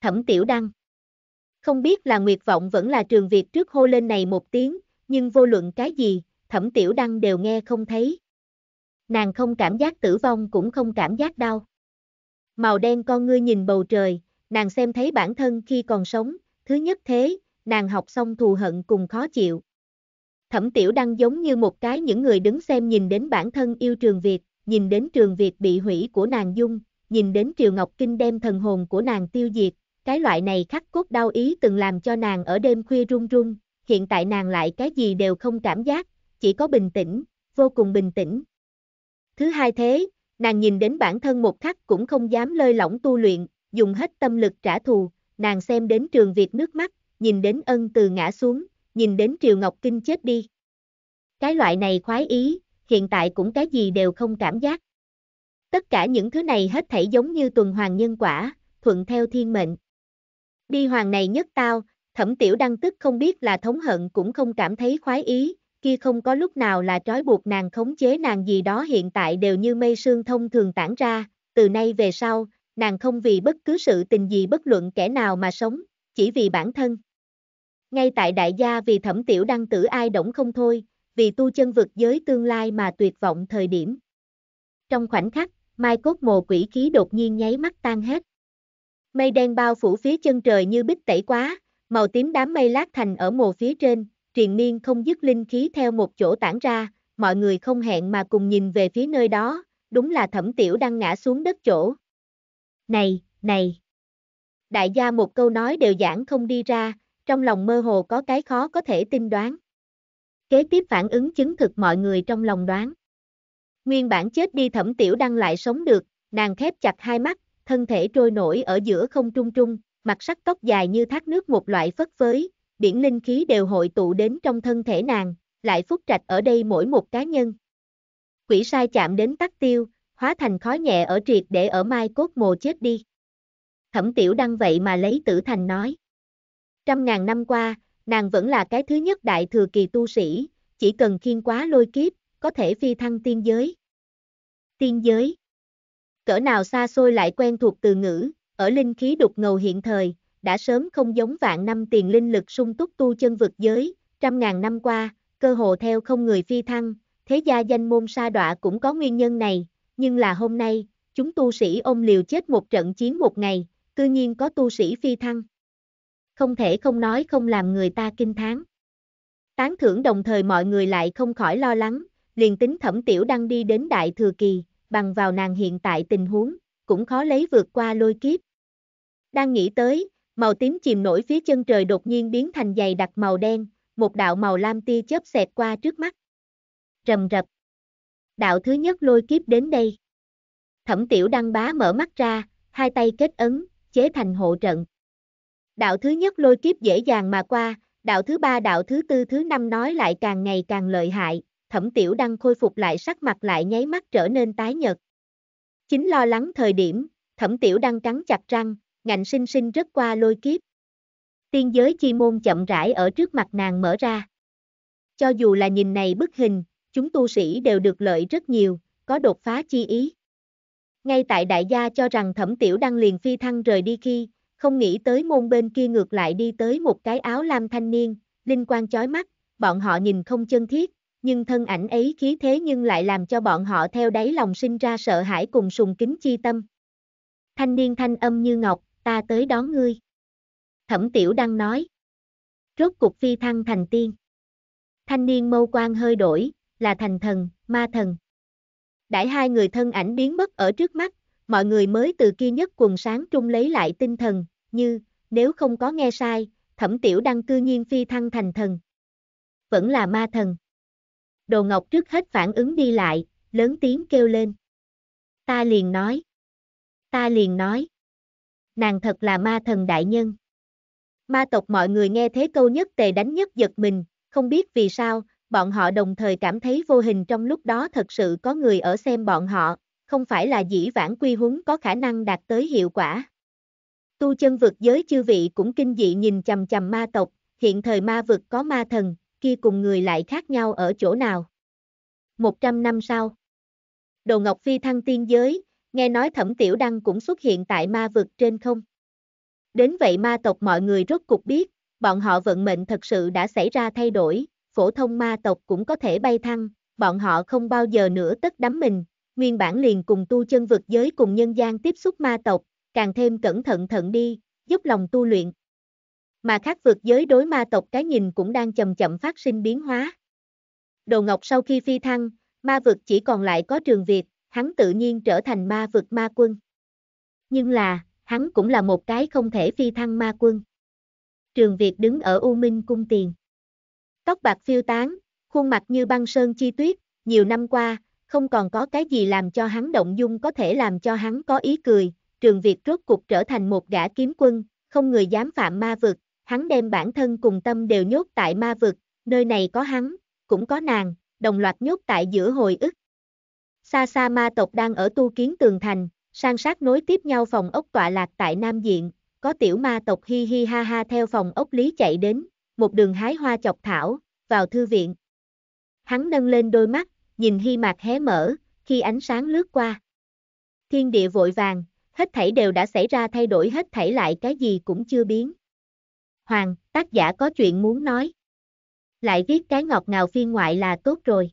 Thẩm Tiểu Đăng. Không biết là nguyệt vọng vẫn là Trường Việt trước hô lên này một tiếng, nhưng vô luận cái gì, Thẩm Tiểu Đăng đều nghe không thấy. Nàng không cảm giác tử vong cũng không cảm giác đau. Màu đen con ngươi nhìn bầu trời, nàng xem thấy bản thân khi còn sống, thứ nhất thế, nàng học xong thù hận cùng khó chịu. Thẩm Tiểu Đăng giống như một cái những người đứng xem nhìn đến bản thân yêu Trường Việt, nhìn đến Trường Việt bị hủy của nàng dung, nhìn đến Triều Ngọc Kinh đem thần hồn của nàng tiêu diệt, cái loại này khắc cốt đau ý từng làm cho nàng ở đêm khuya run run, hiện tại nàng lại cái gì đều không cảm giác, chỉ có bình tĩnh, vô cùng bình tĩnh. Thứ hai thế, nàng nhìn đến bản thân một khắc cũng không dám lơi lỏng tu luyện, dùng hết tâm lực trả thù, nàng xem đến Trường Việt nước mắt, nhìn đến Ân Từ ngã xuống, nhìn đến Triều Ngọc Kinh chết đi. Cái loại này khoái ý, hiện tại cũng cái gì đều không cảm giác. Tất cả những thứ này hết thảy giống như tuần hoàn nhân quả, thuận theo thiên mệnh. Đi hoàng này nhất tao, Thẩm Tiểu Đăng tức không biết là thống hận cũng không cảm thấy khoái ý, kia không có lúc nào là trói buộc nàng khống chế nàng gì đó hiện tại đều như mây sương thông thường tản ra, từ nay về sau, nàng không vì bất cứ sự tình gì bất luận kẻ nào mà sống, chỉ vì bản thân. Ngay tại đại gia vì Thẩm Tiểu Đăng tử ai động không thôi, vì tu chân vực giới tương lai mà tuyệt vọng thời điểm. Trong khoảnh khắc, mai cốt mồ quỷ khí đột nhiên nháy mắt tan hết. Mây đen bao phủ phía chân trời như bích tẩy quá, màu tím đám mây lát thành ở mồ phía trên, triền miên không dứt linh khí theo một chỗ tản ra, mọi người không hẹn mà cùng nhìn về phía nơi đó, đúng là Thẩm Tiểu Đăng ngã xuống đất chỗ. Này! Đại gia một câu nói đều giảng không đi ra, trong lòng mơ hồ có cái khó có thể tin đoán. Kế tiếp phản ứng chứng thực mọi người trong lòng đoán. Nguyên bản chết đi Thẩm Tiểu Đăng lại sống được, nàng khép chặt hai mắt, thân thể trôi nổi ở giữa không trung trung, mặt sắc tóc dài như thác nước một loại phất phới, biển linh khí đều hội tụ đến trong thân thể nàng, lại phúc trạch ở đây mỗi một cá nhân. Quỷ sai chạm đến tắc tiêu, hóa thành khói nhẹ ở triệt để ở mai cốt mồ chết đi. Thẩm Tiểu Đăng vậy mà lấy tử thành nói. 100.000 năm qua, nàng vẫn là cái thứ nhất đại thừa kỳ tu sĩ, chỉ cần khiên quá lôi kiếp, có thể phi thăng tiên giới. Tiên giới. Cỡ nào xa xôi lại quen thuộc từ ngữ, ở linh khí đục ngầu hiện thời, đã sớm không giống vạn năm tiền linh lực sung túc tu chân vực giới, 100.000 năm qua, cơ hồ theo không người phi thăng, thế gia danh môn sa đọa cũng có nguyên nhân này, nhưng là hôm nay, chúng tu sĩ ôm liều chết một trận chiến một ngày, cư nhiên có tu sĩ phi thăng. Không thể không nói không làm người ta kinh thán. Tán thưởng đồng thời mọi người lại không khỏi lo lắng, liền tính Thẩm Tiểu Đăng đi đến đại thừa kỳ, bằng vào nàng hiện tại tình huống, cũng khó lấy vượt qua lôi kiếp. Đang nghĩ tới, màu tím chìm nổi phía chân trời đột nhiên biến thành dày đặc màu đen, một đạo màu lam tia chớp xẹt qua trước mắt. Rầm rập. Đạo thứ nhất lôi kiếp đến đây. Thẩm Tiểu Đăng bá mở mắt ra, hai tay kết ấn, chế thành hộ trận. Đạo thứ nhất lôi kiếp dễ dàng mà qua, đạo thứ ba, đạo thứ tư, thứ năm nói lại càng ngày càng lợi hại, Thẩm Tiểu Đăng khôi phục lại sắc mặt lại nháy mắt trở nên tái nhợt. Chính lo lắng thời điểm, Thẩm Tiểu Đăng cắn chặt răng, ngạnh sinh sinh rớt qua lôi kiếp. Tiên giới chi môn chậm rãi ở trước mặt nàng mở ra. Cho dù là nhìn này bức hình, chúng tu sĩ đều được lợi rất nhiều, có đột phá chi ý. Ngay tại đại gia cho rằng Thẩm Tiểu Đăng liền phi thăng rời đi khi, không nghĩ tới môn bên kia ngược lại đi tới một cái áo lam thanh niên, linh quang chói mắt, bọn họ nhìn không chân thiết, nhưng thân ảnh ấy khí thế nhưng lại làm cho bọn họ theo đáy lòng sinh ra sợ hãi cùng sùng kính chi tâm. Thanh niên thanh âm như ngọc, ta tới đón ngươi. Thẩm Tiểu Đăng nói. Rốt cục phi thăng thành tiên. Thanh niên mâu quang hơi đổi, là thành thần, ma thần. Đãi hai người thân ảnh biến mất ở trước mắt, mọi người mới từ kia nhất quần sáng trung lấy lại tinh thần, như, nếu không có nghe sai, Thẩm Tiểu Đăng cư nhiên phi thăng thành thần. Vẫn là ma thần. Đồ Ngọc trước hết phản ứng đi lại, lớn tiếng kêu lên. Ta liền nói. Nàng thật là ma thần đại nhân. Ma tộc mọi người nghe thế câu nhất tề đánh nhất giật mình, không biết vì sao, bọn họ đồng thời cảm thấy vô hình trong lúc đó thật sự có người ở xem bọn họ, không phải là dĩ vãng quy huống có khả năng đạt tới hiệu quả. Tu chân vực giới chư vị cũng kinh dị nhìn chằm chằm ma tộc, hiện thời ma vực có ma thần, kia cùng người lại khác nhau ở chỗ nào. 100 năm sau, Đồ Ngọc phi thăng tiên giới, nghe nói Thẩm Tiểu Đăng cũng xuất hiện tại ma vực trên không. Đến vậy ma tộc mọi người rốt cục biết, bọn họ vận mệnh thật sự đã xảy ra thay đổi, phổ thông ma tộc cũng có thể bay thăng, bọn họ không bao giờ nữa tất đắm mình, nguyên bản liền cùng tu chân vực giới cùng nhân gian tiếp xúc ma tộc, càng thêm cẩn thận thận đi, giúp lòng tu luyện. Mà khác vực giới đối ma tộc cái nhìn cũng đang chậm chậm phát sinh biến hóa. Đồ Ngọc sau khi phi thăng, ma vực chỉ còn lại có Trường Việt, hắn tự nhiên trở thành ma vực ma quân. Nhưng là, hắn cũng là một cái không thể phi thăng ma quân. Trường Việt đứng ở U Minh cung tiền. Tóc bạc phiêu tán, khuôn mặt như băng sơn chi tuyết, nhiều năm qua, không còn có cái gì làm cho hắn động dung có thể làm cho hắn có ý cười. Trường Việt rốt cuộc trở thành một gã kiếm quân, không người dám phạm ma vực, hắn đem bản thân cùng tâm đều nhốt tại ma vực, nơi này có hắn, cũng có nàng, đồng loạt nhốt tại giữa hồi ức. Xa xa ma tộc đang ở tu kiến tường thành, san sát nối tiếp nhau phòng ốc tọa lạc tại Nam Diện, có tiểu ma tộc hi hi ha ha theo phòng ốc lý chạy đến, một đường hái hoa chọc thảo, vào thư viện. Hắn nâng lên đôi mắt, nhìn Hi Mạc hé mở, khi ánh sáng lướt qua. Thiên địa vội vàng, hết thảy đều đã xảy ra thay đổi, hết thảy lại cái gì cũng chưa biến. Hoàng, tác giả có chuyện muốn nói. Lại viết cái ngọt ngào phiên ngoại là tốt rồi.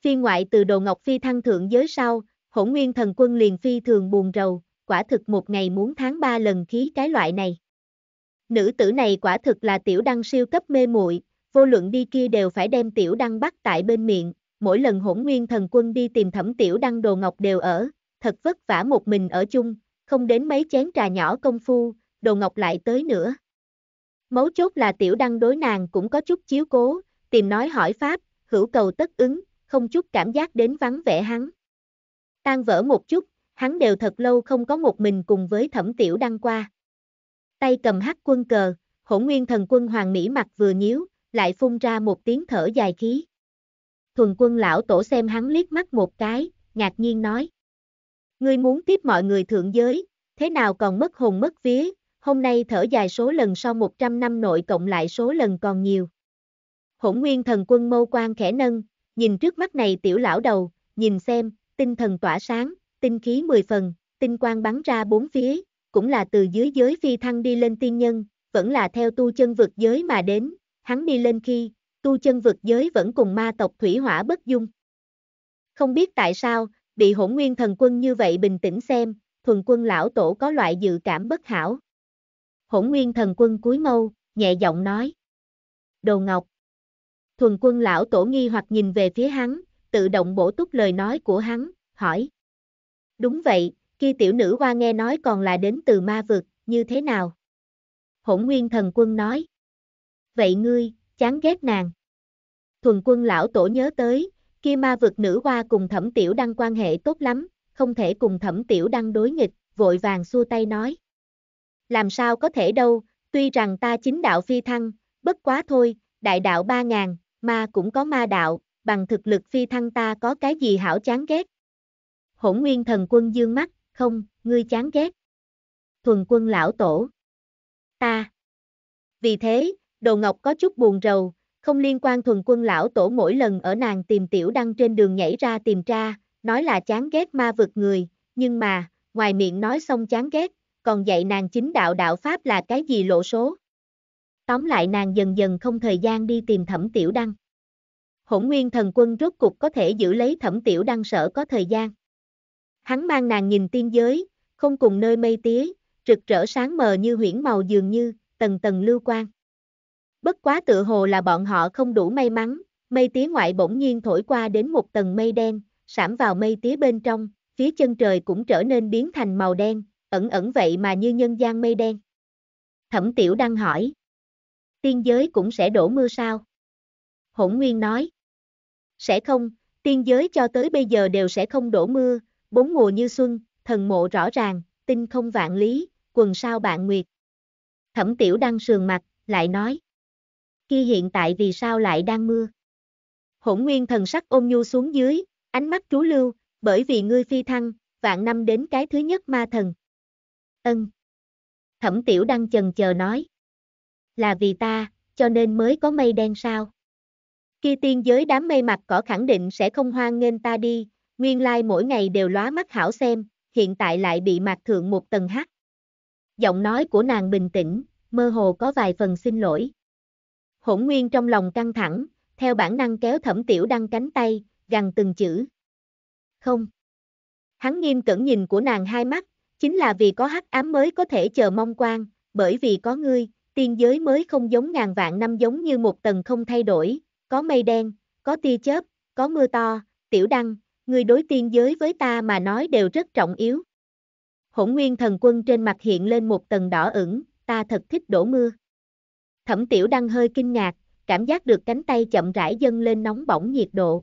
Phiên ngoại từ Đồ Ngọc phi thăng thượng giới sau, Hỗn Nguyên Thần Quân liền phi thường buồn rầu, quả thực một ngày muốn tháng 3 lần khí cái loại này. Nữ tử này quả thực là tiểu đăng siêu cấp mê muội, vô luận đi kia đều phải đem tiểu đăng bắt tại bên miệng, mỗi lần Hỗn Nguyên Thần Quân đi tìm thẩm tiểu đăng Đồ Ngọc đều ở, thật vất vả một mình ở chung, không đến mấy chén trà nhỏ công phu, Đồ Ngọc lại tới nữa. Mấu chốt là tiểu đăng đối nàng cũng có chút chiếu cố, tìm nói hỏi pháp, hữu cầu tất ứng, không chút cảm giác đến vắng vẻ hắn. Tan vỡ một chút, hắn đều thật lâu không có một mình cùng với thẩm tiểu đăng qua. Tay cầm hắc quân cờ, Hỗn Nguyên Thần Quân hoàng mỹ mặt vừa nhíu, lại phun ra một tiếng thở dài khí. Thuần Quân lão tổ xem hắn liếc mắt một cái, ngạc nhiên nói. Ngươi muốn tiếp mọi người thượng giới, thế nào còn mất hồn mất vía, hôm nay thở dài số lần sau 100 năm nội cộng lại số lần còn nhiều. Hỗn Nguyên Thần Quân mâu quan khẽ nâng, nhìn trước mắt này tiểu lão đầu, nhìn xem, tinh thần tỏa sáng, tinh khí 10 phần, tinh quang bắn ra bốn phía, cũng là từ dưới giới phi thăng đi lên tiên nhân, vẫn là theo tu chân vực giới mà đến, hắn đi lên khi, tu chân vực giới vẫn cùng ma tộc thủy hỏa bất dung. Không biết tại sao, bị Hỗn Nguyên Thần Quân như vậy bình tĩnh xem, Thuần Quân lão tổ có loại dự cảm bất hảo. Hỗn Nguyên Thần Quân cúi mâu, nhẹ giọng nói. Đồ Ngọc. Thuần Quân lão tổ nghi hoặc nhìn về phía hắn, tự động bổ túc lời nói của hắn, hỏi. Đúng vậy, khi tiểu nữ hoa nghe nói còn là đến từ ma vực, như thế nào? Hỗn Nguyên Thần Quân nói. Vậy ngươi, chán ghét nàng. Thuần Quân lão tổ nhớ tới, kia ma vực nữ hoa cùng thẩm tiểu đăng quan hệ tốt lắm, không thể cùng thẩm tiểu đăng đối nghịch, vội vàng xua tay nói. Làm sao có thể đâu, tuy rằng ta chính đạo phi thăng, bất quá thôi, đại đạo 3000, ma cũng có ma đạo, bằng thực lực phi thăng ta có cái gì hảo chán ghét. Hỗn Nguyên Thần Quân dương mắt, không, ngươi chán ghét. Thuần Quân lão tổ. Ta. Vì thế, Đồ Ngọc có chút buồn rầu, không liên quan Thuần Quân lão tổ mỗi lần ở nàng tìm tiểu đăng trên đường nhảy ra tìm tra, nói là chán ghét ma vực người, nhưng mà, ngoài miệng nói xong chán ghét, còn dạy nàng chính đạo đạo pháp là cái gì lộ số. Tóm lại nàng dần dần không thời gian đi tìm thẩm tiểu đăng. Hỗn Nguyên Thần Quân rốt cục có thể giữ lấy thẩm tiểu đăng sở có thời gian. Hắn mang nàng nhìn tiên giới, không cùng nơi mây tía, rực rỡ sáng mờ như huyễn màu dường như, tầng tầng lưu quang. Bất quá tựa hồ là bọn họ không đủ may mắn, mây tía ngoại bỗng nhiên thổi qua đến một tầng mây đen, sảm vào mây tía bên trong, phía chân trời cũng trở nên biến thành màu đen, ẩn ẩn vậy mà như nhân gian mây đen. Thẩm tiểu đăng hỏi. Tiên giới cũng sẽ đổ mưa sao? Hỗn Nguyên nói. Sẽ không, tiên giới cho tới bây giờ đều sẽ không đổ mưa, bốn mùa như xuân, thần mộ rõ ràng, tinh không vạn lý, quần sao bạn nguyệt. Thẩm tiểu đăng sườn mặt, lại nói. Kia hiện tại vì sao lại đang mưa? Hỗn Nguyên thần sắc ôn nhu xuống dưới, ánh mắt trú lưu, bởi vì ngươi phi thăng, vạn năm đến cái thứ nhất ma thần. Ân. Thẩm tiểu đăng chần chờ nói. Là vì ta, cho nên mới có mây đen sao? Kia tiên giới đám mây mặt cỏ khẳng định sẽ không hoan nghênh ta đi, nguyên lai mỗi ngày đều lóa mắt hảo xem, hiện tại lại bị mạc thượng một tầng hắc. Giọng nói của nàng bình tĩnh, mơ hồ có vài phần xin lỗi. Hỗn Nguyên trong lòng căng thẳng, theo bản năng kéo Thẩm Tiểu Đăng cánh tay, gằn từng chữ. Không. Hắn nghiêm cẩn nhìn của nàng hai mắt, chính là vì có hắc ám mới có thể chờ mong quang, bởi vì có ngươi, tiên giới mới không giống ngàn vạn năm giống như một tầng không thay đổi, có mây đen, có tia chớp, có mưa to, Tiểu Đăng, ngươi đối tiên giới với ta mà nói đều rất trọng yếu. Hỗn Nguyên thần quân trên mặt hiện lên một tầng đỏ ửng, ta thật thích đổ mưa. Thẩm Tiểu Đăng hơi kinh ngạc, cảm giác được cánh tay chậm rãi dâng lên nóng bỏng nhiệt độ.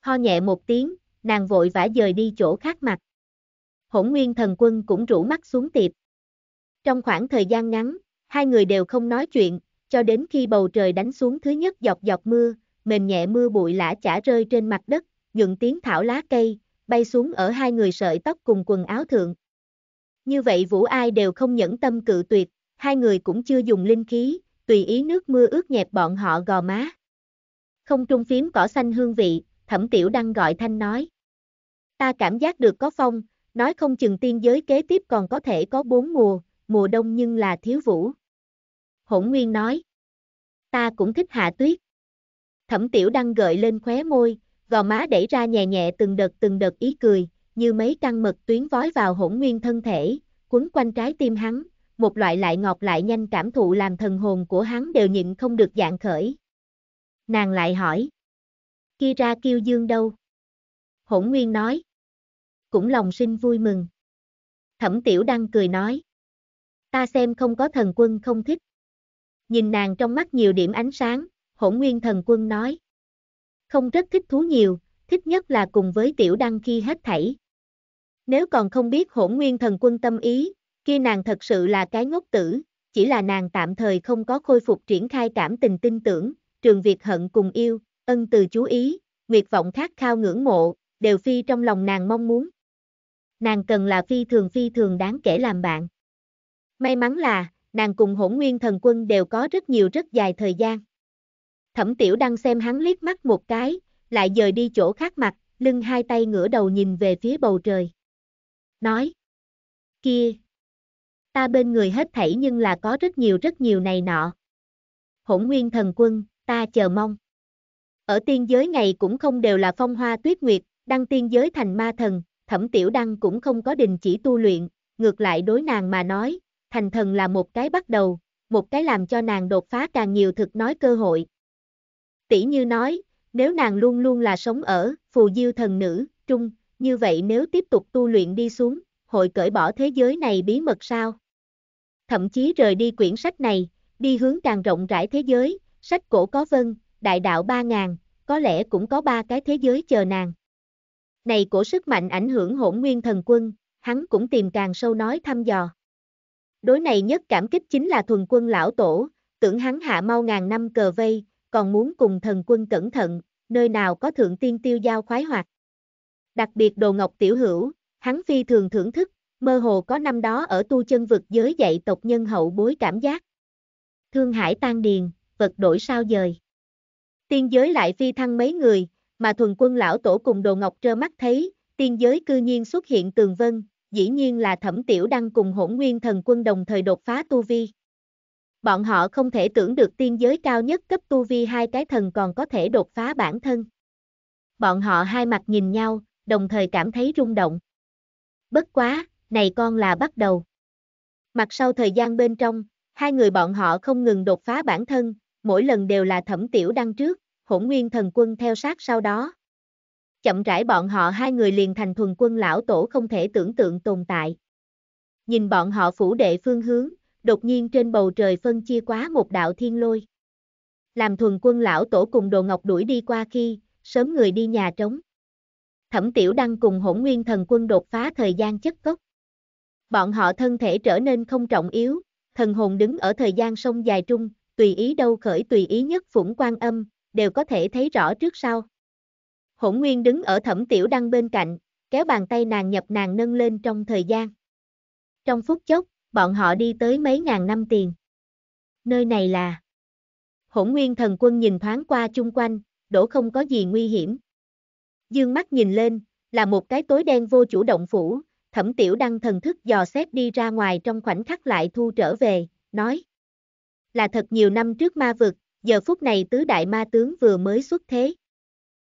Ho nhẹ một tiếng, nàng vội vã dời đi chỗ khác mặt. Hỗn Nguyên thần quân cũng rủ mắt xuống tiệp. Trong khoảng thời gian ngắn, hai người đều không nói chuyện, cho đến khi bầu trời đánh xuống thứ nhất giọt giọt mưa, mềm nhẹ mưa bụi lã chả rơi trên mặt đất, nhuận tiếng thảo lá cây, bay xuống ở hai người sợi tóc cùng quần áo thượng. Như vậy Vũ Ai đều không nhẫn tâm cự tuyệt, hai người cũng chưa dùng linh khí, tùy ý nước mưa ướt nhẹp bọn họ gò má. Không trung phiếm cỏ xanh hương vị, Thẩm Tiểu Đăng gọi thanh nói. Ta cảm giác được có phong, nói không chừng tiên giới kế tiếp còn có thể có 4 mùa, mùa đông nhưng là thiếu vũ. Hỗn Nguyên nói. Ta cũng thích hạ tuyết. Thẩm Tiểu Đăng gợi lên khóe môi, gò má đẩy ra nhẹ nhẹ từng đợt ý cười, như mấy căn mật tuyến vói vào Hỗn Nguyên thân thể, quấn quanh trái tim hắn, một loại lại ngọt lại nhanh cảm thụ làm thần hồn của hắn đều nhịn không được dạng khởi. Nàng lại hỏi. Kia ra Kiêu Dương đâu? Hỗn Nguyên nói. Cũng lòng sinh vui mừng. Thẩm Tiểu Đăng cười nói. Ta xem không có thần quân không thích. Nhìn nàng trong mắt nhiều điểm ánh sáng, Hỗn Nguyên thần quân nói. Không rất thích thú nhiều, thích nhất là cùng với Tiểu Đăng khi hết thảy. Nếu còn không biết Hỗn Nguyên thần quân tâm ý, kia nàng thật sự là cái ngốc tử, chỉ là nàng tạm thời không có khôi phục triển khai cảm tình tin tưởng, trường việc hận cùng yêu, ân từ chú ý, nguyệt vọng khát khao ngưỡng mộ, đều phi trong lòng nàng mong muốn. Nàng cần là phi thường đáng kể làm bạn. May mắn là, nàng cùng Hỗn Nguyên thần quân đều có rất nhiều rất dài thời gian. Thẩm Tiểu Đăng xem hắn liếc mắt một cái, lại dời đi chỗ khác mặt, lưng hai tay ngửa đầu nhìn về phía bầu trời. Nói. Kia. Ta bên người hết thảy nhưng là có rất nhiều này nọ. Hỗn Nguyên thần quân, ta chờ mong. Ở tiên giới này cũng không đều là phong hoa tuyết nguyệt, đăng tiên giới thành ma thần, Thẩm Tiểu Đăng cũng không có đình chỉ tu luyện, ngược lại đối nàng mà nói, thành thần là một cái bắt đầu, một cái làm cho nàng đột phá càng nhiều thực nói cơ hội. Tỷ như nói, nếu nàng luôn luôn là sống ở phù diêu thần nữ trung, như vậy nếu tiếp tục tu luyện đi xuống, hội cởi bỏ thế giới này bí mật sao? Thậm chí rời đi quyển sách này, đi hướng càng rộng rãi thế giới, sách cổ có vân, đại đạo 3000, có lẽ cũng có 3 cái thế giới chờ nàng. Này cổ sức mạnh ảnh hưởng Hỗn Nguyên thần quân, hắn cũng tìm càng sâu nói thăm dò. Đối này nhất cảm kích chính là Thuần Quân lão tổ, tưởng hắn hạ mau ngàn năm cờ vây, còn muốn cùng thần quân cẩn thận, nơi nào có thượng tiên tiêu giao khoái hoạt. Đặc biệt đồ ngọc tiểu hữu, hắn phi thường thưởng thức, mơ hồ có năm đó ở tu chân vực giới dạy tộc nhân hậu bối cảm giác. Thương hải tan điền, vật đổi sao dời. Tiên giới lại phi thăng mấy người, mà Thuần Quân lão tổ cùng đồ ngọc trơ mắt thấy, tiên giới cư nhiên xuất hiện tường vân, dĩ nhiên là Thẩm Tiểu Đăng cùng Hỗn Nguyên thần quân đồng thời đột phá tu vi. Bọn họ không thể tưởng được tiên giới cao nhất cấp tu vi 2 cái thần còn có thể đột phá bản thân. Bọn họ hai mặt nhìn nhau, đồng thời cảm thấy rung động. Bất quá, này con là bắt đầu. Mặt sau thời gian bên trong, hai người bọn họ không ngừng đột phá bản thân, mỗi lần đều là Thẩm Tiểu Đăng trước, Hỗn Nguyên thần quân theo sát sau đó. Chậm rãi bọn họ hai người liền thành Thuần Quân lão tổ không thể tưởng tượng tồn tại. Nhìn bọn họ phủ đệ phương hướng, đột nhiên trên bầu trời phân chia quá một đạo thiên lôi. Làm Thuần Quân lão tổ cùng đồ ngọc đuổi đi qua khi, sớm người đi nhà trống. Thẩm Tiểu Đăng cùng Hỗn Nguyên thần quân đột phá thời gian chất cốc. Bọn họ thân thể trở nên không trọng yếu, thần hồn đứng ở thời gian sông dài trung, tùy ý đâu khởi tùy ý nhất phủng quan âm, đều có thể thấy rõ trước sau. Hỗn Nguyên đứng ở Thẩm Tiểu Đăng bên cạnh, kéo bàn tay nàng nhập nàng nâng lên trong thời gian. Trong phút chốc, bọn họ đi tới mấy ngàn năm tiền. Nơi này là... Hỗn Nguyên thần quân nhìn thoáng qua chung quanh, đổ không có gì nguy hiểm. Dương mắt nhìn lên, là một cái tối đen vô chủ động phủ, Thẩm Tiểu Đăng thần thức dò xét đi ra ngoài, trong khoảnh khắc lại thu trở về, nói. Là thật nhiều năm trước ma vực, giờ phút này tứ đại ma tướng vừa mới xuất thế.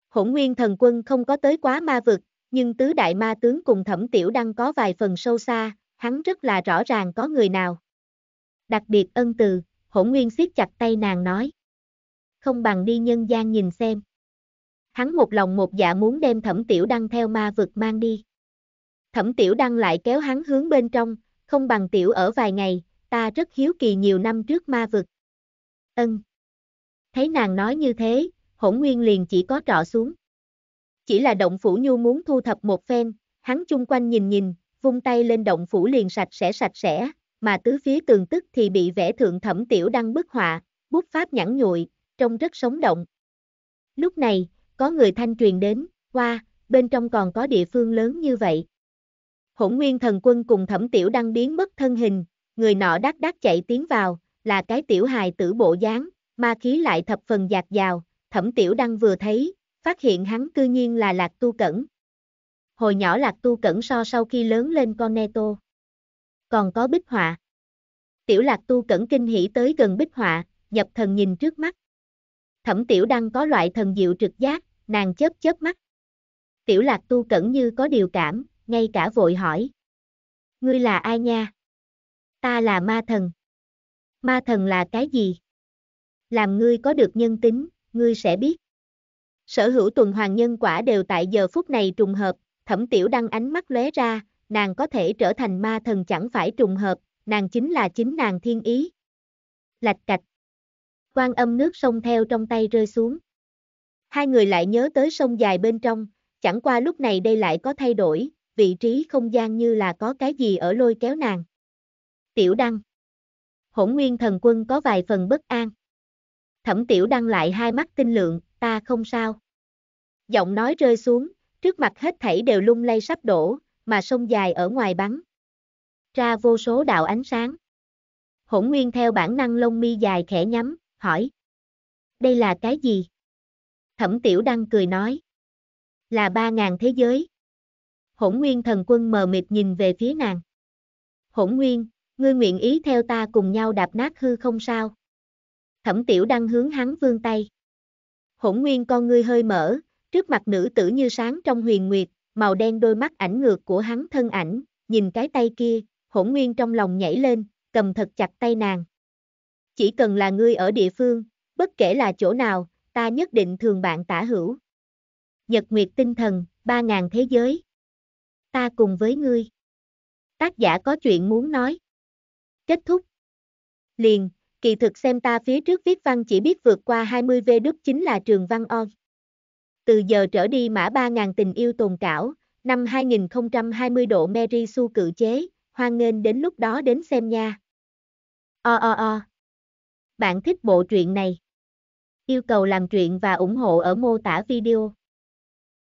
Hỗn Nguyên Thần Quân không có tới quá ma vực, nhưng tứ đại ma tướng cùng Thẩm Tiểu Đăng có vài phần sâu xa, hắn rất là rõ ràng có người nào. Đặc biệt ân từ, Hỗn Nguyên siết chặt tay nàng nói. Không bằng đi nhân gian nhìn xem. Hắn một lòng một dạ muốn đem Thẩm Tiểu Đăng theo ma vực mang đi. Thẩm Tiểu Đăng lại kéo hắn hướng bên trong, không bằng tiểu ở vài ngày, ta rất hiếu kỳ nhiều năm trước ma vực. Ân. Thấy nàng nói như thế, Hỗn Nguyên liền chỉ có trọ xuống. Chỉ là động phủ nhu muốn thu thập một phen, hắn chung quanh nhìn nhìn, vung tay lên động phủ liền sạch sẽ, mà tứ phía tường tức thì bị vẽ thượng Thẩm Tiểu Đăng bức họa, bút pháp nhẵn nhụi, trông rất sống động. Lúc này, có người thanh truyền đến, qua, bên trong còn có địa phương lớn như vậy. Hỗn Nguyên Thần Quân cùng Thẩm Tiểu Đăng biến mất thân hình, người nọ đắc đắc chạy tiến vào, là cái tiểu hài tử bộ dáng, ma khí lại thập phần dạt dào, Thẩm Tiểu Đăng vừa thấy, phát hiện hắn cư nhiên là Lạc Tu Cẩn. Hồi nhỏ Lạc Tu Cẩn so sau khi lớn lên con nê tô. Còn có bích họa. Tiểu Lạc Tu Cẩn kinh hỉ tới gần bích họa, nhập thần nhìn trước mắt. Thẩm Tiểu Đăng có loại thần diệu trực giác, nàng chớp chớp mắt. Tiểu Lạc Tu Cẩn như có điều cảm, ngay cả vội hỏi. Ngươi là ai nha? Ta là ma thần. Ma thần là cái gì? Làm ngươi có được nhân tính, ngươi sẽ biết. Sở hữu tuần hoàn nhân quả đều tại giờ phút này trùng hợp, Thẩm Tiểu Đăng ánh mắt lóe ra, nàng có thể trở thành ma thần chẳng phải trùng hợp, nàng chính là chính nàng thiên ý. Lạch cạch. Quan âm nước sông theo trong tay rơi xuống. Hai người lại nhớ tới sông dài bên trong, chẳng qua lúc này đây lại có thay đổi, vị trí không gian như là có cái gì ở lôi kéo nàng. Tiểu Đăng. Hỗn Nguyên Thần Quân có vài phần bất an. Thẩm Tiểu Đăng lại hai mắt tinh lượng, ta không sao. Giọng nói rơi xuống, trước mặt hết thảy đều lung lay sắp đổ, mà sông dài ở ngoài bắn ra vô số đạo ánh sáng. Hỗn Nguyên theo bản năng lông mi dài khẽ nhắm, hỏi. Đây là cái gì? Thẩm Tiểu Đăng cười nói. Là 3.000 thế giới. Hỗn Nguyên Thần Quân mờ mịt nhìn về phía nàng. Hỗn Nguyên, ngươi nguyện ý theo ta cùng nhau đạp nát hư không sao? Thẩm Tiểu Đăng hướng hắn vươn tay. Hỗn Nguyên con ngươi hơi mở, trước mặt nữ tử như sáng trong huyền nguyệt, màu đen đôi mắt ảnh ngược của hắn thân ảnh, nhìn cái tay kia, Hỗn Nguyên trong lòng nhảy lên, cầm thật chặt tay nàng. Chỉ cần là ngươi ở địa phương, bất kể là chỗ nào, ta nhất định thường bạn tả hữu. Nhật Nguyệt Tinh Thần, 3.000 thế giới. Ta cùng với ngươi. Tác giả có chuyện muốn nói. Kết thúc. Liền, kỳ thực xem ta phía trước viết văn chỉ biết vượt qua 20V chính là trường văn on. Từ giờ trở đi mã 3.000 tình yêu tồn cảo, năm 2020 độ Mary Su cự chế, hoan nghênh đến lúc đó đến xem nha. Bạn thích bộ truyện này? Yêu cầu làm truyện và ủng hộ ở mô tả video.